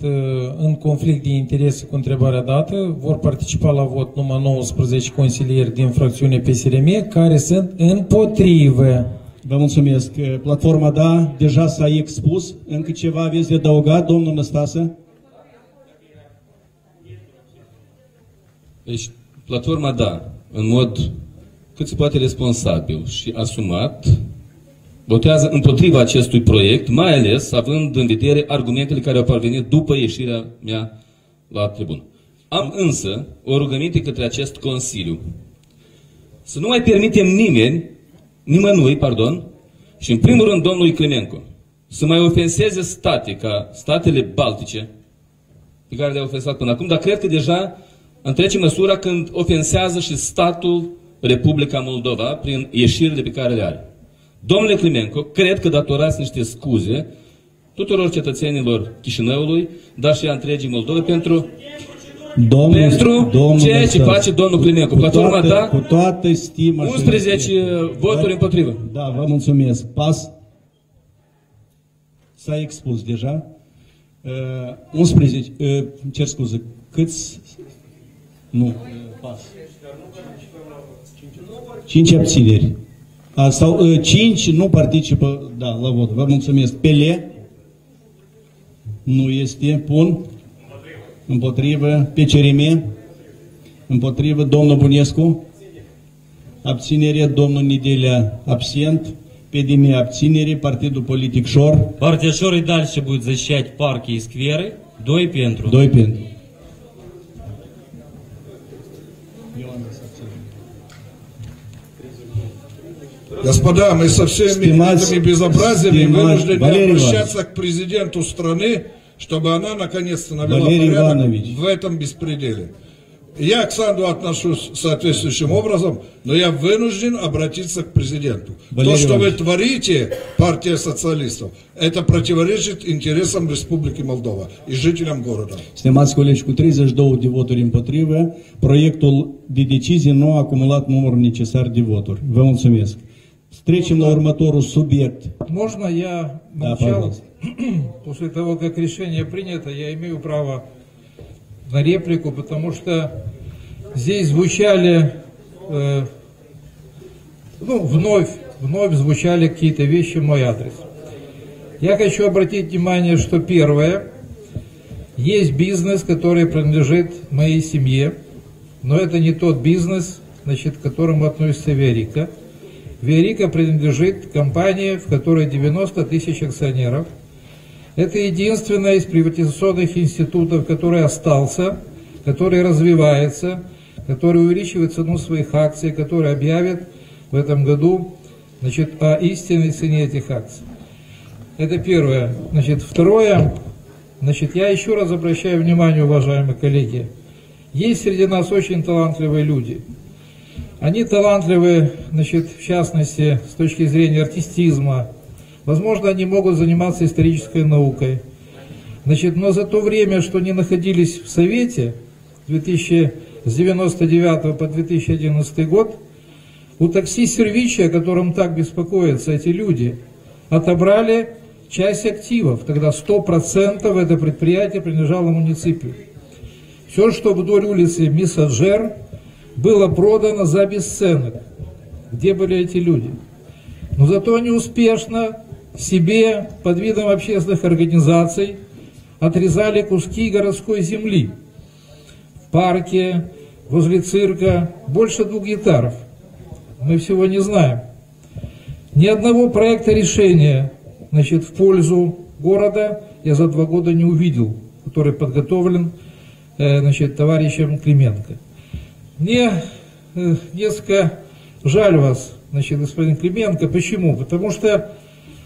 în conflict de interese cu întrebarea dată, vor participa la vot numai 19 consilieri din fracțiune PSRM care sunt împotrivă. Vă mulțumesc. Platforma, da, deja s-a expus. Încă ceva aveți de adăugat, domnul Năstase? Deci, platforma, da, în mod cât se poate responsabil și asumat, votează împotriva acestui proiect, mai ales având în vedere argumentele care au parvenit după ieșirea mea la tribună. Am însă o rugăminte către acest Consiliu. Să nu mai permitem nimănui, și în primul rând domnului Climenco, să mai ofenseze state ca statele baltice, pe care le-a ofensat până acum, dar cred că deja întrece măsura când ofensează și statul Republica Moldova prin ieșirile pe care le are. Domnule Climenco, cred că datorați niște scuze tuturor cetățenilor Chișinăului, dar și a întregii Moldova pentru... Pentru ceea ce face domnul Climenco. Platforma ta, 11 voturi împotrivă. Da, vă mulțumesc. PAS s-a expus deja. 11, cer scuze, câți Nu. 5 abțineri. Sau 5 nu participă, da, la vot. Vă mulțumesc. Pele? Nu este. Pun? Împotrivă. Pecerime? Împotrivă. Domnul Bunescu? Abținere. Domnul Nedelea absent. Pedime abținere. Partidul politic Șor? Partia Șor и дальше будет защищать парки и скверы. 2 pentru. 2 pentru. Господа, мы со всеми этими безобразиями вынуждены обращаться к президенту страны, чтобы она наконец-то навела порядок в этом беспределе. Я к Санду отношусь соответствующим образом, но я вынужден обратиться к президенту. То, что вы творите, партия социалистов, это противоречит интересам Республики Молдова и жителям города. Stimați colegi, cu 32 de voturi împotrivă, proiectul de decizie nu a acumulat numărul necesar de voturi. Vă mulțumesc. Trecem la următorul subiect. Можно я молчал? После того, как решение принято, я имею право на реплику, потому что здесь звучали, вновь звучали какие-то вещи в мой адрес. Я хочу обратить внимание, что первое, есть бизнес, который принадлежит моей семье, но это не тот бизнес, значит, к которому относится Виорика. Виорика принадлежит компании, в которой 90 тысяч акционеров. Это единственное из приватизационных институтов, который остался, который развивается, который увеличивает цену своих акций, который объявит в этом году, значит, о истинной цене этих акций. Это первое. Значит, второе. Значит, я еще раз обращаю внимание, уважаемые коллеги, есть среди нас очень талантливые люди. Они талантливы, значит, в частности, с точки зрения артистизма. Возможно, они могут заниматься исторической наукой. Значит, но за то время, что они находились в Совете, с 1999 по 2011 год, у такси Сервичи, о котором так беспокоятся эти люди, отобрали часть активов. Тогда 100% это предприятие принадлежало муниципию. Все, что вдоль улицы Миссаджер, было продано за бесценок. Где были эти люди? Но зато они успешно себе под видом общественных организаций отрезали куски городской земли в парке, возле цирка, больше 2 гектаров. Мы всего не знаем. Ни одного проекта решения, значит, в пользу города я за 2 года не увидел, который подготовлен, значит, товарищем Клименко. Мне несколько жаль вас, значит, господин Клименко. Почему? Потому что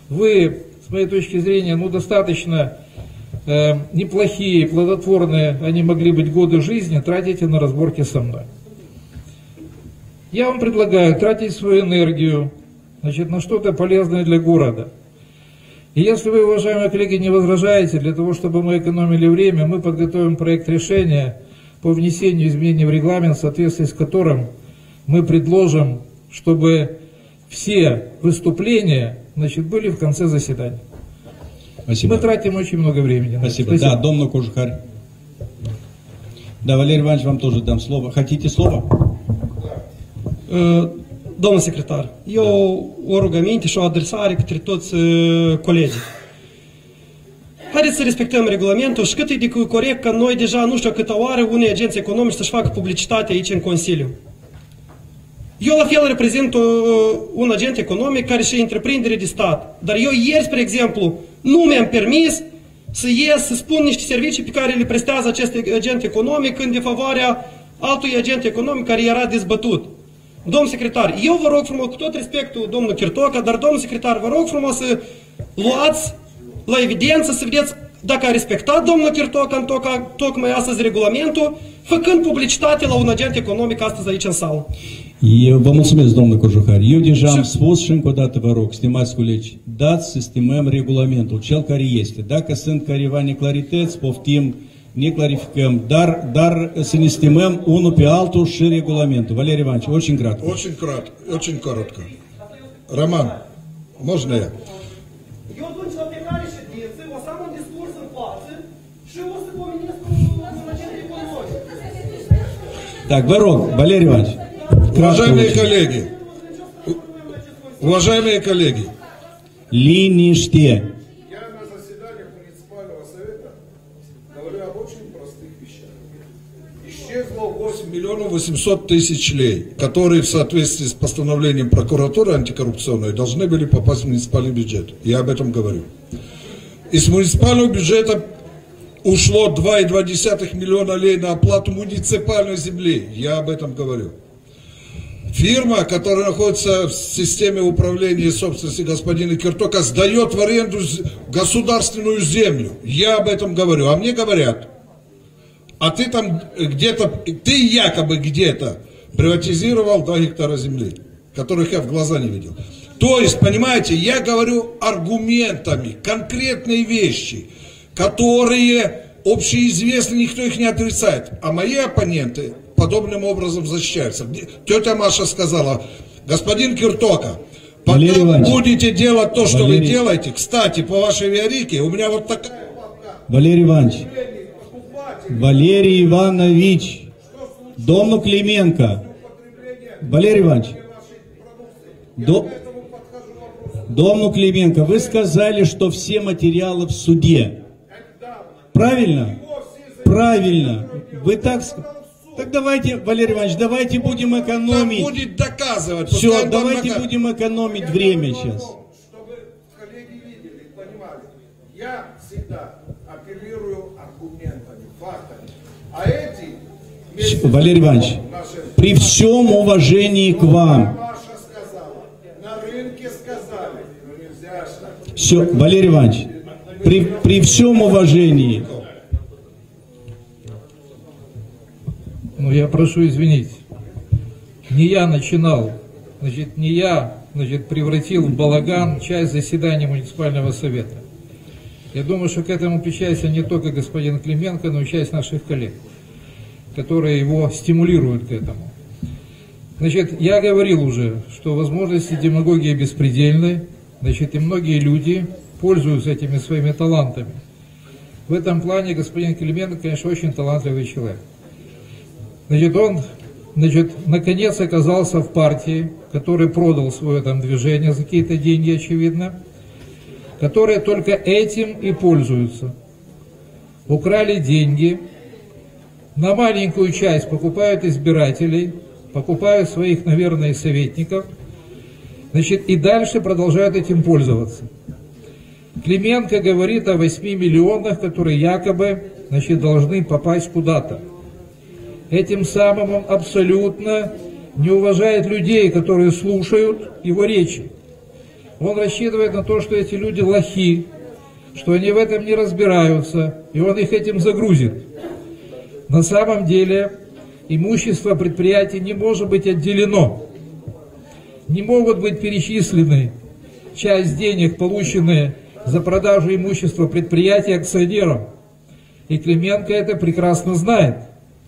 вы, с моей точки зрения, достаточно неплохие, плодотворные, они могли быть годы жизни, тратите на разборки со мной. Я вам предлагаю тратить свою энергию, значит, на что-то полезное для города. И если вы, уважаемые коллеги, не возражаете, для того, чтобы мы экономили время, мы подготовим проект решения по внесению изменений в регламент, в соответствии с которым мы предложим, чтобы все выступления, значит, были в конце заседания. Спасибо. Мы тратим очень много времени. Спасибо. Спасибо. Да, Домна Кожухарь. Да, Валерий Иванович, вам тоже дам слово. Хотите слово? Domnul secretar, eu o rugăminte și o adresare către toți colegii. Haideți să respectăm regulamentul și cât e de corect că noi deja nu știu câtă oară unei agenții economici să-și facă publicitate aici în Consiliu. Eu la fel reprezint un agent economic care și întreprindere de stat. Dar eu ieri, spre exemplu, nu mi-am permis să ies să spun niște servicii pe care le prestează acest agent economic în defavoarea altui agent economic care era dezbătut. Domnul secretar, eu vă rog frumos, cu tot respectul domnul Chirtoacă, dar domnul secretar, vă rog frumos să luați la evidență, să vedeți dacă a respectat domnul Chirtoacă tocmai astăzi regulamentul, făcând publicitate la un agent economic astăzi aici în sală. Eu vă mulțumesc, domnul Cojuhar. Eu deja am spus și încă o dată vă rog, stimați colegi, dați să stimăm regulamentul, cel care este. Dacă sunt careva neclarități, poftim, ne clarificăm, dar să ne stimăm unul pe altul și regulamentul. Валерий Иванович, очень кратко. Очень коротко. Роман, можно я? Eu atunci la plecare ședință, o să am un discurs în față și o să pomenesc cu un agent economic. Так, Барон, Валерий Иванович. Уважаемые коллеги, Линиште. Я на заседаниях муниципального совета говорю об очень простых вещах. Исчезло 8 800 000 лей, которые в соответствии с постановлением прокуратуры антикоррупционной должны были попасть в муниципальный бюджет. Я об этом говорю. Из муниципального бюджета ушло 2,2 миллиона лей на оплату муниципальной земли. Я об этом говорю. Фирма, которая находится в системе управления собственности господина Чиртока, сдает в аренду государственную землю. Я об этом говорю. А мне говорят, а ты там где-то, ты якобы где-то приватизировал 2 гектара земли, которых я в глаза не видел. То есть, понимаете, я говорю аргументами, конкретные вещи, которые общеизвестны, никто их не отрицает. А мои оппоненты подобным образом защищаются. Тетя Маша сказала, господин Чиртока, потом будете делать то, что вы делаете. Кстати, по вашей Виорике, у меня вот такая... Валерий Иванович, дому Клименко. Валерий Иванович, дому Клименко, вы сказали, что все материалы в суде. Правильно? Правильно. Вы так... Так давайте, Валерий Иванович, давайте будем экономить. Будет доказывать. Все, давайте будем экономить время сейчас. Чтобы коллеги видели, понимали. Я всегда апеллирую аргументами, фактами. А эти... Валерий Иванович, при всем уважении к вам... Все, Валерий Иванович, при всем уважении. Ну, я прошу извинить. Не я начинал, значит, не я, значит, превратил в балаган часть заседания муниципального совета. Я думаю, что к этому причастен не только господин Клименко, но и часть наших коллег, которые его стимулируют к этому. Значит, я говорил уже, что возможности демагогии беспредельны. Значит, и многие люди пользуются этими своими талантами. В этом плане господин Клименко, конечно, очень талантливый человек. Значит, он, наконец оказался в партии, который продал свое там движение за какие-то деньги, очевидно, которые только этим и пользуются. Украли деньги, на маленькую часть покупают избирателей, покупают своих, наверное, советников. Значит, и дальше продолжают этим пользоваться. Клименко говорит о 8 миллионах, которые якобы, значит, должны попасть куда-то. Этим самым он абсолютно не уважает людей, которые слушают его речи. Он рассчитывает на то, что эти люди лохи, что они в этом не разбираются, и он их этим загрузит. На самом деле, имущество предприятий не может быть отделено. Не могут быть перечислены часть денег, полученные за продажу имущества предприятия акционерам. И Клименко это прекрасно знает.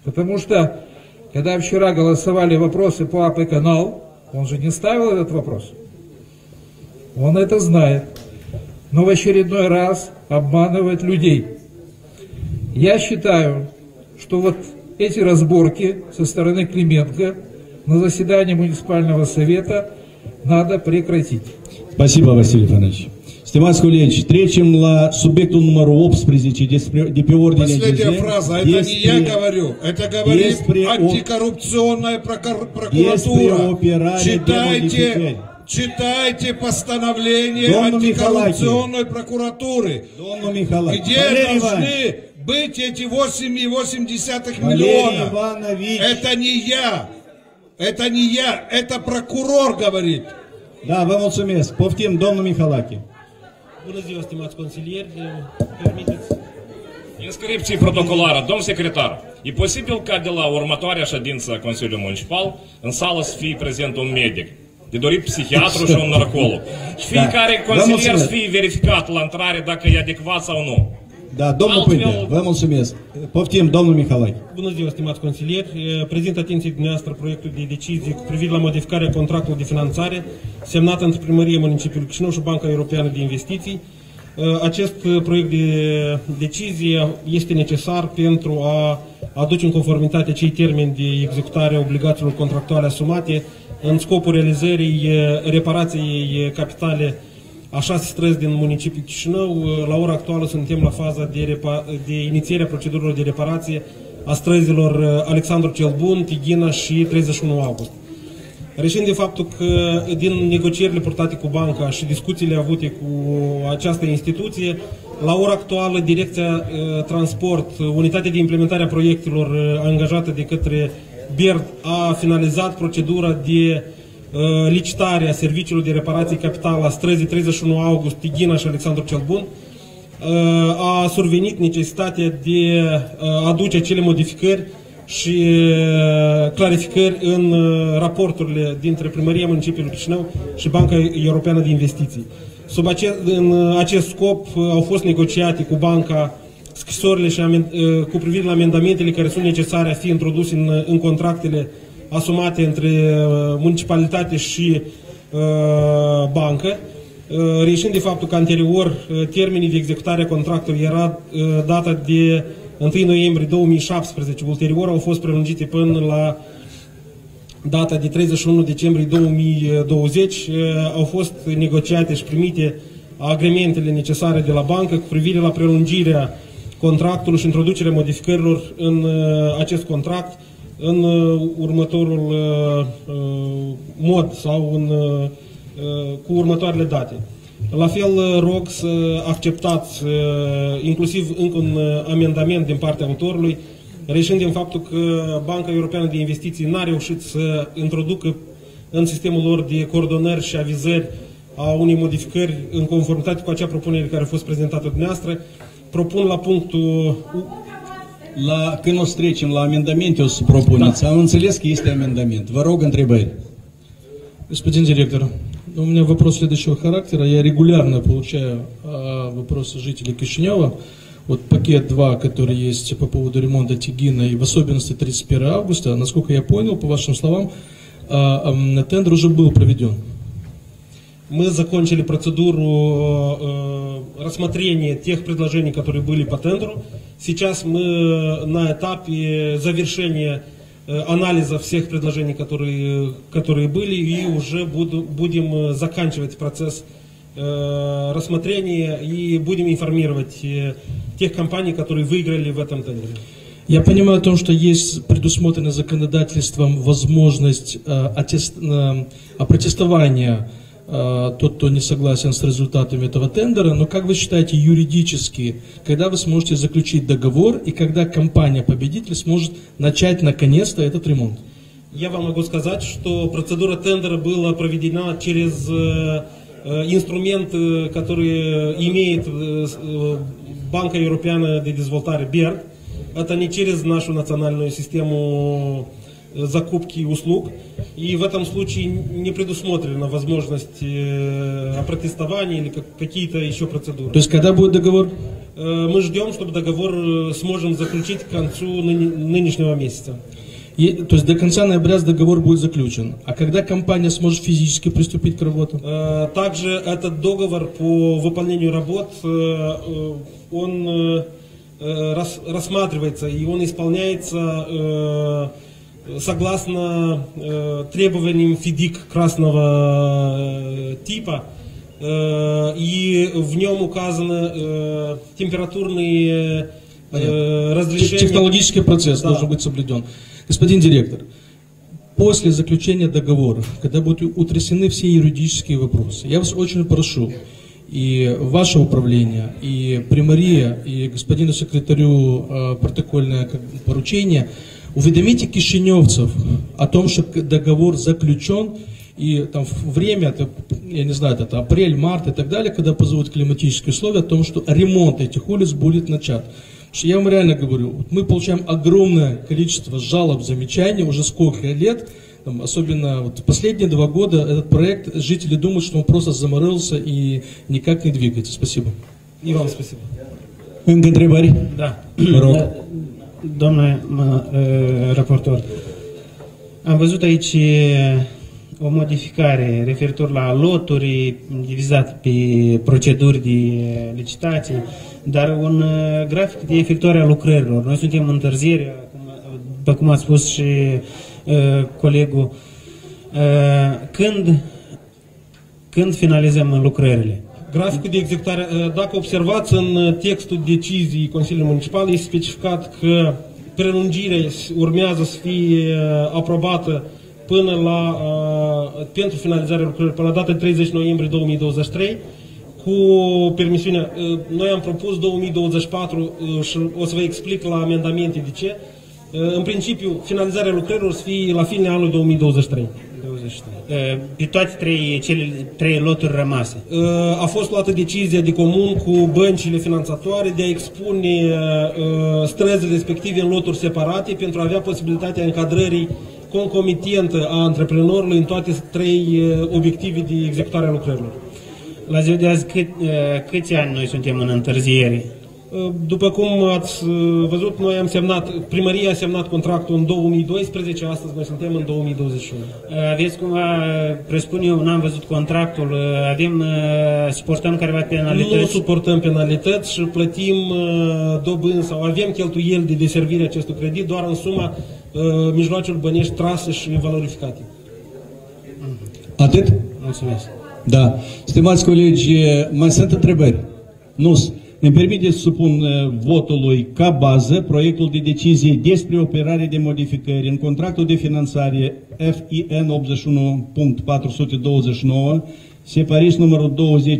Потому что, когда вчера голосовали вопросы по АП-каналу, он же не ставил этот вопрос. Он это знает. Но в очередной раз обманывает людей. Я считаю, что вот эти разборки со стороны Клименко на заседании муниципального совета надо прекратить. Спасибо, Василий Иванович. Stimați colegi, trecem la subiectul numărul 18 de pe ordine de zi. Despre operare de modificări. Читайте постановление антикоррупционной прокуратуры, где должны быть эти 8,8 миллиона. Это не я. Это не я, это прокурор говорит. Da, vă mulțumesc. Poftim, domnul Mihalache. Bună ziua, stimați consilieri. Permiteți. Inscripții protocolare, domn secretar. E posibil ca de la următoarea ședință a Consiliului Municipal în sală să fie prezent un medic, de dorit psihiatru și un narcolog. Și fiecare consilier să fie verificat la intrare dacă e adecvat sau nu. Da, domnul Pâinte, vă mulțumesc. Poftim, domnul Mihalache. Bună ziua, stimați consilieri. Prezint atenției dumneavoastră proiectul de decizie cu privire la modificarea contractului de finanțare semnat între Primăria Municipiului Chișinău și Banca Europeană de Investiții Acest proiect de decizie este necesar pentru a aduce în conformitate cei termeni de executare a obligațiilor contractuale asumate în scopul realizării reparației capitale a 6 străzi din municipiul Chișinău. La ora actuală suntem la faza de inițiere a procedurilor de reparație a străzilor Alexandru cel Bun, Tighina și 31 august. Reșind de faptul că din negocierile purtate cu banca și discuțiile avute cu această instituție, la ora actuală Direcția Transport, unitatea de implementare a proiectelor angajată de către BERD, a finalizat procedura de licitare a serviciilor de reparație capitală a străzii 31 august, Tighina și Alexandru cel Bun. A survenit necesitatea de a aduce acele modificări și clarificări în raporturile dintre Primăria Municipiului Chișinău și Banca Europeană de Investiții. În acest scop au fost negociate cu banca scrisorile și cu privire la amendamentele care sunt necesare a fi introduse în contractele asumate între municipalitate și bancă, reieșind de faptul că anterior termenii de executare a contractului era data de 1 noiembrie 2017, ulterior au fost prelungite până la data de 31 decembrie 2020, au fost negociate și primite agrementele necesare de la bancă cu privire la prelungirea contractului și introducerea modificărilor în acest contract în următorul mod sau cu următoarele date. La fel, rog să acceptați inclusiv încă un amendament din partea autorului, reieșind din faptul că Banca Europeană de Investiții n-a reușit să introducă în sistemul lor de coordonări și avizări a unei modificări în conformitate cu acea propunere care a fost prezentată dumneavoastră. Propun la punctul... Când o să trecem la amendamente, o să propuneți. Da. Am înțeles că este amendament. Vă rog, întrebări. Господин директор, у меня вопрос следующего характера. Я регулярно получаю вопросы жителей Кишинева. Вот пакет 2, который есть по поводу ремонта Тигина и в особенности 31 августа. Насколько я понял, по вашим словам, тендер уже был проведен. Мы закончили процедуру рассмотрения тех предложений, которые были по тендеру. Сейчас мы на этапе завершения анализа всех предложений, которые были, и уже будем заканчивать процесс рассмотрения и будем информировать тех компаний, которые выиграли в этом тендере. Я понимаю о том, что есть предусмотрена законодательством возможность опротестования тот, кто не согласен с результатами этого тендера, но как вы считаете юридически, когда вы сможете заключить договор и когда компания-победитель сможет начать наконец-то этот ремонт? Я вам могу сказать, что процедура тендера была проведена через инструмент, который имеет Банка Europeană de Dezvoltare, BERD. Это не через нашу национальную систему закупки и услуг, и в этом случае не предусмотрена возможность опротестования или какие-то еще процедуры. То есть когда будет договор? Мы ждем, чтобы договор сможем заключить к концу нынешнего месяца. И, то есть до конца ноября договор будет заключен. А когда компания сможет физически приступить к работе? Также этот договор по выполнению работ, он рассматривается и он исполняется согласно требованиям ФИДИК красного типа, и в нем указаны температурные разрешения. Технологический процесс, да, должен быть соблюден. Господин директор, после заключения договора, когда будут утрясены все юридические вопросы, я вас очень прошу, и ваше управление, и примария, и господину секретарю протокольное поручение, уведомите кишиневцев о том, что договор заключен, и там время, это, я не знаю, это апрель, март и так далее, когда позволят климатические условия, о том, что ремонт этих улиц будет начат. Я вам реально говорю, мы получаем огромное количество жалоб, замечаний уже сколько лет, там, особенно вот последние 2 года этот проект, жители думают, что он просто заморозился и никак не двигается. Спасибо. И вам спасибо. Да. Domnule raportor, am văzut aici o modificare referitor la loturi divizate pe proceduri de licitație, dar un grafic de efectuare a lucrărilor. Noi suntem în întârziere, după cum a spus și colegul, când finalizăm lucrările. Graficul de executare, dacă observați în textul deciziei Consiliului Municipal, este specificat că prelungirea urmează să fie aprobată până la, pentru finalizarea lucrărilor, până la data 30 noiembrie 2023, cu permisiunea. Noi am propus 2024 și o să vă explic la amendamente de ce. În principiu, finalizarea lucrărilor o să fie la finele anului 2023. Pe toate cele trei loturi rămase. A fost luată decizia de comun cu băncile finanțatoare de a expune străzi respective în loturi separate pentru a avea posibilitatea încadrării concomitentă a antreprenorului în toate trei obiective de executare a lucrărilor. La ziua de azi, câți ani noi suntem în întârziere? După cum ați văzut, noi am semnat, primăria a semnat contractul în 2012, astăzi noi suntem în 2021. Aveți cumva, presupun eu, n-am văzut contractul, suportăm careva penalități? Nu suportăm penalități și plătim dobânzi sau avem cheltuieli de deservire acestui credit doar în suma mijloacelor bănești trase și valorificate. Atât? Mulțumesc. Da. Stimați colegi, mai sunt întrebări? Nu. Îmi permite să supun votului ca bază proiectul de decizie despre operare de modificări în contractul de finanțare FIN 81.429, separis numărul 20.11.04.48,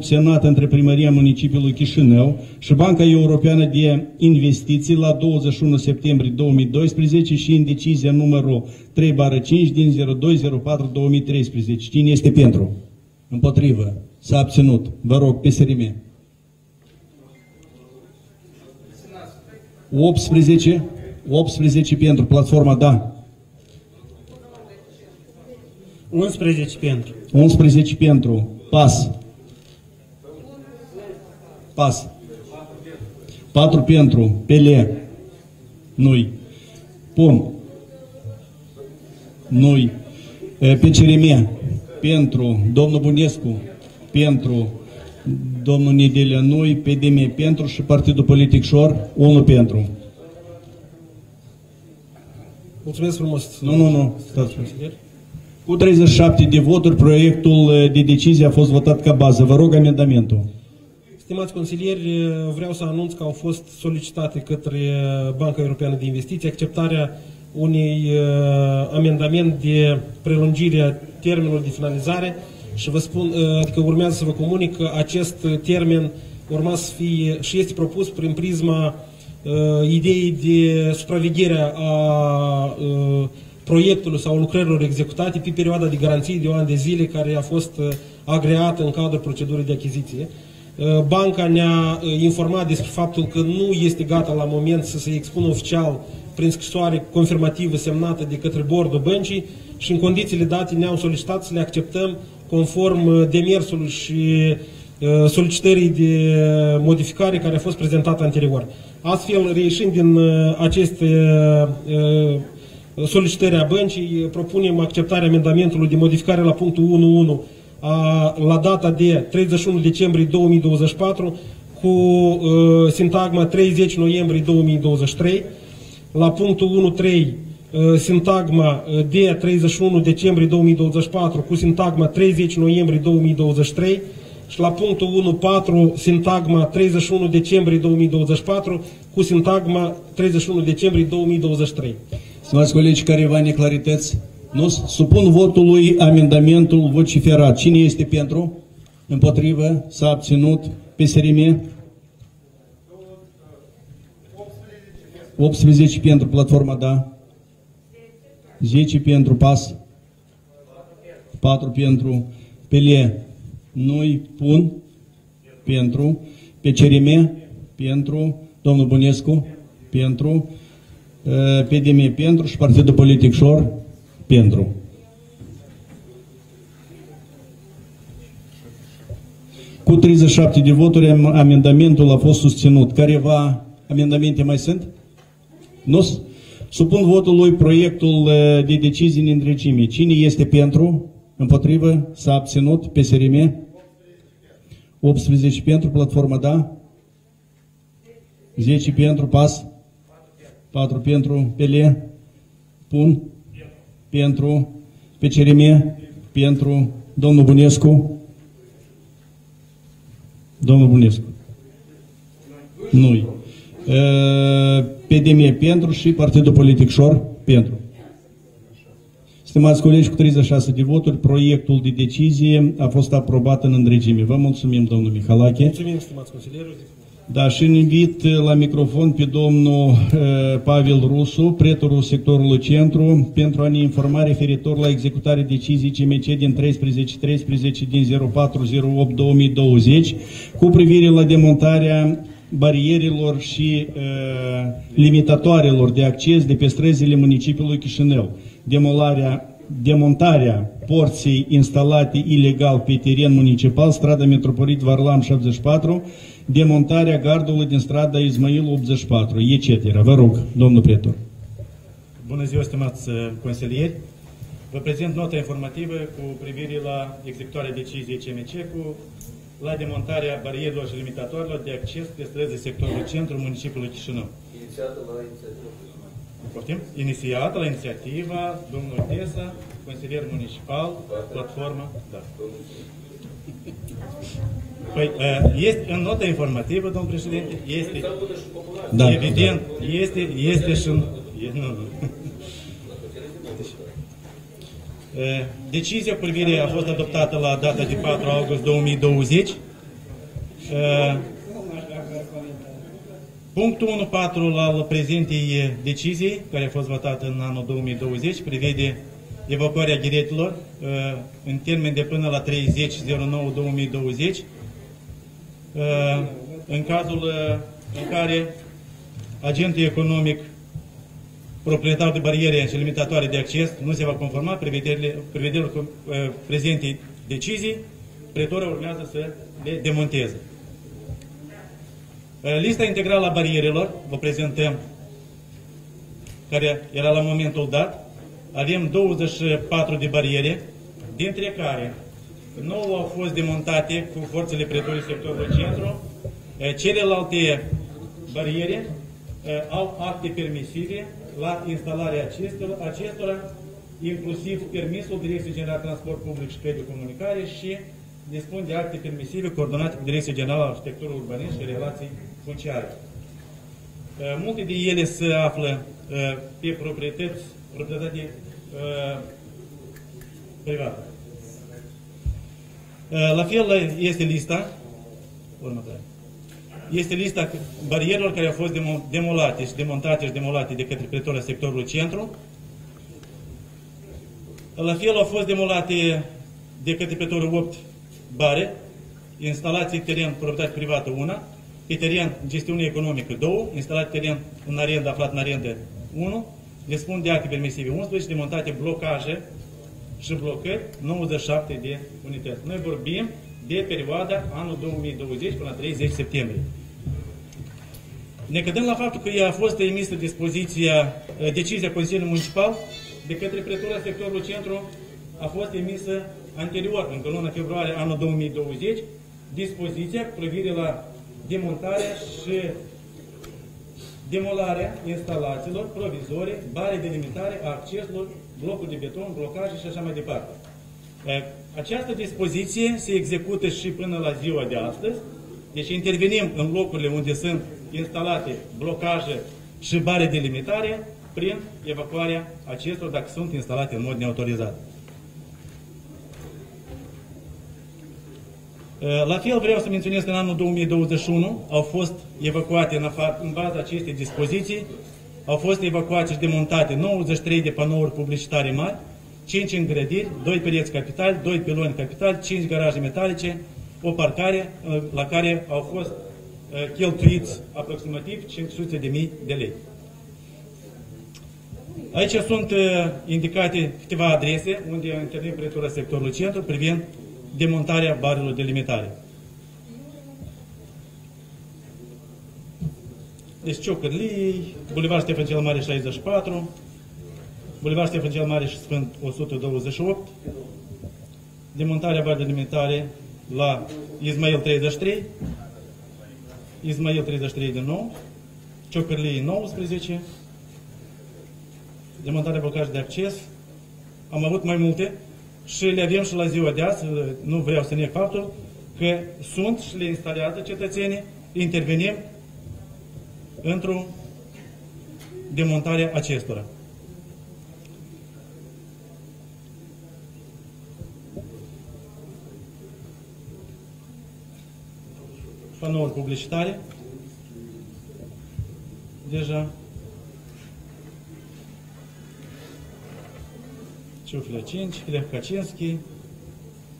semnat între Primăria Municipiului Chișinău și Banca Europeană de Investiții la 21 septembrie 2012 și în decizia numărul 3/5 din 02.04.2013. Cine este pentru? Împotrivă. S-a abținut. Vă rog, PSRM. 18 pentru platforma, da. 11 pentru. 11 pentru. Pas. 4 pentru. Pele. Nu-i. Pom. Nu-i. PCRM. Pentru. Domnul Bunescu. Pentru. Domnul Nedelea Nui, PDM pentru și Partidul Politic Șor, 1 pentru. Mulțumesc frumos. Nu, stați. Cu 37 de voturi, proiectul de decizie a fost votat ca bază. Vă rog amendamentul. Stimați consilieri, vreau să anunț că au fost solicitate către Banca Europeană de Investiții acceptarea unui amendament de prelungire a termenului de finalizare. Și vă spun, adică urmează să vă comunic că acest termen urma să fie și este propus prin prisma ideii de supraveghere a proiectului sau lucrărilor executate pe perioada de garanție de un an de zile care a fost agreată în cadrul procedurii de achiziție. Banca ne-a informat despre faptul că nu este gata la moment să se expună oficial prin scrisoare confirmativă semnată de către bordul băncii și în condițiile date ne-au solicitat să le acceptăm conform demersului și solicitării de modificare care a fost prezentată anterior. Astfel, reieșind din aceste solicitări a băncii, propunem acceptarea amendamentului de modificare la punctul 1.1 la data de 31 decembrie 2024 cu sintagma 30 noiembrie 2023, la punctul 1.3 sintagma de 31 decembrie 2024 cu sintagma 30 noiembrie 2023 și la punctul 1.4 sintagma 31 decembrie 2024 cu sintagma 31 decembrie 2023. Stimați colegi, careva neclarități? Nu? Supun votului amendamentul vociferat. Cine este pentru? Împotrivă? S-a abținut? PSRM? 18 pentru platforma, da. 10 pentru pas. 4 pentru Pele. Noi pun pentru. PCRM pentru. Domnul Bunescu pentru. PDM pentru și Partidul Politic Șor pentru. Cu 37 de voturi amendamentul a fost susținut. Careva amendamente mai sunt? Nu? Supun votului proiectul de decizii în întregime. Cine este pentru? Împotrivă? S-a abținut? PSRM? 18 pentru, platforma da? 10 pentru, PAS? 4 pentru, PL? Pun? Pentru, PCRM? Pentru, domnul Bunescu? Domnul Bunescu. Nu-i. PDM pentru și Partidul Politic Șor pentru. Stimați colegi, cu 36 de voturi, proiectul de decizie a fost aprobat în întregime. Vă mulțumim, domnul Mihalache. Mulțumim, stimați consilierul. Da, și invit la microfon pe domnul Pavel Rusu, pretorul sectorului centru, pentru a ne informa referitor la executarea decizii CMC din 13-13 din 04-08-2020 cu privire la demontarea barierelor și limitatoarelor de acces de pe străzile municipiului Chișinău, demontarea porții instalate ilegal pe teren municipal, strada Metropolit Varlam 74, demontarea gardului din strada Izmail 84, etc. Vă rog, domnul pretor. Bună ziua, stimați consilieri. Vă prezint nota informativă cu privire la executarea deciziei CMC cu la demontarea barierelor și limitatoarelor de acces pe străzi sectorului centru municipiului Chișinău. Inițiată la inițiativa domnului Tiesa, consilier municipal, platforma da. Păi, este în nota informativă, domnul președinte, este da, evident, da. Este și în... Decizia cu privire a fost adoptată la data de 4 august 2020. Punctul 1.4 al prezentei decizii, care a fost votată în anul 2020, prevede evacuarea ghiretelor în termen de până la 30.09.2020, în cazul în care agentul economic proprietarul de bariere și limitatoare de acces nu se va conforma prevederilor prezentei decizii, pretorul urmează să le demonteze. Lista integrală a barierelor, vă prezentăm, care era la momentul dat. Avem 24 de bariere, dintre care 9 au fost demontate cu forțele pretorii sectorului centru. Celelalte bariere au acte permisive la instalarea acestora, inclusiv permisul Direcției Generale de Transport Public și Telecomunicare și dispun de acte permisive coordonate cu Direcția Generală Arhitectură Urbanism și Relații Funciare. Multe de ele se află pe proprietate privată. La fel este lista următoare. Este lista barierelor care au fost demolate și demontate de către pretorii sectorului centru. La fel au fost demolate de către pretorii 8 bare, instalații teren proprietate privată 1, pe teren gestiune economică 2, instalații teren în arendă, aflat în arendă 1, dispun de acte permisive 11, demontate blocaje și blocări 97 de unități. Noi vorbim de perioada anul 2020 până la 30 septembrie. Ne cădem la faptul că a fost emisă decizia Consiliului Municipal de către pretura sectorului centru, a fost emisă anterior, încă luna februarie anul 2020, dispoziția cu privire la demontarea și demolarea instalațiilor provizorii, bare de limitare a acceselor, blocuri de beton, blocaje și așa mai departe. Această dispoziție se execută și până la ziua de astăzi, deci intervenim în locurile unde sunt instalate blocaje și bare de limitare prin evacuarea acestor dacă sunt instalate în mod neautorizat. La fel vreau să menționez că în anul 2021 au fost evacuate în baza acestei dispoziții, au fost evacuate și demontate 93 de panouri publicitare mari, 5 îngrădiri, 2 pereți capitali, 2 piloni capitali, 5 garaje metalice, o parcare la care au fost cheltuiți aproximativ 500.000 de lei. Aici sunt indicate câteva adrese unde întâlnim pretura sectorului centru privind demontarea barelor de limitare. Ișciu Cârliei, Bulevard Ștefan cel Mare 64, Bulevard Ștefan cel Mare și Sfânt 128, demontarea barei de limitare la Izmail 33, Izmail 33 din nou, Ciocârliei 19, demontarea blocajului de acces. Am avut mai multe și le avem și la ziua de azi, nu vreau să neg faptul, că sunt și le instalează cetățenii, intervenim într-o demontare acestora. Panouri publicitare. Deja. Ciuflea 5, Lefkacinski,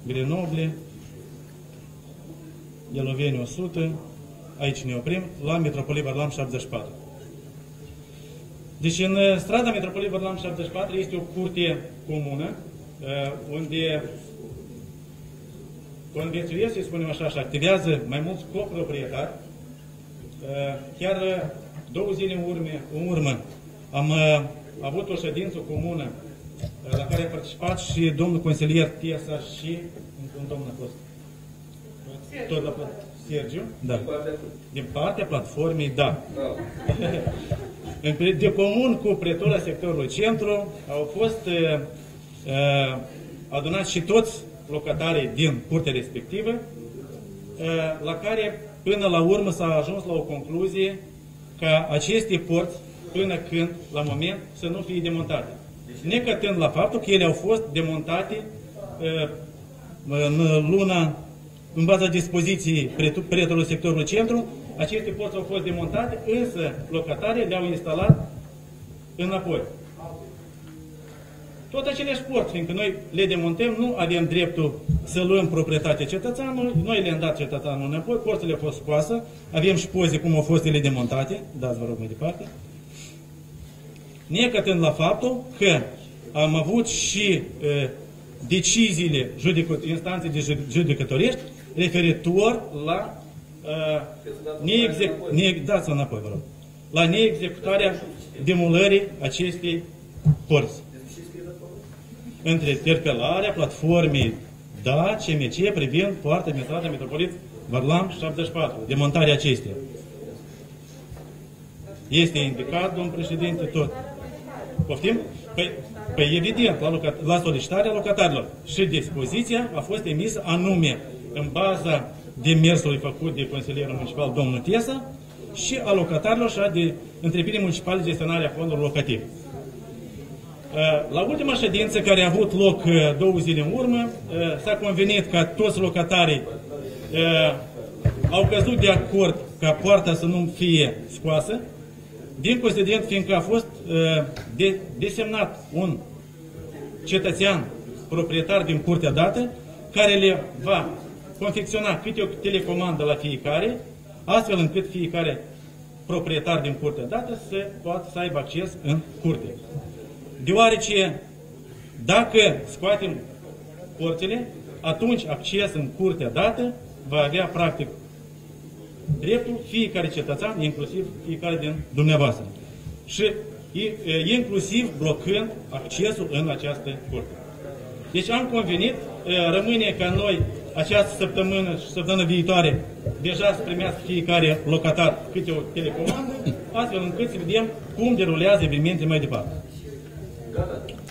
Grenoble, Ialoveni 100, aici ne oprim, la Metropolie Varlam 74. Deci în strada Metropolie Varlam 74 este o curte comună, unde convențuiesc, să spunem așa, și activează mai mulți coproprietari. Chiar 2 zile în urmă am avut o ședință comună la care a participat și domnul consilier Tiesa și un domn a fost tot la Sergiu, da. Din partea platformei, da. De comun cu pretura sectorului centru au fost adunați și toți locatarii din curtea respectivă, la care până la urmă s-a ajuns la o concluzie ca aceste porți până când, la moment, să nu fie demontate. Necătând la faptul că ele au fost demontate în luna, în baza dispoziției prietelor sectorului centru, aceste porți au fost demontate, însă locatarii le-au instalat înapoi. Tot aceleași porți, fiindcă noi le demontăm, nu avem dreptul să luăm proprietatea cetățeanului, noi le-am dat cetățeanul înapoi, porțile au fost scoase, avem și poze cum au fost ele demontate, dați vă rog mai departe. Necătând la faptul că am avut și deciziile instanței de judecătorești referitor la neexecutarea demolării acestei porți. Între interpelarea platformei DA, CMC, privind poarta din strada Metropolit Varlam 74, demontarea acesteia. Este indicat, domn președinte, tot. Poftim? Păi evident, la solicitarea locatarilor. Și dispoziția a fost emisă anume în baza demersului făcut de consilierul municipal, domnul Tiesa, și a locatarilor și a de întreprinderii municipale de gestionare a fondurilor locative. La ultima ședință, care a avut loc 2 zile în urmă, s-a convenit că toți locatarii au căzut de acord ca poarta să nu fie scoasă, din considerent fiindcă a fost desemnat un cetățean proprietar din curtea dată, care le va confecționa câte o telecomandă la fiecare, astfel încât fiecare proprietar din curtea dată să poată să aibă acces în curte. Deoarece, dacă scoatem porțile, atunci acces în curtea dată va avea, practic, dreptul fiecare cetățean, inclusiv fiecare din dumneavoastră. Și inclusiv blocând accesul în această curte. Deci am convenit, rămâne ca noi această săptămână și săptămâna viitoare deja să primească fiecare locatar câte o telecomandă, astfel încât să vedem cum derulează evenimentele mai departe.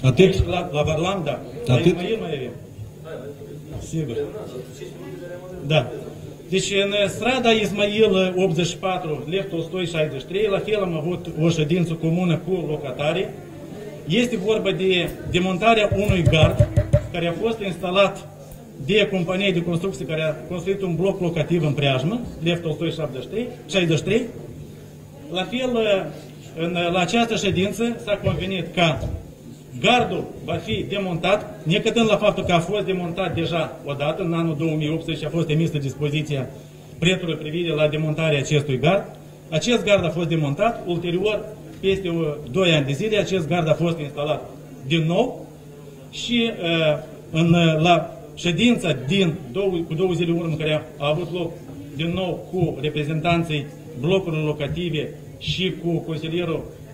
Atât? La Varlam, da. Atât? Sigur. Da. Deci în strada Izmail 84, Lev Tolstoi 63, la fel am avut o ședință comună cu locatarii. Este vorba de demontarea unui gard care a fost instalat de companie de construcție care a construit un bloc locativ în preajmă, Lev Tolstoi 63. La fel, la această ședință s-a convenit că gardul va fi demontat, necătând la faptul că a fost demontat deja odată, în anul 2018 a fost emisă dispoziția prietelor privire la demontarea acestui gard. Acest gard a fost demontat, ulterior, peste 2 ani de zile, acest gard a fost instalat din nou și la ședința cu 2 zile urmă care a avut loc din nou cu reprezentanții blocurilor locative și cu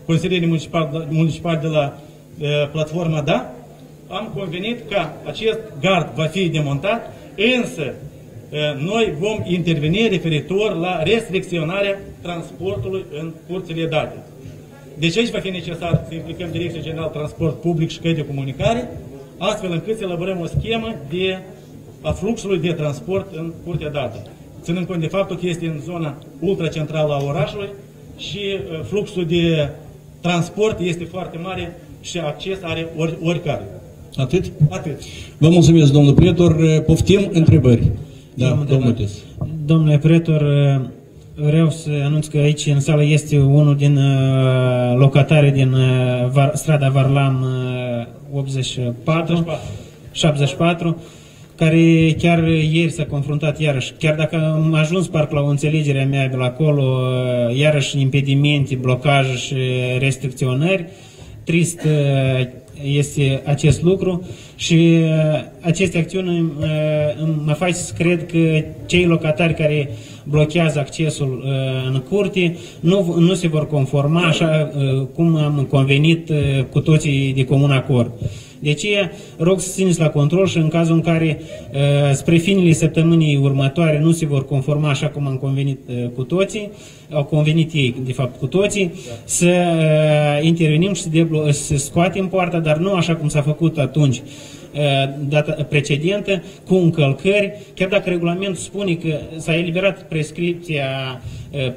consilierii municipali de la platforma DA, am convenit că acest gard va fi demontat, însă noi vom interveni referitor la restricționarea transportului în curțile date. Deci aici va fi necesar să implicăm Direcția Generală Transport Public și Căi de Comunicare, astfel încât să elaborăm o schemă a fluxului de transport în curtea dată, ținând cont de faptul că este în zona ultracentrală a orașului și fluxul de transport este foarte mare și acces are oricare. Atât? Atât. Vă mulțumesc, domnul Pretor. Poftim întrebări. Da, domnule Pretor, vreau să anunț că aici în sală este unul din locatarii din strada Varlam 74, care chiar ieri s-a confruntat iarăși. Chiar dacă am ajuns parcă la o înțelegere a mea de la acolo, iarăși impedimente, blocaje și restricționări, trist este acest lucru și aceste acțiuni mă fac să cred că cei locatari care blochează accesul în curte nu se vor conforma așa cum am convenit cu toții de comun acord. De aceea rog să țineți la control și în cazul în care spre finele săptămânii următoare nu se vor conforma așa cum am convenit cu toții, au convenit ei de fapt cu toții, să intervenim și să scoatem poarta, dar nu așa cum s-a făcut atunci data precedentă, cu încălcări, chiar dacă regulamentul spune că s-a eliberat prescripția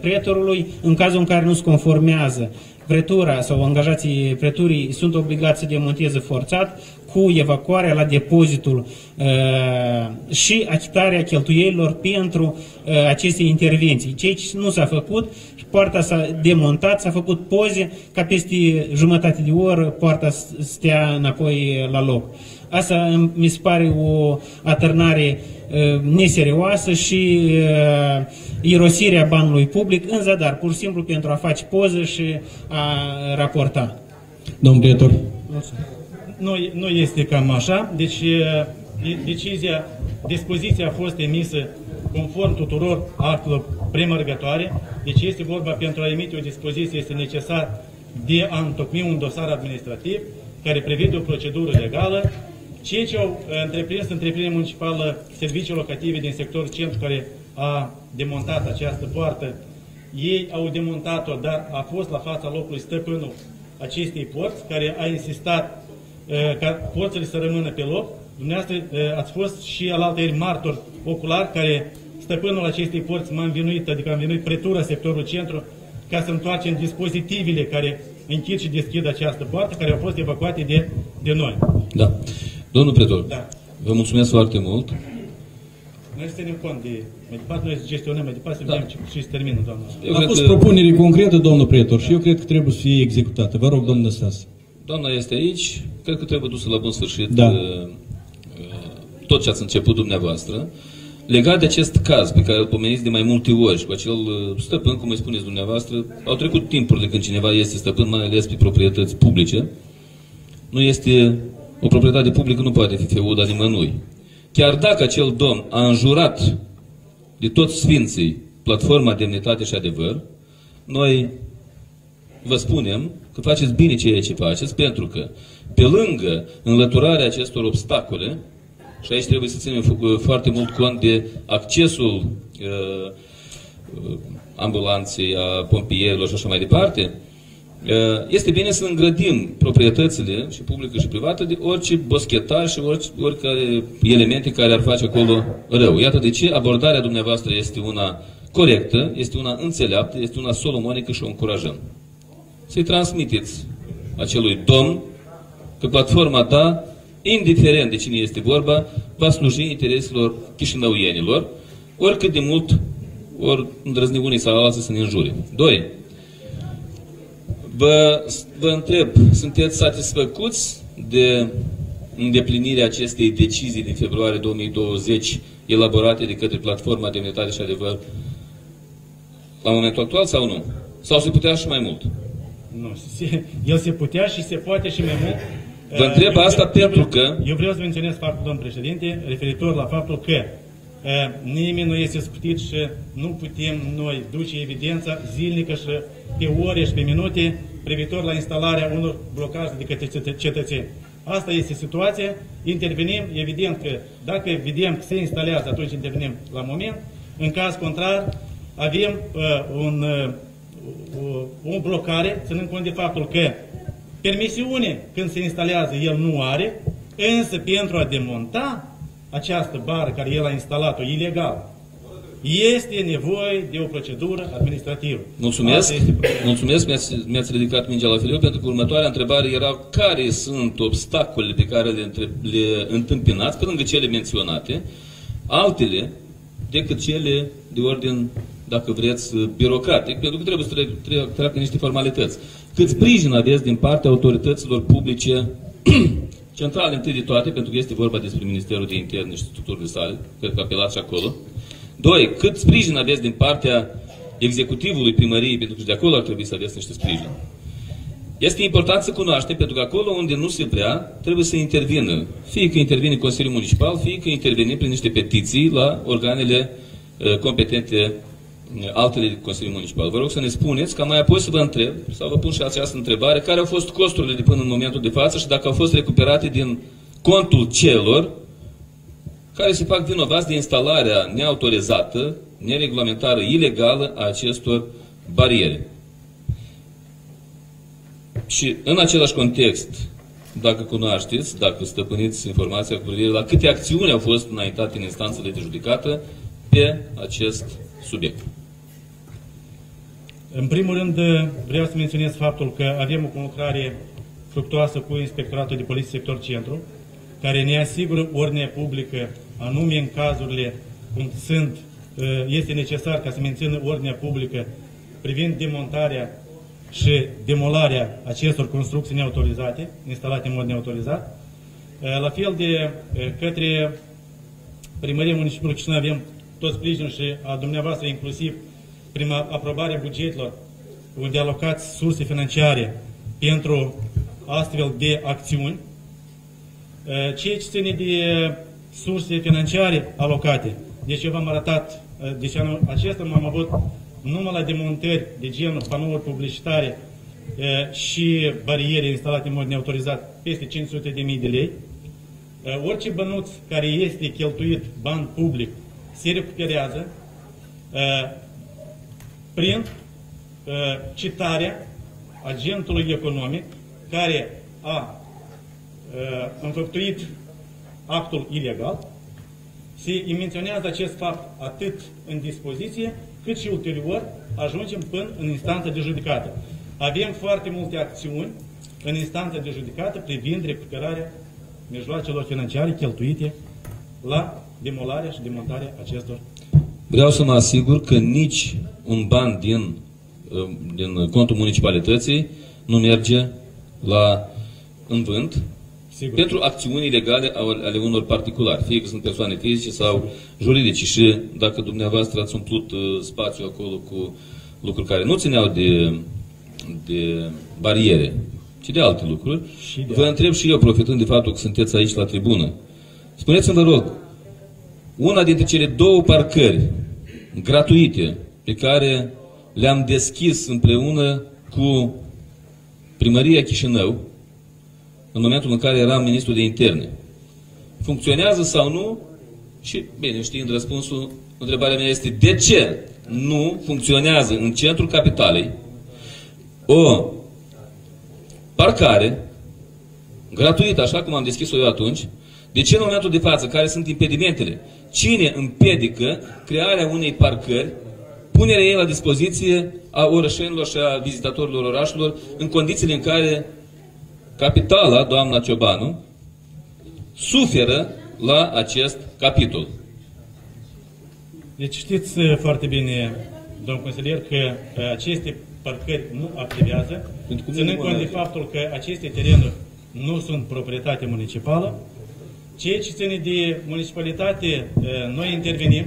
pretorului în cazul în care nu se conformează. Pretura sau angajații preturii sunt obligați să demonteze forțat cu evacuarea la depozitul și achitarea cheltuielilor pentru aceste intervenții. Ceea ce nu s-a făcut, poarta s-a demontat, s-a făcut poze ca peste jumătate de oră poarta stea înapoi la loc. Asta mi se pare o atârnare neserioasă și irosirea banului public în zadar, pur și simplu pentru a face poză și a raporta. Domnul director. Nu este cam așa, deci dispoziția a fost emisă conform tuturor actelor premergătoare, deci este vorba pentru a emite o dispoziție, este necesar de a întocmi un dosar administrativ care prevede o procedură legală. Cei ce au întreprins întreprinderea municipală servicii locative din sectorul centru care a demontat această poartă, ei au demontat-o, dar a fost la fața locului stăpânul acestei porți, care a insistat ca porțile să rămână pe loc. Dumneavoastră ați fost și alaltăieri martor ocular, care stăpânul acestei porți m-a învinuit, adică am învinuit pretura sectorul centru, ca să întoarcem dispozitivele care închid și deschid această poartă, care au fost evacuate de noi. Da. Domnul Pretor, da, vă mulțumesc foarte mult. Noi să ținem cont de mai departe, noi să gestionăm mai departe, să vedem și să terminăm, doamna. A fost propunere concretă, domnul Pretor, da, și eu cred că trebuie să fie executată. Vă rog, domnul Stas. Doamna este aici, cred că trebuie dusă la bun sfârșit, da, tot ce ați început dumneavoastră. Legat de acest caz pe care îl pomeniți de mai multe ori, cu acel stăpân, cum îi spuneți dumneavoastră, au trecut timpuri de când cineva este stăpân, mai ales pe proprietăți publice. Nu este... O proprietate publică nu poate fi feuda nimănui. Chiar dacă acel domn a înjurat de toți sfinții platforma Demnitate și Adevăr, noi vă spunem că faceți bine ceea ce faceți, pentru că pe lângă înlăturarea acestor obstacole, și aici trebuie să ținem foarte mult cont de accesul ambulanței, a pompierilor și așa mai departe, este bine să îngrădim proprietățile, și publică și privată, de orice boschetar și oricare elemente care ar face acolo rău. Iată de ce abordarea dumneavoastră este una corectă, este una înțeleaptă, este una solomonică și o încurajăm. Să-i transmiteți acelui domn că platforma ta, indiferent de cine este vorba, va sluji intereselor chișinăuienilor, oricât de mult ori îndrăzni unii sau alții să ne înjure. Doi, vă întreb, sunteți satisfăcuți de îndeplinirea acestei decizii din februarie 2020 elaborate de către platforma Demnitate și Adevăr la momentul actual sau nu? Sau se putea și mai mult? Nu, el se putea și se poate și mai mult. Vă întreb asta pentru că... Eu vreau să menționez faptul, domnul președinte, referitor la faptul că nimeni nu este scutit și nu putem noi duce evidența zilnică și pe ore și pe minute privitor la instalarea unor blocaje de către cetățeni. Asta este situația, intervenim, evident că dacă vedem că se instalează, atunci intervenim la moment, în caz contrar avem o blocare, ținând cont de faptul că permisiune când se instalează el nu are, însă pentru a demonta această bară care el a instalat-o ilegal, este nevoie de o procedură administrativă. Mulțumesc, mulțumesc, mi-ați ridicat mingea la filiu, pentru că următoarea întrebare era care sunt obstacolele pe care le întâmpinați, pe lângă cele menționate, altele decât cele de ordin, dacă vreți, birocratic, pentru că trebuie să treacă niște formalități. Cât sprijin aveți din partea autorităților publice centrale întâi de toate, pentru că este vorba despre Ministerul de Interne și tuturor sale, cred că apelați și acolo. Doi, cât sprijin aveți din partea executivului primăriei, pentru că de acolo ar trebui să aveți niște sprijin. Este important să cunoaștem, pentru că acolo unde nu se vrea, trebuie să intervină. Fie că intervine Consiliul Municipal, fie că intervine prin niște petiții la organele competente altele din Consiliul Municipal. Vă rog să ne spuneți, ca mai apoi să vă întreb, sau vă pun și această întrebare, care au fost costurile de până în momentul de față și dacă au fost recuperate din contul celor care se fac vinovați de instalarea neautorizată, neregulamentară, ilegală a acestor bariere. Și în același context, dacă cunoașteți, dacă stăpâniți informația cu privire la câte acțiuni au fost înaintate în instanțele de judecată pe acest subiect. În primul rând, vreau să menționez faptul că avem o conlucrare fructuoasă cu Inspectoratul de Poliție Sector Centru, care ne asigură ordinea publică, anume în cazurile când este necesar ca să mențină ordinea publică privind demontarea și demolarea acestor construcții neautorizate, instalate în mod neautorizat. La fel de către Primăria Municipiului Chișinău avem tot sprijinul și a dumneavoastră, inclusiv prin aprobarea bugetelor, unde alocați surse financiare pentru astfel de acțiuni. Ceea ce ține de surse financiare alocate, deci eu v-am arătat, deci anul acesta m-am avut numai la demontări de genul panouri publicitare și bariere instalate în mod neautorizat, peste 500.000 de lei. Orice bănuț care este cheltuit, bani public, se recuperează prin citarea agentului economic care a înfăptuit actul ilegal, se menționează acest fapt atât în dispoziție, cât și ulterior ajungem până în instanță de judecată. Avem foarte multe acțiuni în instanță de judecată privind recuperarea mijloacelor financiare cheltuite la demolarea și demontarea acestor. Vreau să mă asigur că nici un ban din contul municipalității nu merge în vânt. Sigur. Pentru acțiuni ilegale ale unor particulari, fie că sunt persoane fizice sau juridice. Și dacă dumneavoastră ați umplut spațiul acolo cu lucruri care nu țineau de bariere, ci de alte lucruri, vă întreb și eu, profitând de faptul că sunteți aici la tribună, spuneți-mi, vă rog, una dintre cele două parcări gratuite pe care le-am deschis împreună cu Primăria Chișinău, în momentul în care eram ministru de interne. Funcționează sau nu? Și, bine, știind răspunsul, întrebarea mea este de ce nu funcționează în centrul capitalei o parcare gratuită, așa cum am deschis-o eu atunci? De ce în momentul de față? Care sunt impedimentele? Cine împiedică crearea unei parcări, punerea ei la dispoziție a orășenilor și a vizitatorilor orașelor, în condițiile în care capitala, doamna Ciobanu, suferă la acest capitol? Deci știți foarte bine, domnul consilier, că aceste parcări nu activează, ținând cont de faptul că aceste terenuri nu sunt proprietate municipală. Ceea ce ține de municipalitate, noi intervenim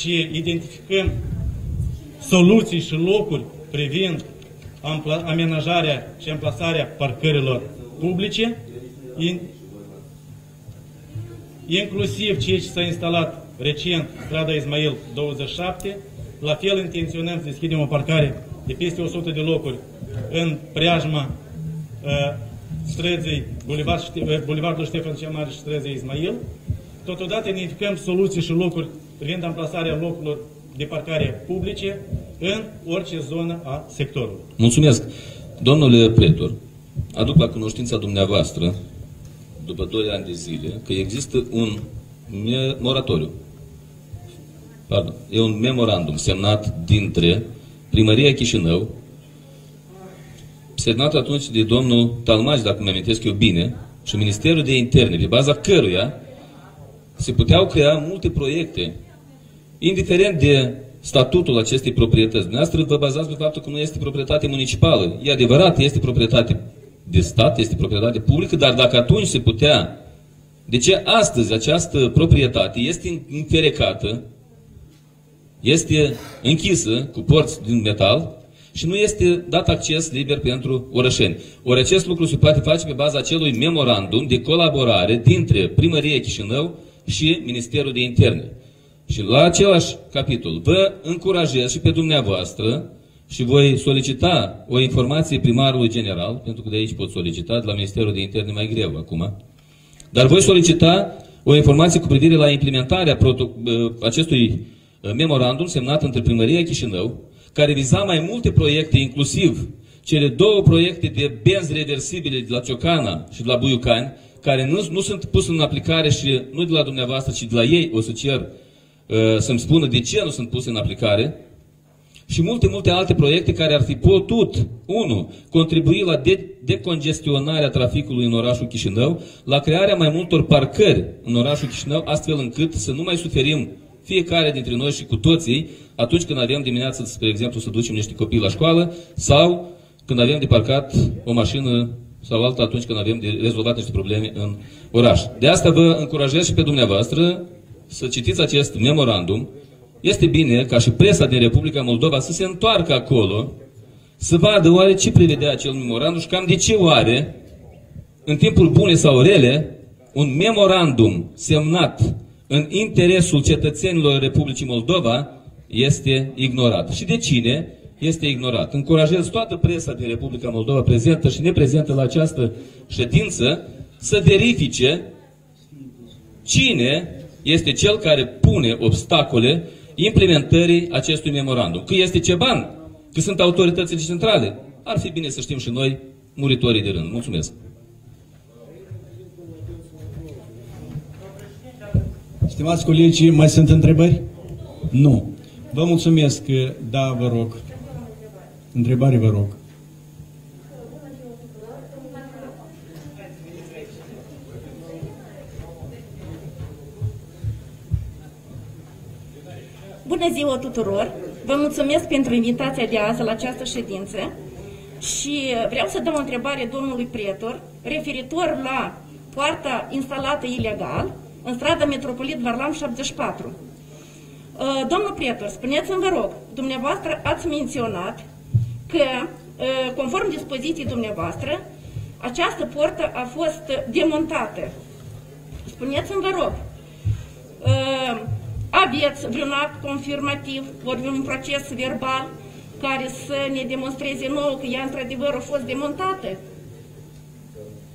și identificăm soluții și locuri privind amenajarea și amplasarea parcărilor publice, inclusiv ceea ce s-a instalat recent, strada Ismail 27, la fel intenționăm să deschidem o parcare de peste 100 de locuri în preajma străzii Bulevardul Ștefan cel Mare și străzii Ismail. Totodată identificăm soluții și locuri privind amplasarea locurilor de parcare publice în orice zonă a sectorului. Mulțumesc! Domnule pretor, aduc la cunoștința dumneavoastră, după 2 ani de zile, că există un moratoriu. Pardon, e un memorandum semnat dintre Primăria Chișinău, semnat atunci de domnul Talmaș, dacă îmi amintesc eu bine, și Ministerul de Interne, pe baza căruia se puteau crea multe proiecte, indiferent de statutul acestei proprietăți. Dumneavoastră vă bazați pe faptul că nu este proprietate municipală. E adevărat, este proprietate de stat, este proprietate publică, dar dacă atunci se putea... De ce astăzi această proprietate este înferecată, este închisă cu porți din metal și nu este dat acces liber pentru orășeni. Ori acest lucru se poate face pe baza acelui memorandum de colaborare dintre Primăria Chișinău și Ministerul de Interne. Și la același capitol vă încurajez și pe dumneavoastră și voi solicita o informație primarului general, pentru că de aici pot solicita, de la Ministerul de Interne mai greu acum, dar voi solicita o informație cu privire la implementarea acestui memorandum semnat între Primăria Chișinău, care viza mai multe proiecte, inclusiv cele 2 proiecte de benzi reversibile de la Ciocana și de la Buiucani, care nu sunt puse în aplicare și nu de la dumneavoastră, ci de la ei o să cer să-mi spună de ce nu sunt puse în aplicare, și multe alte proiecte care ar fi putut, 1. Contribui la decongestionarea traficului în orașul Chișinău, la crearea mai multor parcări în orașul Chișinău, astfel încât să nu mai suferim fiecare dintre noi și cu toții atunci când avem dimineața, spre exemplu, să ducem niște copii la școală sau când avem de parcat o mașină sau alta atunci când avem de rezolvat niște probleme în oraș. De asta vă încurajez și pe dumneavoastră să citiți acest memorandum. Este bine ca și presa din Republica Moldova să se întoarcă acolo, să vadă oare ce prevedea acel memorandum și cam de ce oare, în timpuri bune sau rele, un memorandum semnat în interesul cetățenilor Republicii Moldova este ignorat. Și de cine este ignorat? Încurajez toată presa din Republica Moldova prezentă și neprezentă la această ședință să verifice cine este cel care pune obstacole implementării acestui memorandum. Că este CEBAN, că sunt autoritățile centrale. Ar fi bine să știm și noi, muritorii de rând. Mulțumesc! Stimați colegi, mai sunt întrebări? Nu. Vă mulțumesc. Da, vă rog. Întrebare, vă rog. Bună ziua tuturor! Vă mulțumesc pentru invitația de azi la această ședință și vreau să dau o întrebare domnului pretor referitor la poarta instalată ilegal în strada Metropolit Varlam 74. Domnul pretor, spuneți-mi, vă rog, dumneavoastră ați menționat că, conform dispoziției dumneavoastră, această poartă a fost demontată. Spuneți-mi, vă rog, aveți vreun act confirmativ, ori un proces verbal care să ne demonstreze nouă că ea într-adevăr a fost demontată?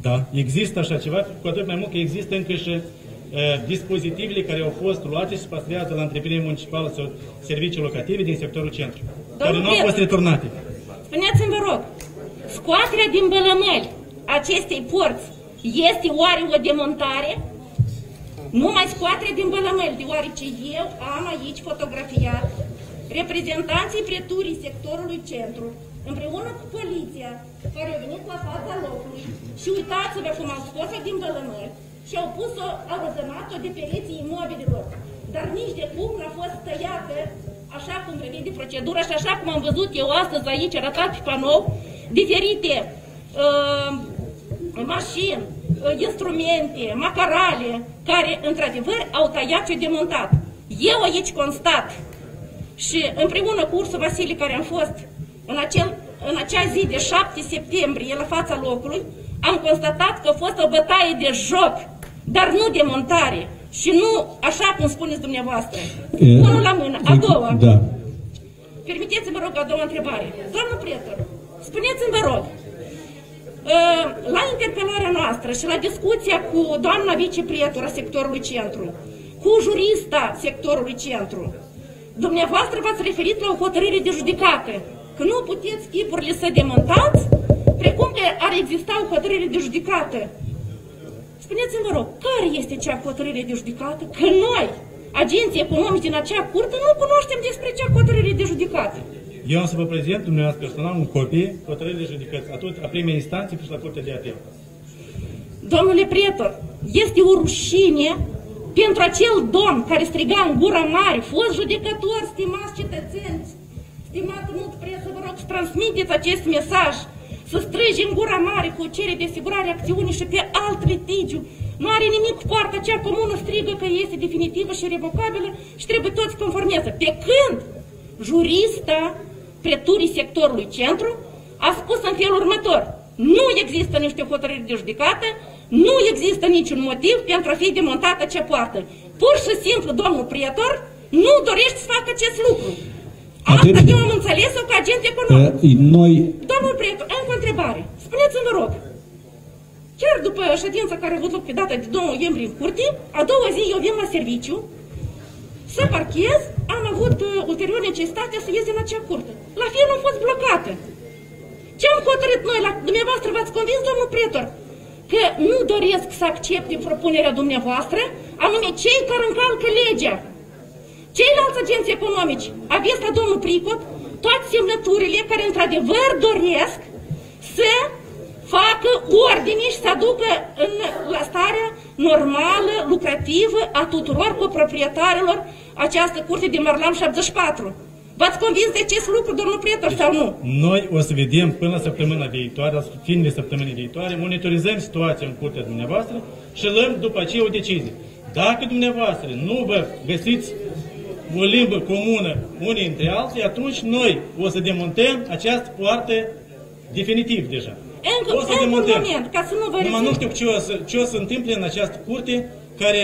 Da, există așa ceva, cu atât mai mult că există încă și dispozitivele care au fost luate și se păstrează la întreprinderea municipală sau servicii locative din sectorul centru, care nu au fost returnate. Spuneți-mi, vă rog, scoaterea din bălămăli acestei porți este oare o demontare? Numai scoatere din bălămăli, deoarece eu am aici fotografiat reprezentanții preturii sectorului centru, împreună cu poliția, care au venit la fața locului și uitați-vă cum au scos-o din bălămăli și au pus-o, au răzămat-o de pereții imobililor. Dar nici de cum n-a fost tăiată așa cum prevede procedura și așa cum am văzut eu astăzi aici, arătat pe panou, diferite mașini, instrumente, macarale, care, într-adevăr, au tăiat și demontat. Eu aici constat și împreună cu Ursul Vasile, care am fost în acea zi de 7 septembrie la fața locului, am constatat că a fost o bătaie de joc, dar nu demontare și nu așa cum spuneți dumneavoastră. Unul la mână, a doua. Da. Permiteți-mi, vă rog, a doua întrebare. Doamnă Pretor, spuneți-mi, vă rog, la interpelarea noastră și la discuția cu doamna viceprietora sectorului centru, cu jurista sectorului centru, dumneavoastră v-ați referit la o hotărâre de judecată, că nu puteți chipurile să demontați, precum că ar exista o hotărâre de judecată. Spuneți-mi, vă rog, care este acea hotărâre de judecată? Că noi, agenții economici din acea curte, nu cunoaștem despre acea hotărâre de judecată. Eu am să vă prezint, dumneavoastră personal, un copie hotărâre de judecată, atât a primei instanții până la Curtea de Apel. Domnule Pretor, este o rușine pentru acel domn care striga în gura mare, fost judecător, stimați cetățeni, stimat mult presă, vă rog să transmiteți acest mesaj, să strige în gura mare cu cere de asigurare acțiunii și pe alt litigiu. Nu are nimic cu partea aceea comună, strigă că este definitivă și revocabilă și trebuie toți conformează. Pe când jurista preturii sectorului centru a spus în felul următor: nu există niște hotărâri de judecată, nu există niciun motiv pentru a fi demontată acea poartă. Pur și simplu, domnul Prietor nu dorește să facă acest lucru. Asta eu am înțeles-o ca agent economic. Domnul Prietor, am o întrebare. Spuneți-mi, vă rog, chiar după ședința care a avut loc pe data de 2 noiembrie în curte, a doua zi eu vin la serviciu, să parchez, am avut ulterior necesitatea să ies din acea curte. La final am fost blocată. Ce am hotărât noi? La dumneavoastră v-ați convins, domnul Prietor, că nu doresc să accepte propunerea dumneavoastră, anume cei care încalcă legea. Ceilalți agenți economici, aveți la domnul Pricop toate semnăturile care într-adevăr doresc să facă ordine și să aducă la starea normală, lucrativă a tuturor coproprietarilor această curte din Marlam 74. V-ați convins de acest lucru, domnul Prietor, sau nu? Noi o să vedem până la săptămâna viitoare, finele săptămânii viitoare, monitorizăm situația în curtea dumneavoastră și luăm după aceea o decizie. Dacă dumneavoastră nu vă găsiți o limbă comună unii între alții, atunci noi o să demontăm această poartă definitiv deja. O să demontăm. Numai nu știu ce o să întâmple în această curte care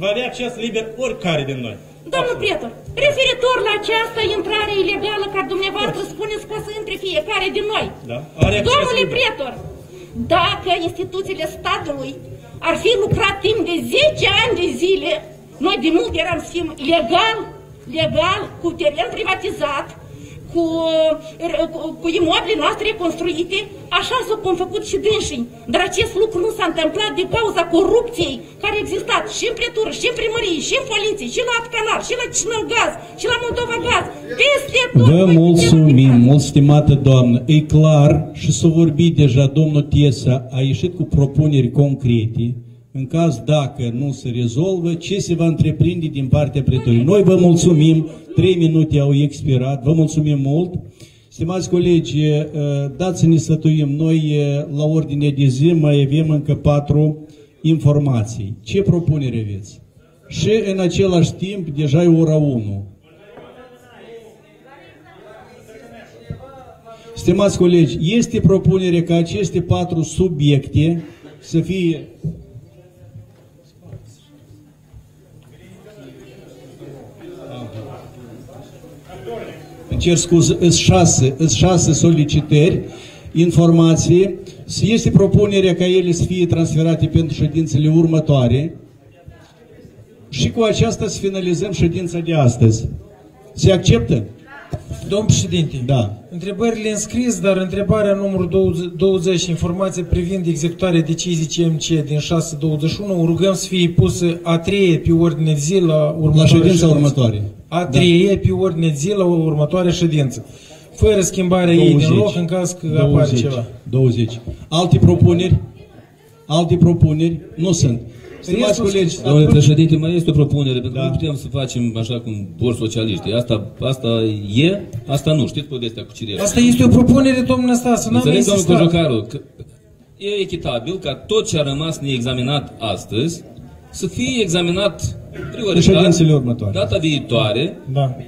va avea acces liber oricare din noi. Domnul Prietor, referitor la această intrare ilegală care dumneavoastră spuneți că o să intre fiecare din noi. Da. Domnule Prietor, dacă instituțiile statului ar fi lucrat timp de 10 ani de zile, noi de mult eram să fim legal, cu teren privatizat, cu imobilele noastre reconstruite, așa s-au făcut și dânsii. Dar acest lucru nu s-a întâmplat din cauza corupției care a existat și în pretură, și în primărie, și în poliție, și la Atcanal, și la Chișinău Gaz, și la Moldova Gaz, peste tot. Vă mulțumim, mult stimată doamnă. E clar și s-a vorbit deja, domnul Tiesa a ieșit cu propuneri concrete. În caz dacă nu se rezolvă, ce se va întreprinde din partea pretorii? Noi vă mulțumim, 3 minute au expirat, vă mulțumim mult. Stimați colegi, dați să ne sfătuim, noi la ordine de zi mai avem încă 4 informații. Ce propunere aveți? Și în același timp, deja e ora 1. Stimați colegi, este propunere ca aceste 4 subiecte să fie... Cer scuze, sunt 6 solicitări, informații. Este propunerea ca ele să fie transferate pentru ședințele următoare și cu aceasta să finalizăm ședința de astăzi. Se acceptă? Domn președinte, da. Întrebările înscris, dar întrebarea numărul 20, informație privind executarea decizii CMC din 621, rugăm să fie pusă a 3-a pe ordine de zi la ședința următoare. A 3-a pe ordine de zi la următoarea ședință. Fără schimbarea ei din loc în caz că apare ceva. 20. Alte propuneri? Alte propuneri? Nu sunt. Stimați colegi, domnule președinte, mai este o propunere, pentru că nu putem să facem așa cum vor socialiștii. Asta e, asta nu. Știți povestea cu Cireș. Asta este o propunere, domnule Stasiu, n-am insistat. Înțelegeți, domnul Cojocaru, că e echitabil ca tot ce a rămas neexaminat astăzi să fie examinat prioritar data viitoare,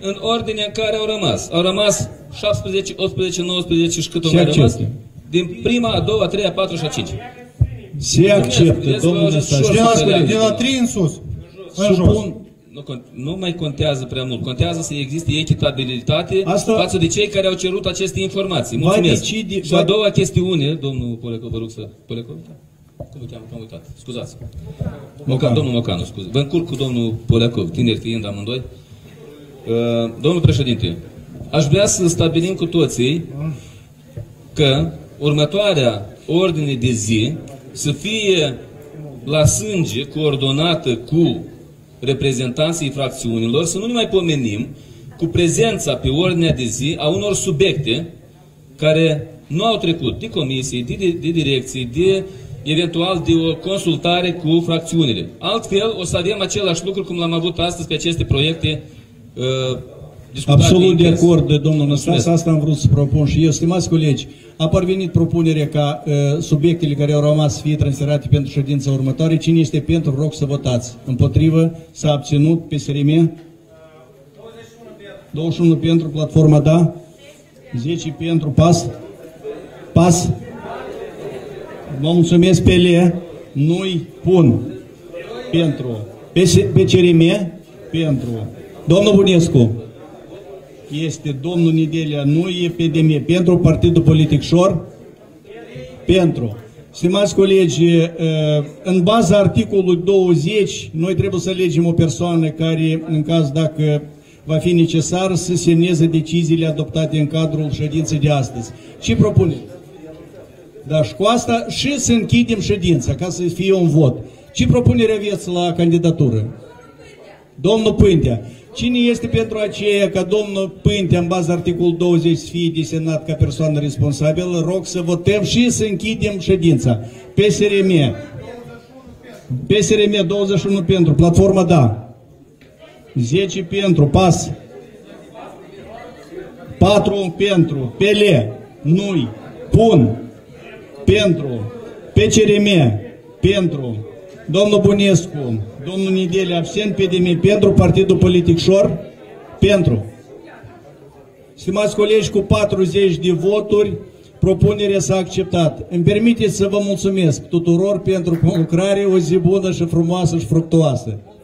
în ordinea în care au rămas. Au rămas 17, 18, 19 și cât au mai rămas din prima, a doua, a treia, a patra și a cincea. Se acceptă, domnule Stasiu. De la 3 în sus. În jos. Nu mai contează prea mult. Contează să existe echitabilitate față de cei care au cerut aceste informații. Mulțumesc. Și a doua chestiune, domnul Polecov, vă rog să... Polecov? Cum am uitat? Scuzați. Domnul Mocanu, scuze. Vă încurc cu domnul Polecov, tineri fiind amândoi. Domnul președinte, aș vrea să stabilim cu toții că următoarea ordine de zi să fie la sânge coordonată cu reprezentanții fracțiunilor, să nu ne mai pomenim cu prezența pe ordinea de zi a unor subiecte care nu au trecut de comisii, de direcții, de eventual de o consultare cu fracțiunile. Altfel o să avem același lucru cum l-am avut astăzi pe aceste proiecte discutate. Absolut de acord, domnul Năstase, asta am vrut să propun și eu. Stimați colegi, a parvenit propunerea ca subiectele care au rămas să fie transferate pentru ședința următoare. Cine este pentru, rog să votați. Împotrivă, s-a abținut, PSRM? 21 pentru, platforma da? 10 pentru, pas? Pas? Vă mulțumesc, PL, nu-i pun. Pentru. PCRM? Pentru. Domnul Bunescu? Este domnul Nidelea, nu e PDM. Pentru Partidul Politic Șor? Pentru. Stimați colegi, în baza articolului 20, noi trebuie să alegem o persoană care, în caz dacă va fi necesar, să semneze deciziile adoptate în cadrul ședinței de astăzi. Ce propuneți? Da, și cu asta și să închidem ședința, ca să fie un vot. Ce propunere aveți la candidatură? Domnul Pântea. Cine este pentru aceea ca domnul Pântea, în baza articolul 20, să fie desemnat ca persoană responsabilă? Rog să votăm și să închidem ședința. PSRM. PSRM 21 pentru. Platforma da. 10 pentru. Pas. 4 pentru. PL. Nu-i. Pun. Pentru. PCRM. Pentru. Domnul Bunescu. Domnul Nidele absent. PDM. Pentru. Partidul Politic Șor. Pentru. Stimați colegi, cu 40 de voturi, propunerea s-a acceptat. Îmi permiteți să vă mulțumesc tuturor pentru lucrare. O zi bună și frumoasă și fructuoasă.